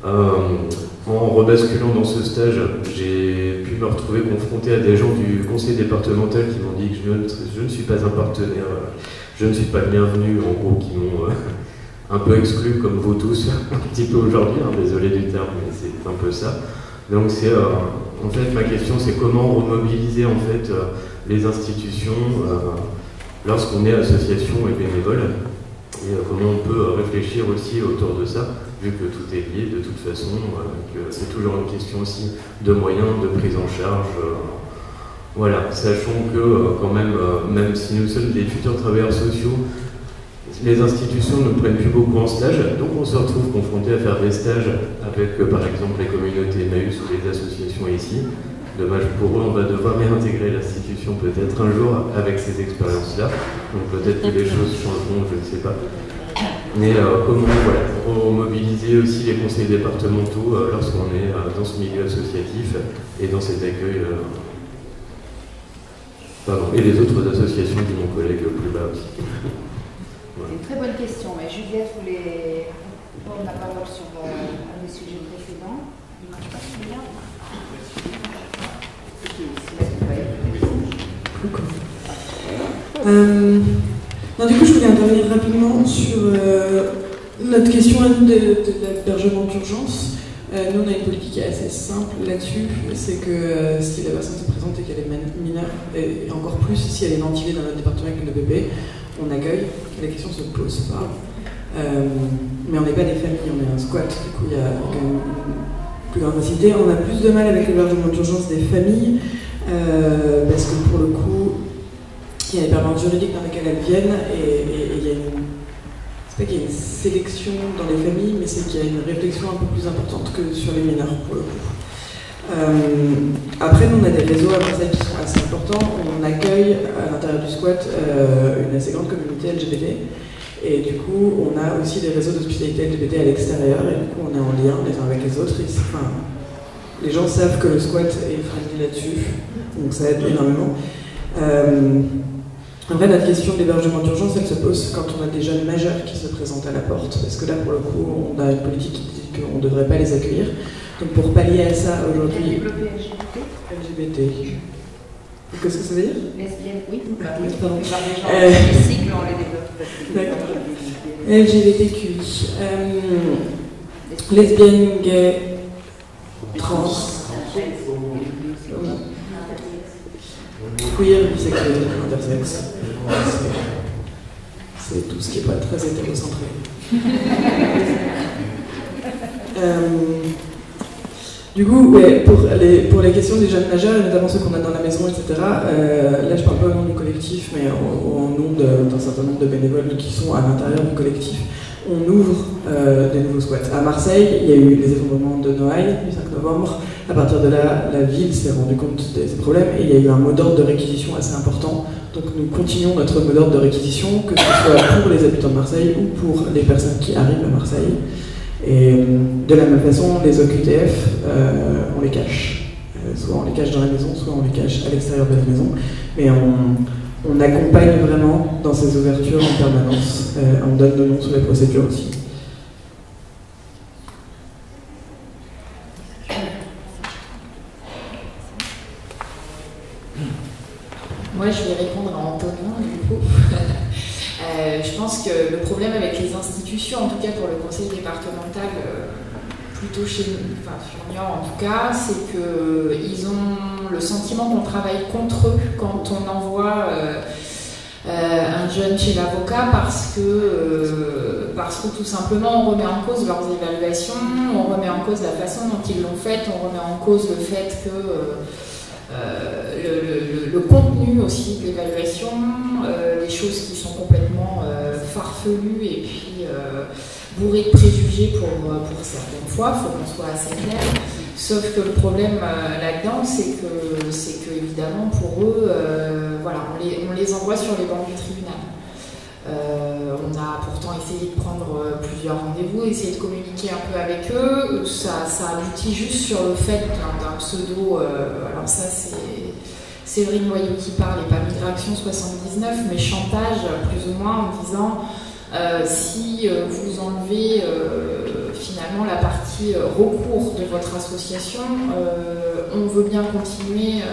Euh, en rebasculant dans ce stage, j'ai pu me retrouver confronté à des gens du conseil départemental qui m'ont dit que je ne, je ne suis pas un partenaire, je ne suis pas le bienvenu, en gros, qui m'ont... Euh, un peu exclu comme vous tous, un petit peu aujourd'hui, hein, désolé du terme, mais c'est un peu ça. Donc c'est, euh, en fait, ma question c'est comment remobiliser en fait euh, les institutions euh, lorsqu'on est association et bénévole, et euh, comment on peut euh, réfléchir aussi autour de ça, vu que tout est lié de toute façon, euh, que c'est toujours une question aussi de moyens, de prise en charge. Euh, voilà, sachant que euh, quand même, euh, même si nous sommes des futurs travailleurs sociaux, les institutions ne prennent plus beaucoup en stage, donc on se retrouve confronté à faire des stages avec, par exemple, les communautés Emmaüs ou les associations ici. Dommage pour eux, on va devoir réintégrer l'institution peut-être un jour avec ces expériences-là. Donc peut-être que les choses changeront, je ne sais pas. Mais euh, comment voilà, mobiliser aussi les conseils départementaux euh, lorsqu'on est euh, dans ce milieu associatif et dans cet accueil euh... Pardon. Et les autres associations de mon collègue plus bas aussi. C'est une très bonne question. Et Juliette voulait prendre la parole sur euh, un des sujets précédents. Il ne marche pas très bien. Euh, non, du coup, je voulais intervenir rapidement sur euh, notre question à nous de, de, de l'hébergement d'urgence. Euh, nous, on a une politique qui est assez simple là-dessus, c'est que euh, si la personne se présente et qu'elle est mineure, et, et encore plus si elle est ventilée dans notre département avec le bébé, on accueille, la question se pose pas. Euh, mais on n'est pas des familles, on est un squat, du coup il y a quand même une plus grande densité. On a plus de mal avec l'hébergement d'urgence des familles, euh, parce que pour le coup, qui a les permanences juridiques dans lesquelles elles viennent, et il y a une, c'est pas qu'il y a une sélection dans les familles, mais c'est qu'il y a une réflexion un peu plus importante que sur les mineurs, pour le coup. Euh, après, nous, on a des réseaux à Marseille qui sont assez importants. On accueille à l'intérieur du squat euh, une assez grande communauté L G B T, et du coup, on a aussi des réseaux d'hospitalité L G B T à l'extérieur, et du coup, on est en lien les uns avec les autres. Et, enfin, les gens savent que le squat est fragile là-dessus, donc ça aide énormément. Euh, en vrai, notre question de l'hébergement d'urgence, elle se pose quand on a des jeunes majeurs qui se présentent à la porte, parce que là, pour le coup, on a une politique qui dit qu'on ne devrait pas les accueillir. Donc pour pallier à ça aujourd'hui... Développer L G B T. Qu'est-ce que ça veut dire? Lesbienne, oui. Bah, oui, pardon. Par les gens euh... les cycles, on les développe. D'accord. L G B T Q I. Euh... Lesbienne, gay, trans. Queer, bisexuel, intersexe. C'est tout ce qui n'est pas très hétérocentré. euh... Du coup, ouais, pour, les, pour les questions des jeunes majeurs, et notamment ceux qu'on a dans la maison, et cetera, euh, là je parle pas au nom du collectif, mais au, au nom d'un certain nombre de bénévoles qui sont à l'intérieur du collectif, on ouvre euh, des nouveaux squats. À Marseille, il y a eu les effondrements de Noailles, du cinq novembre. À partir de là, la ville s'est rendue compte de ces problèmes et il y a eu un mot d'ordre de réquisition assez important. Donc nous continuons notre mot d'ordre de réquisition, que ce soit pour les habitants de Marseille ou pour les personnes qui arrivent à Marseille. Et de la même façon, les O Q T F, euh, on les cache. Euh, soit on les cache dans la maison, soit on les cache à l'extérieur de la maison. Mais on, on accompagne vraiment dans ces ouvertures en permanence. Euh, on donne de nom sur les procédures aussi. Moi, je vais répondre à Antonin, du coup. Euh, je pense que le problème avec les institutions, en tout cas pour le conseil départemental, euh, plutôt chez nous, enfin sur Niort en tout cas, c'est qu'ils ont le sentiment qu'on travaille contre eux quand on envoie euh, euh, un jeune chez l'avocat parce que, euh, parce que tout simplement on remet en cause leurs évaluations, on remet en cause la façon dont ils l'ont faite, on remet en cause le fait que... Euh, Euh, le, le, le contenu aussi de l'évaluation, euh, les choses qui sont complètement euh, farfelues et puis euh, bourrées de préjugés pour, pour certaines fois, il faut qu'on soit assez clair. Sauf que le problème euh, là-dedans, c'est que, c'est que évidemment pour eux, euh, voilà, on les, on les envoie sur les bancs du tribunal. Euh, on a pourtant essayé de prendre plusieurs rendez-vous, essayé de communiquer un peu avec eux. Ça, ça aboutit juste sur le fait d'un pseudo. Euh, alors, ça, c'est Séverine Loyau qui parle, et pas Migraction soixante-dix-neuf, mais chantage, plus ou moins, en disant euh, si vous enlevez euh, finalement la partie recours de votre association, euh, on veut bien continuer. Euh,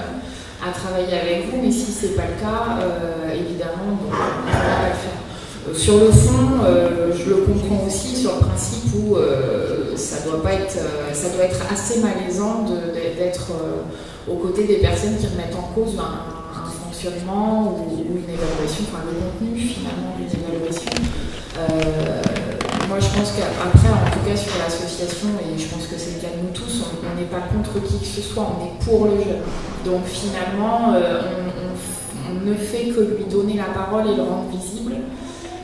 à travailler avec vous, mais si ce n'est pas le cas, euh, évidemment, on ne va pas le faire. Euh, sur le fond, euh, je le comprends aussi sur le principe où euh, ça, doit pas être, euh, ça doit être assez malaisant d'être euh, aux côtés des personnes qui remettent en cause un, un fonctionnement ou, ou une évaluation, enfin le contenu finalement d'une évaluation. Euh, moi je pense qu'après, en tout cas sur l'association, et je pense que c'est le cas de nous tous, on n'est pas contre qui que ce soit, on est pour le jeune. Donc finalement, euh, on, on, on ne fait que lui donner la parole et le rendre visible.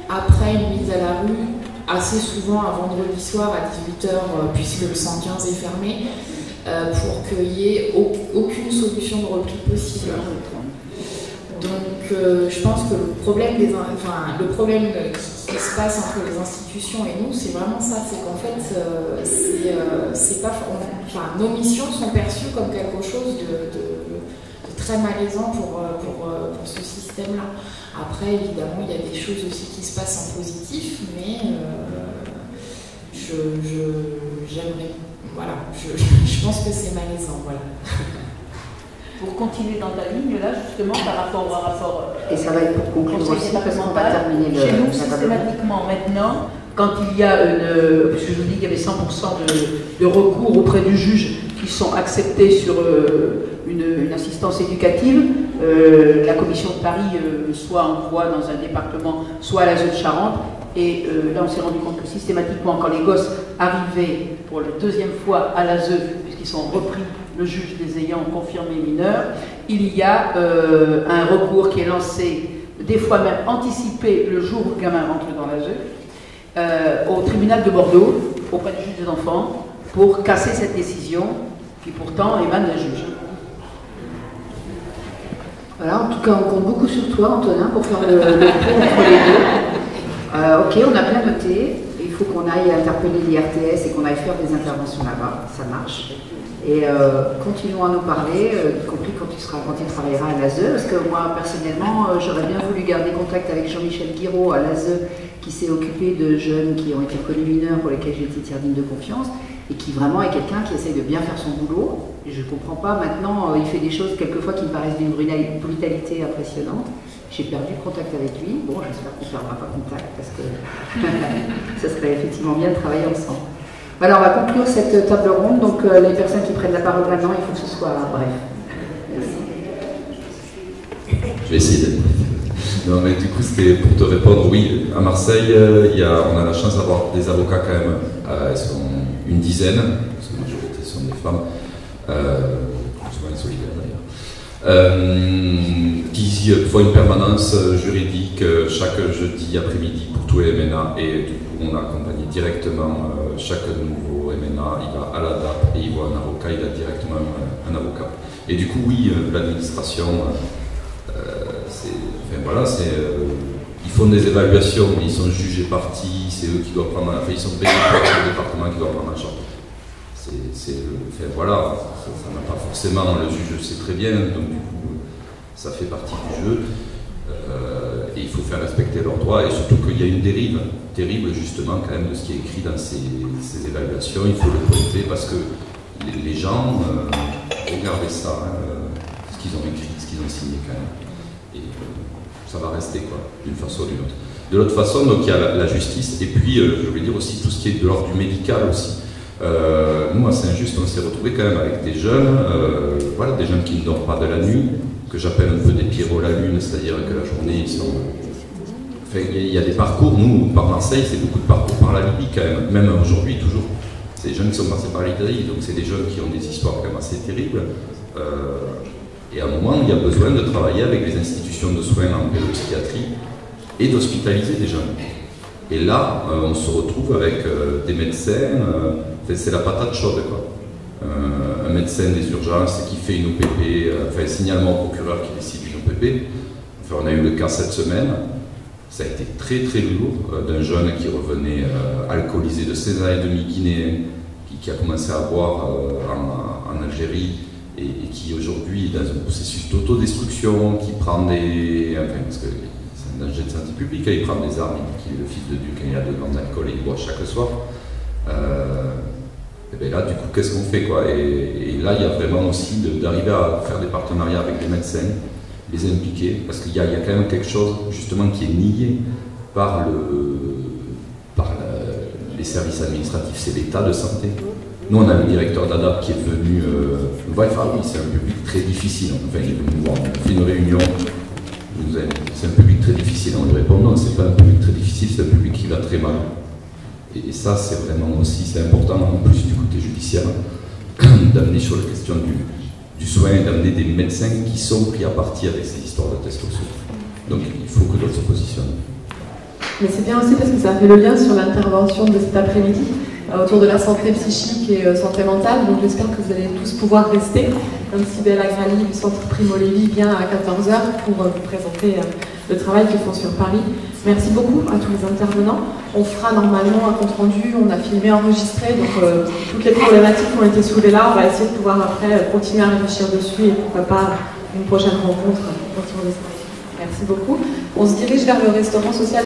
Après une mise à la rue, assez souvent un vendredi soir à dix-huit heures, euh, puisque le cent quinze est fermé, euh, pour qu'il n'y ait au, aucune solution de repli possible. Donc euh, je pense que le problème, des, enfin, le problème qui, qui se passe entre les institutions et nous, c'est vraiment ça, c'est qu'en fait, euh, c'est, euh, pas, enfin, nos missions sont perçues comme quelque chose de, de, de très malaisant pour, pour, pour ce système-là. Après, évidemment, il y a des choses aussi qui se passent en positif, mais euh, je, je, j'aimerais, voilà, je, je pense que c'est malaisant, voilà. Pour continuer dans ta ligne, là, justement, par rapport au rapport... Et ça va être pour conclure aussi, parce qu'on va terminer le... Chez nous, systématiquement, maintenant, quand il y a une... Parce que je vous dis qu'il y avait cent pour cent de, de recours auprès du juge qui sont acceptés sur euh, une, une assistance éducative, euh, la commission de Paris euh, soit envoie dans un département, soit à la zone Charente, et euh, là, on s'est rendu compte que systématiquement, quand les gosses arrivaient pour la deuxième fois à la zone, puisqu'ils sont repris... le juge les ayant confirmés mineurs, il y a euh, un recours qui est lancé des fois même anticiper le jour où le gamin rentre dans la rue, euh, au tribunal de Bordeaux, auprès du juge des enfants, pour casser cette décision qui pourtant émane d'un juge. Voilà, en tout cas, on compte beaucoup sur toi, Antonin, pour faire le, le pont entre les deux. Euh, ok, on a bien noté. Il faut qu'on aille interpeller l'I R T S et qu'on aille faire des interventions là-bas. Ça marche. Et euh, continuons à nous parler, euh, y compris quand tu, seras, quand tu travailleras à l'A S E, parce que moi, personnellement, euh, j'aurais bien voulu garder contact avec Jean-Michel Guiraud à l'A S E, qui s'est occupé de jeunes qui ont été reconnus mineurs, pour lesquels j'ai été tiers digne de confiance, et qui vraiment est quelqu'un qui essaye de bien faire son boulot. Je ne comprends pas, maintenant, euh, il fait des choses quelquefois qui me paraissent d'une brutalité impressionnante. J'ai perdu contact avec lui. Bon, j'espère qu'on ne perdra pas contact, parce que ça serait effectivement bien de travailler ensemble. Alors, on va conclure cette table ronde. Donc, euh, les personnes qui prennent la parole maintenant, il faut que ce soit bref. Merci. Je vais essayer d'être bref. Non, mais du coup, c'était pour te répondre. Oui, à Marseille, euh, y a, on a la chance d'avoir des avocats quand même. Euh, ils sont une dizaine, parce que la majorité sont des femmes, euh, souvent insolidaires d'ailleurs, euh, qui font une permanence juridique chaque jeudi après-midi pour tous les M N A et du coup, on a accompagné directement. Euh, Chaque nouveau M N A, il va à la D A P et il voit un avocat, il a directement un, un avocat. Et du coup, oui, euh, l'administration, euh, c'est, enfin, voilà, c'est, euh, ils font des évaluations, ils sont juges et partis, c'est eux qui doivent prendre, enfin, ils sont payés par le département qui doit prendre en charge. C'est, c'est, enfin, voilà, ça n'a pas forcément, le juge sait très bien, donc du coup, ça fait partie du jeu. Euh, et il faut faire respecter leurs droits, et surtout qu'il y a une dérive terrible justement quand même de ce qui est écrit dans ces, ces évaluations. Il faut le pointer parce que les, les gens euh, regardez ça, hein, ce qu'ils ont écrit, ce qu'ils ont signé quand même, et euh, ça va rester quoi, d'une façon ou d'une autre. De l'autre façon, donc il y a la, la justice, et puis euh, je voulais dire aussi tout ce qui est de l'ordre du médical aussi. Euh, nous à Saint-Just, on s'est retrouvés quand même avec des jeunes, euh, voilà, des jeunes qui ne dorment pas de la nuit, que j'appelle un peu des pierrots à la lune, c'est-à-dire que la journée, ils sont... Enfin, il y a des parcours, nous, par Marseille, c'est beaucoup de parcours par la Libye, quand même, même aujourd'hui, toujours. C'est des jeunes qui sont passés par l'Italie, donc c'est des jeunes qui ont des histoires quand même assez terribles. Euh, et à un moment, il y a besoin de travailler avec les institutions de soins en pédopsychiatrie et d'hospitaliser des jeunes. Et là, euh, on se retrouve avec euh, des médecins, euh, c'est la patate chaude, quoi. Euh, un médecin des urgences qui fait une O P P, euh, enfin signalement au procureur qui décide une O P P. Enfin, on a eu le cas cette semaine, ça a été très très lourd, euh, d'un jeune qui revenait euh, alcoolisé de seize ans et demi guinéen, qui, qui a commencé à boire euh, en, en Algérie et, et qui aujourd'hui est dans un processus d'autodestruction, qui prend des... Enfin, parce que c'est un danger de santé publique, hein, il prend des armes, il est le fils de Dieu quand il a deux ans d'alcool et il boit chaque soir. Euh, Et bien là, du coup, qu'est-ce qu'on fait quoi, et, et là, il y a vraiment aussi d'arriver à faire des partenariats avec les médecins, les impliquer, parce qu'il y, y a quand même quelque chose, justement, qui est nié par, le, par la, les services administratifs, c'est l'état de santé. Nous, on a le directeur d'A D A P qui est venu... Euh, ouais, enfin, oui, c'est un public très difficile. Enfin, il est venu voir, on a fait une réunion, c'est un public très difficile. On lui répond, non, c'est pas un public très difficile, c'est un public qui va très mal. Et ça, c'est vraiment aussi, c'est important, en plus du côté judiciaire, d'amener sur la question du, du soin, d'amener des médecins qui sont pris à partie avec ces histoires de testosterone. Donc, il faut que d'autres se positionnent. Mais c'est bien aussi parce que ça fait le lien sur l'intervention de cet après-midi, euh, autour de la santé psychique et euh, santé mentale. Donc, j'espère que vous allez tous pouvoir rester, comme Sybelle Agrali du Centre Primo-Lévis vient à quatorze heures pour euh, vous présenter euh, le travail qu'ils font sur Paris. Merci beaucoup à tous les intervenants. On fera normalement un compte rendu, on a filmé, enregistré, donc euh, toutes les problématiques ont été soulevées là. On va essayer de pouvoir après euh, continuer à réfléchir dessus et pourquoi pas une prochaine rencontre. Merci beaucoup. On se dirige vers le restaurant social.